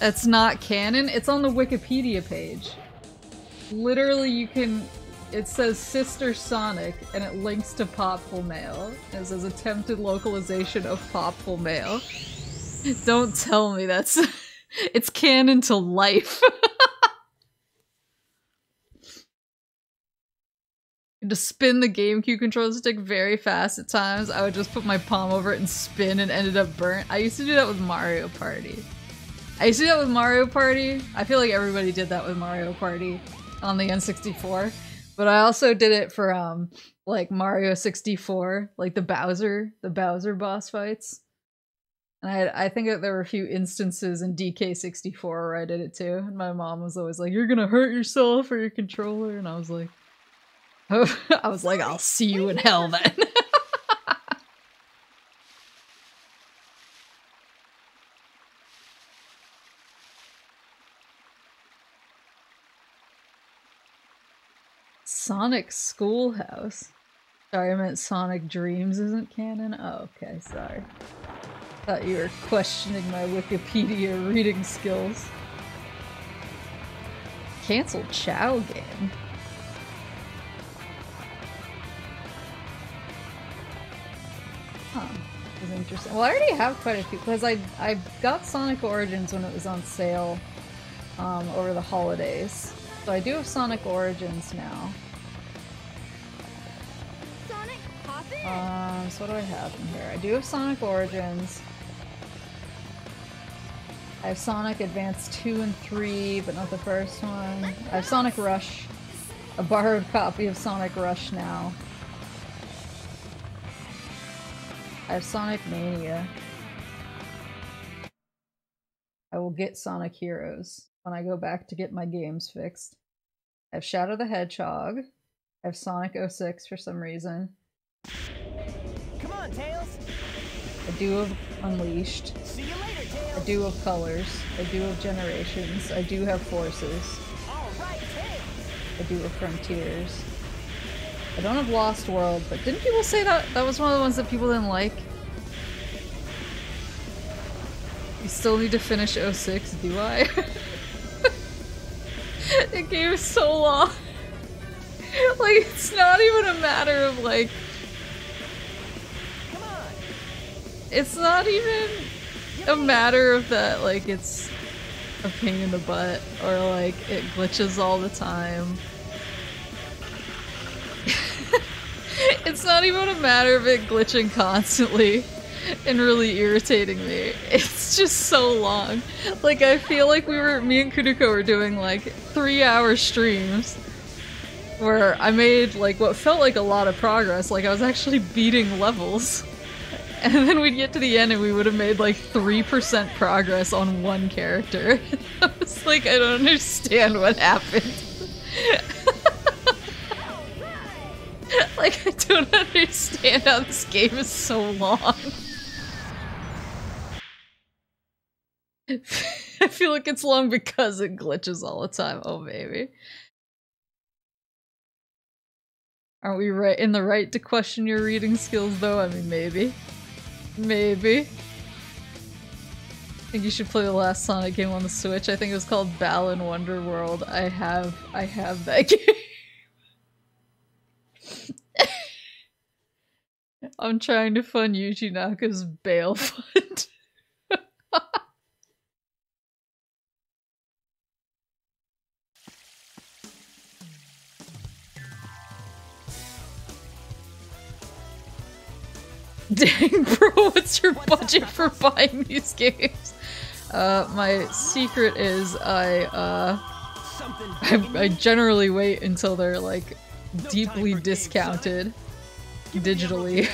That's not canon. It's on the Wikipedia page. Literally, you can... It says Sister Sonic, and it links to Popful Mail. It says attempted localization of Popful Mail. Don't tell me that's... It's canon to life. To spin the GameCube controller stick very fast at times, I would just put my palm over it and spin and ended up burnt. I used to do that with Mario Party. I used to do that with Mario Party. I feel like everybody did that with Mario Party on the N sixty-four. But I also did it for, um, like, Mario sixty-four. Like, the Bowser, the Bowser boss fights. And I, I think that there were a few instances in D K sixty-four where I did it too. And my mom was always like, you're gonna hurt yourself or your controller. And I was like... Oh, I was like, I'll see you in hell then. Sonic Schoolhouse. Sorry, I meant Sonic Dreams isn't canon. Oh, okay, sorry. Thought you were questioning my Wikipedia reading skills. Cancel Chow game. Huh. This is interesting. Well, I already have quite a few because I I got Sonic Origins when it was on sale um, over the holidays. So I do have Sonic Origins now. Um, so what do I have in here? I do have Sonic Origins. I have Sonic Advance two and three, but not the first one. I have Sonic Rush. A borrowed copy of Sonic Rush now. I have Sonic Mania. I will get Sonic Heroes when I go back to get my games fixed. I have Shadow the Hedgehog. I have Sonic oh six for some reason. Come on, Tails. I do have Unleashed. See you later, Tails. I do have Colors. I do have Generations. I do have Forces. All right, Tails. I do have Frontiers. I don't have Lost World, but didn't people say that that was one of the ones that people didn't like? You still need to finish oh six, do I? It gave so long. Like, it's not even a matter of like... It's not even a matter of that, like, it's a pain in the butt, or like, it glitches all the time. It's not even a matter of it glitching constantly and really irritating me. It's just so long. Like, I feel like we were, me and Kuriko were doing like three hour streams where I made like what felt like a lot of progress, like I was actually beating levels. And then we'd get to the end and we would have made like three percent progress on one character. I was like, I don't understand what happened. Like, I don't understand how this game is so long. I feel like it's long because it glitches all the time. Oh, baby. Are we right in the right to question your reading skills, though? I mean, maybe. Maybe. I think you should play the last Sonic game on the Switch. I think it was called Balan Wonderworld. I have, I have that game. I'm trying to fund Yuji Naka's bail fund. Dang, bro, what's your budget for buying these games? Uh, my secret is I, uh, I, I generally wait until they're, like, deeply discounted digitally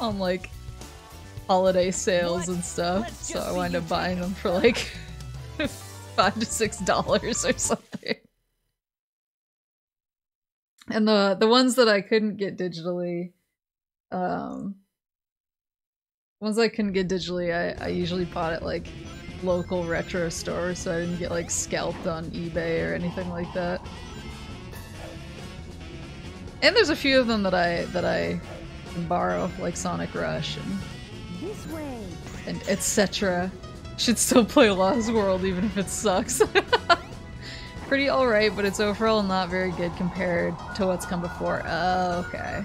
on, like, holiday sales and stuff, so I wind up buying them for, like, five to six dollars or something. And the, the ones that I couldn't get digitally, Um, ones I couldn't get digitally, I, I usually bought at, like, local retro stores, so I didn't get, like, scalped on eBay or anything like that. And there's a few of them that I, that I can borrow, like Sonic Rush and, this way. and et cetera. Should still play Lost World even if it sucks. Pretty alright, but it's overall not very good compared to what's come before. Oh, okay.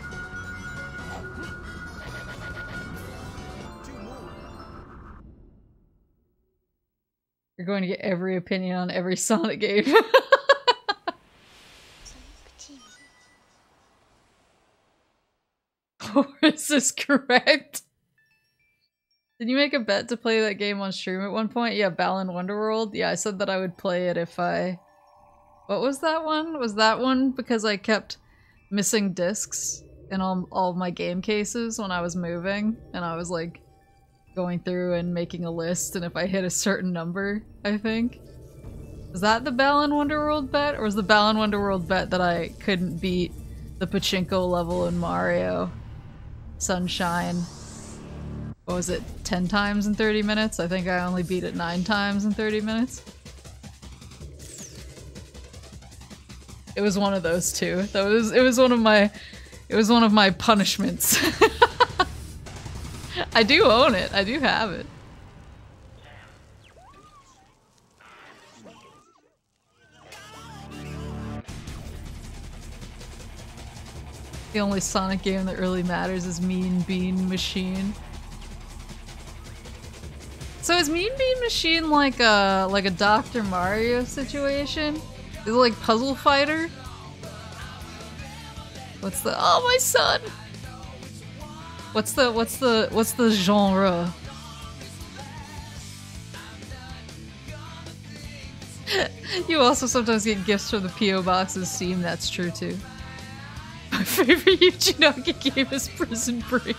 You're going to get every opinion on every Sonic game. Oh, is this correct? Did you make a bet to play that game on stream at one point? Yeah, Balan Wonderworld. Yeah, I said that I would play it if I... What was that one? Was that one because I kept missing discs in all, all my game cases when I was moving? And I was like... going through and making a list, and if I hit a certain number, I think. Was that the Balan Wonderworld bet? Or was the Balan Wonderworld bet that I couldn't beat the pachinko level in Mario Sunshine? What was it, ten times in thirty minutes? I think I only beat it nine times in thirty minutes. It was one of those two. That was, it was one of my, it was one of my punishments. I do own it. I do have it. The only Sonic game that really matters is Mean Bean Machine. So is Mean Bean Machine like a like a Doctor Mario situation? Is it like Puzzle Fighter? What's the oh my son? What's the, what's the, what's the genre? You also sometimes get gifts from the P O boxes seem that's true too. My favorite Yuji Naka game is Prison Break.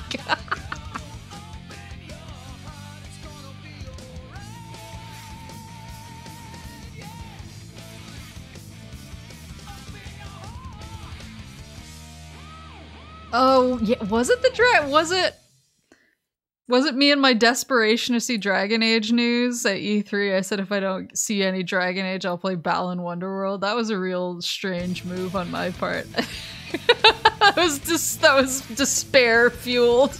Oh, yeah, was it the dra- was it- was it me and my desperation to see Dragon Age news at E three? I said if I don't see any Dragon Age, I'll play Balan Wonderworld. That was a real strange move on my part. That was just- that was despair-fueled.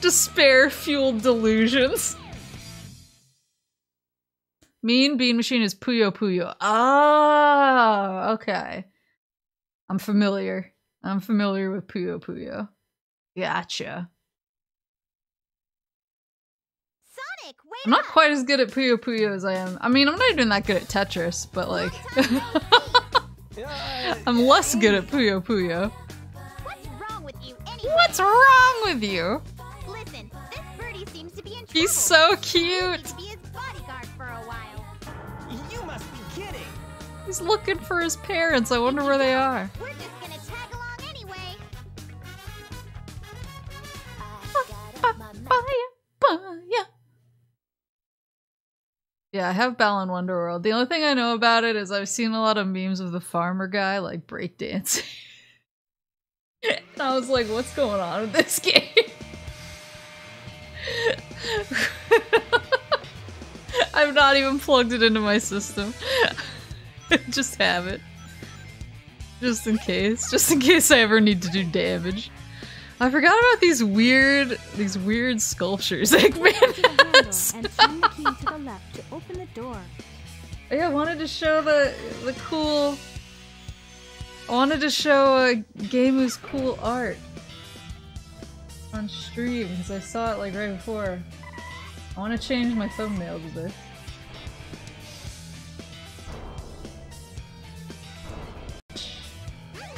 Despair-fueled delusions. Mean Bean Machine is Puyo Puyo. Ah, okay. I'm familiar. I'm familiar with Puyo Puyo. Gotcha. I'm not quite as good at Puyo Puyo as I am. I mean, I'm not even that good at Tetris, but like... I'm less good at Puyo Puyo. What's wrong with you anyway? What's wrong with you? Listen, this birdie seems to be in trouble. He's so cute. He needs to be his bodyguard for a while. You must be kidding. He's looking for his parents. I wonder where they are. We're just gonna tag along anyway. Ba-ba-ba-ya-ba-ya. Yeah, I have Balan Wonderworld. The only thing I know about it is I've seen a lot of memes of the farmer guy, like, breakdancing. And I was like, what's going on with this game? I've not even plugged it into my system. Just have it. Just in case. Just in case I ever need to do damage. I forgot about these weird, these weird sculptures Eggman has. And turn the key to the left to open the door. Yeah, I wanted to show the the cool. I wanted to show a Gamu's cool art on stream because I saw it like right before. I want to change my thumbnail to this.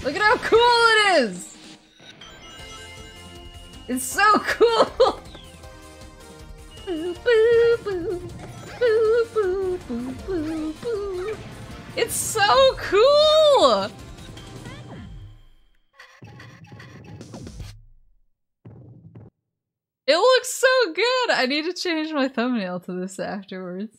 Look at how cool it is! It's so cool! Boo, boo, boo. Boo, boo, boo, boo, boo. It's so cool! It looks so good! I need to change my thumbnail to this afterwards.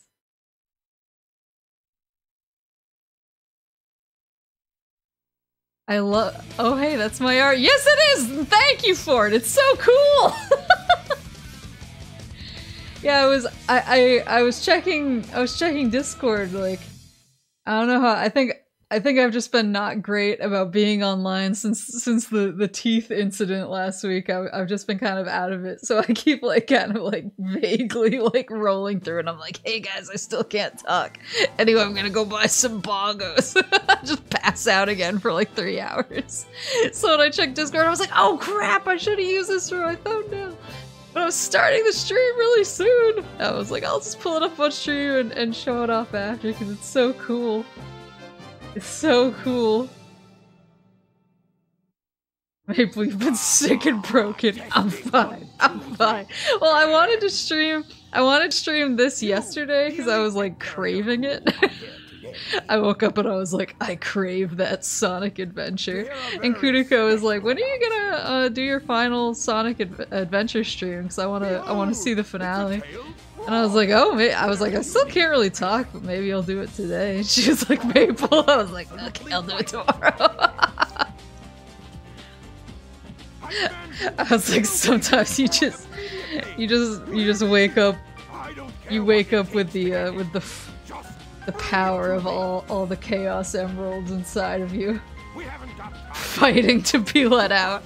I love- oh hey, that's my art. Yes it is! Thank you for it! It's so cool! Yeah, I was- I, I- I was checking- I was checking Discord, like... I don't know how- I think- I think I've just been not great about being online since- since the- the teeth incident last week. I, I've just been kind of out of it, so I keep like kind of like vaguely like rolling through and I'm like, hey guys, I still can't talk. Anyway, I'm gonna go buy some bongos. Just pass out again for like three hours. So when I checked Discord, I was like, oh crap, I should've used this for my thumbnail. But I was starting the stream really soon. I was like, I'll just pull it up on stream and, and show it off after because it's so cool. It's so cool. Maybe we've been sick and broken. I'm fine. I'm fine. Well, I wanted to stream. I wanted to stream this yesterday because I was like craving it. I woke up and I was like, I crave that Sonic adventure. And Kuriko was like, when are you gonna uh, do your final Sonic ad adventure stream? Because I wanna, I wanna see the finale. And I was like, oh, may I was like, I still can't really talk, but maybe I'll do it today. And she was like, Maple. I was like, okay, I'll do it tomorrow. I was like, sometimes you just, you just, you just wake up, you wake up with the, uh, with the, f the power of all, all the Chaos Emeralds inside of you, fighting to be let out.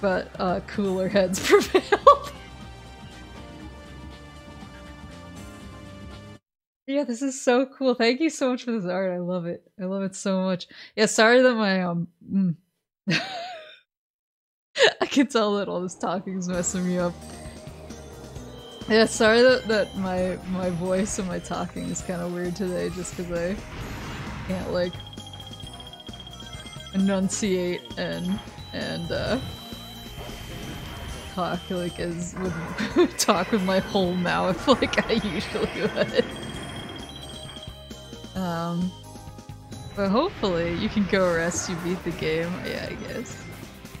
But uh, cooler heads prevailed. Yeah, this is so cool. Thank you so much for this art. I love it. I love it so much. Yeah, sorry that my, um... Mm. I can tell that all this talking is messing me up. Yeah, sorry that, that my my voice and my talking is kind of weird today just because I can't, like, enunciate and, and, uh... talk, like, as... with, talk with my whole mouth like I usually would. Um, but hopefully you can go rest, you beat the game. Yeah, I guess.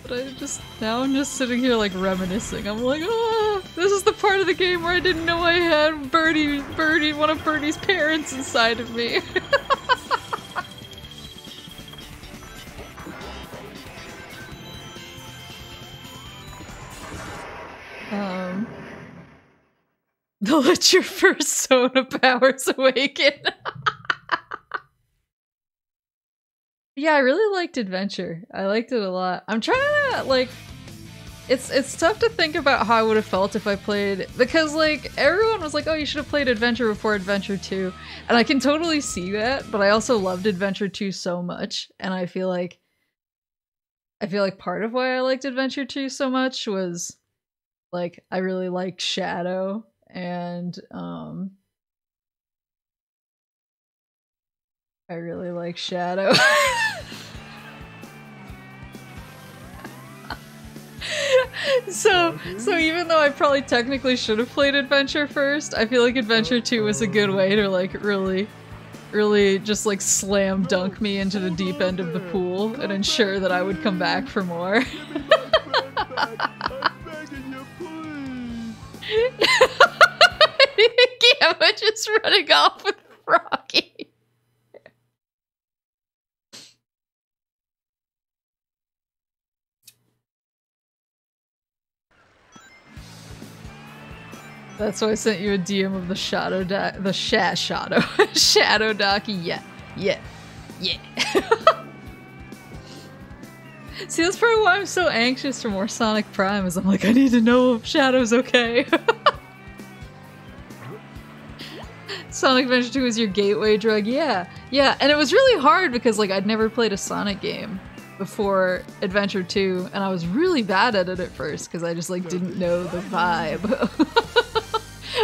But I just, now I'm just sitting here like reminiscing. I'm like, oh, this is the part of the game where I didn't know I had Birdie, Birdie, one of Birdie's parents inside of me. um, they'll let your persona powers awaken. Yeah, I really liked Adventure. I liked it a lot. I'm trying to, like... It's it's tough to think about how I would have felt if I played... Because, like, everyone was like, oh, you should have played Adventure before Adventure two. And I can totally see that, but I also loved Adventure two so much. And I feel like... I feel like part of why I liked Adventure two so much was... Like, I really liked Shadow. and um I really like Shadow. So, so even though I probably technically should have played Adventure first, I feel like Adventure two was a good way to like really, really just like slam dunk me into the deep end of the pool and ensure that I would come back for more. Gamma just running off with Rocky. That's why I sent you a D M of the shadow doc, the sha shadow, shadow doc. Yeah, yeah, yeah. See, that's probably why I'm so anxious for more Sonic Prime. Is I'm like, I need to know if Shadow's okay. Sonic Adventure two was your gateway drug, yeah, yeah. And it was really hard because like I'd never played a Sonic game before Adventure two, and I was really bad at it at first because I just like didn't know the vibe.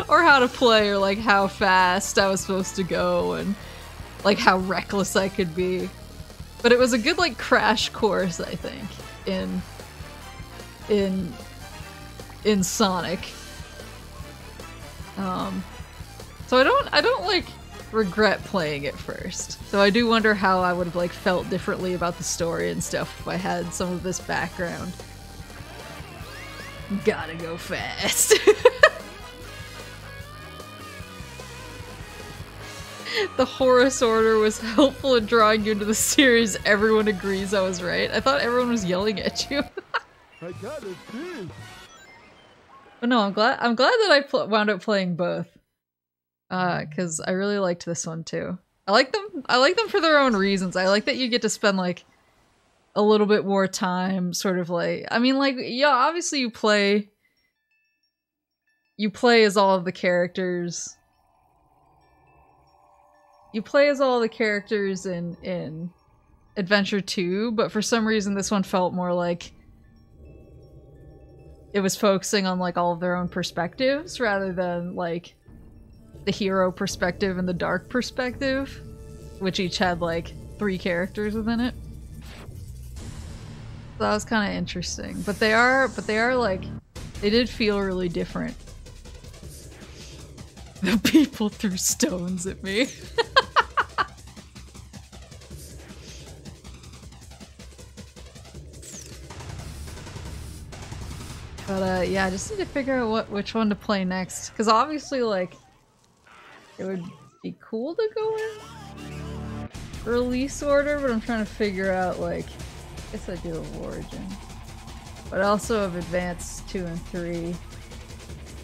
Or how to play, or like how fast I was supposed to go, and like how reckless I could be. But it was a good like crash course, I think, in in in Sonic. Um, so I don't I don't like regret playing it first. Though I do wonder how I would have like felt differently about the story and stuff if I had some of this background. Gotta go fast. The Horus Order was helpful in drawing you into the series. Everyone agrees I was right. I thought everyone was yelling at you. I got it too. But no, I'm glad. I'm glad that I wound up playing both, because uh, I really liked this one too. I like them. I like them for their own reasons. I like that you get to spend like a little bit more time, sort of like. I mean, like yeah, obviously you play. You play as all of the characters. You play as all the characters in, in Adventure two, but for some reason this one felt more like it was focusing on like all of their own perspectives rather than like the hero perspective and the dark perspective, which each had like three characters within it. So that was kind of interesting, but they are, but they are like, they did feel really different. The people threw stones at me. But uh, yeah, I just need to figure out what which one to play next, because obviously, like, it would be cool to go in release order, but I'm trying to figure out, like, I guess I do of Origin, but also of Advance two and three.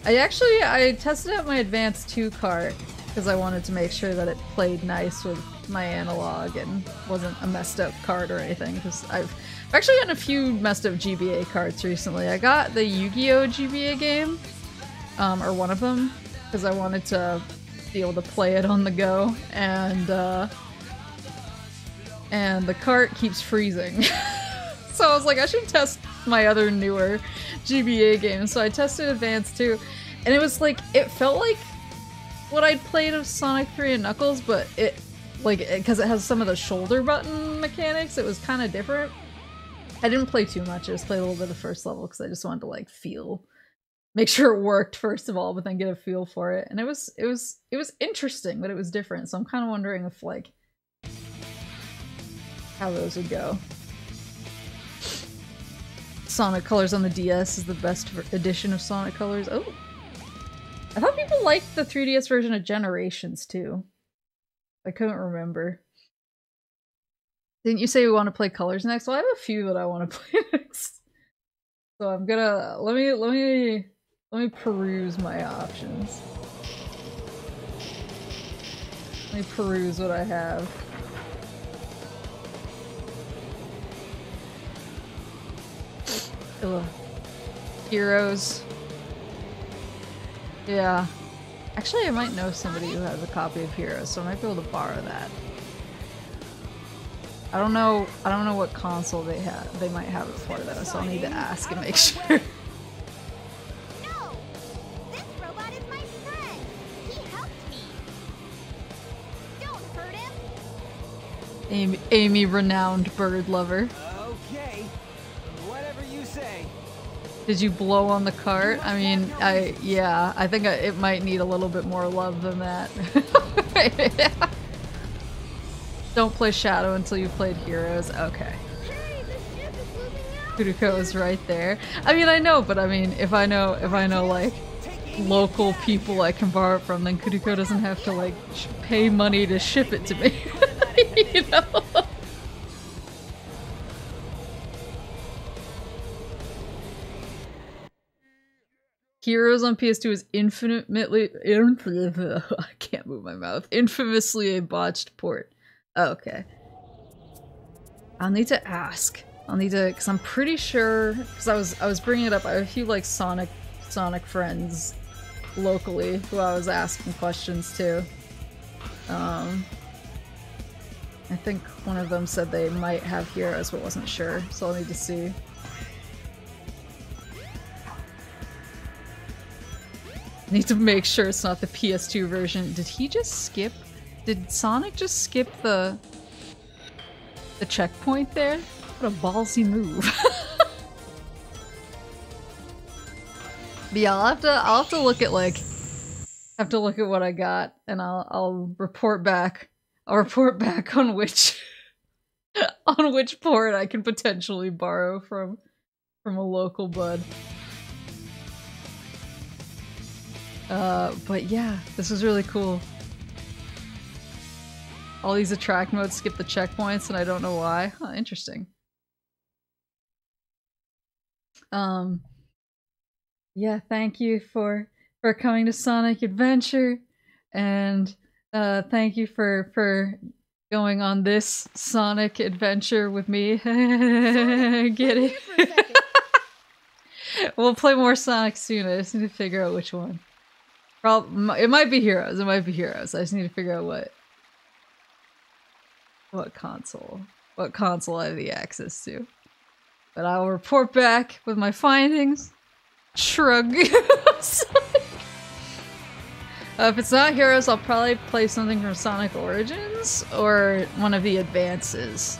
I actually, I tested out my Advance two cart because I wanted to make sure that it played nice with my analog and wasn't a messed up cart or anything, because I've actually gotten a few messed up G B A carts recently. I got the Yu-Gi-Oh! G B A game, um, or one of them, because I wanted to be able to play it on the go, and, uh, and the cart keeps freezing. So I was like, I should test my other newer G B A games. So I tested Advance two, and it was like, it felt like what I'd played of Sonic three and Knuckles, but it, like, because it, it has some of the shoulder button mechanics, it was kind of different. I didn't play too much, I just played a little bit of the first level because I just wanted to, like, feel, make sure it worked first of all, but then get a feel for it. And it was, it was, it was interesting, but it was different. So I'm kind of wondering if, like, how those would go. Sonic Colors on the D S is the best edition of Sonic Colors. Oh! I thought people liked the three D S version of Generations, too. I couldn't remember. Didn't you say we want to play Colors next? Well, I have a few that I want to play next. So I'm gonna... Let me... Let me... Let me peruse my options. Let me peruse what I have. Ugh. Heroes. Yeah. Actually, I might know somebody who has a copy of Heroes, so I might be able to borrow that. I don't know. I don't know what console they have. They might have it for though, so I'll need to ask and make sure. No, this robot is my Amy, Amy, renowned bird lover. Okay, whatever you say. Did you blow on the cart? I mean, I yeah, I think I, it might need a little bit more love than that. Yeah. Don't play Shadow until you played Heroes. Okay. Kuriko is right there. I mean, I know, but I mean, if I know, if I know, like, local people I can borrow it from, then Kuriko doesn't have to, like, pay money to ship it to me. You know? Heroes on P S two is infinitely... I can't move my mouth. Infamously a botched port. Oh, okay. I'll need to ask. I'll need to, because I'm pretty sure, because I was I was bringing it up. I have a few like Sonic Sonic friends locally who I was asking questions to. Um, I think one of them said they might have Heroes, but wasn't sure, so I'll need to see. Need to make sure it's not the P S two version. Did he just skip? Did Sonic just skip the the checkpoint there? What a ballsy move. But yeah, I'll have to I'll have to look at like have to look at what I got, and I'll I'll report back. I'll report back on which on which port I can potentially borrow from from a local bud. Uh but yeah, this was really cool. All these attract modes skip the checkpoints and I don't know why. Huh, interesting. Um, yeah, thank you for for coming to Sonic Adventure, and uh, thank you for for going on this Sonic Adventure with me. Sonic, get it? We'll play more Sonic soon. I just need to figure out which one. Probably, it might be Heroes. It might be Heroes. I just need to figure out what what console what console I have the access to. But I'll report back with my findings. Shrug. Uh, if it's not Heroes, I'll probably play something from Sonic Origins or one of the Advances,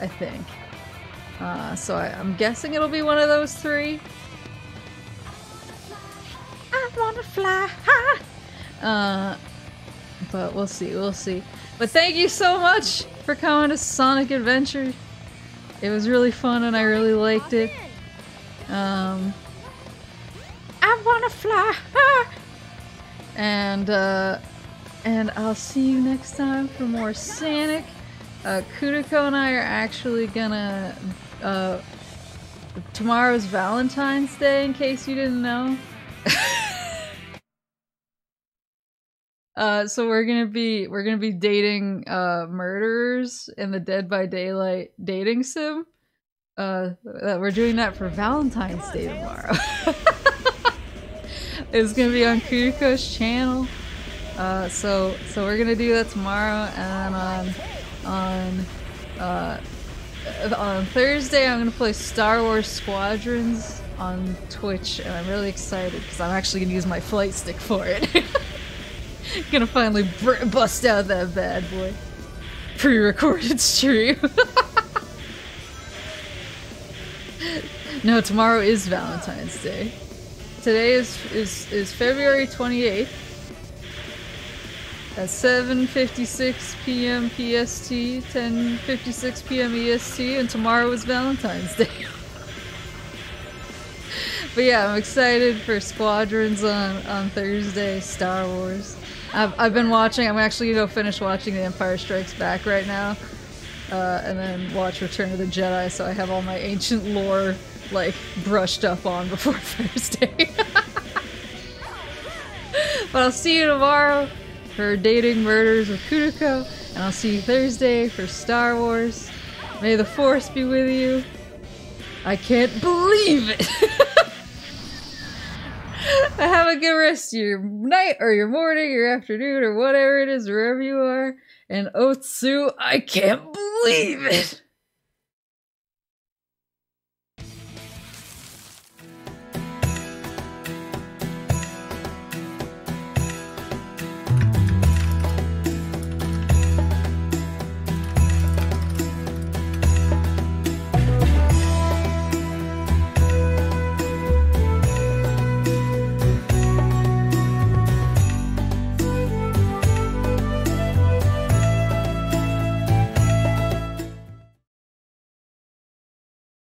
I think. Uh, so I, I'm guessing it'll be one of those three. I wanna fly high. Uh, but we'll see, we'll see. But thank you so much for coming to Sonic Adventure. It was really fun and I really liked it. Um, I wanna fly! Ah! And, uh, and I'll see you next time for more Sonic. Uh, Kuriko and I are actually gonna, uh, tomorrow's Valentine's Day, in case you didn't know. Uh, so we're gonna be we're gonna be dating uh, murderers in the Dead by Daylight dating sim. Uh, we're doing that for Valentine's Day tomorrow. It's gonna be on Kuriko's channel. Uh, so so we're gonna do that tomorrow, and on on uh, on Thursday I'm gonna play Star Wars Squadrons on Twitch, and I'm really excited because I'm actually gonna use my flight stick for it. Gonna finally br bust out that bad boy. Pre-recorded stream. No, tomorrow is Valentine's Day. Today is is is February twenty-eighth at seven fifty-six p m P S T, ten fifty-six p m E S T, and tomorrow is Valentine's Day. But yeah, I'm excited for Squadrons on on Thursday. Star Wars. I've, I've been watching, I'm actually going to finish watching The Empire Strikes Back right now, uh, and then watch Return of the Jedi, so I have all my ancient lore, like, brushed up on before Thursday. But I'll see you tomorrow for Dating Murders with Kuriko, and I'll see you Thursday for Star Wars. May the Force be with you. I can't believe it! Have a good rest of your night, or your morning, your afternoon, or whatever it is, wherever you are. And Otsu, I can't believe it!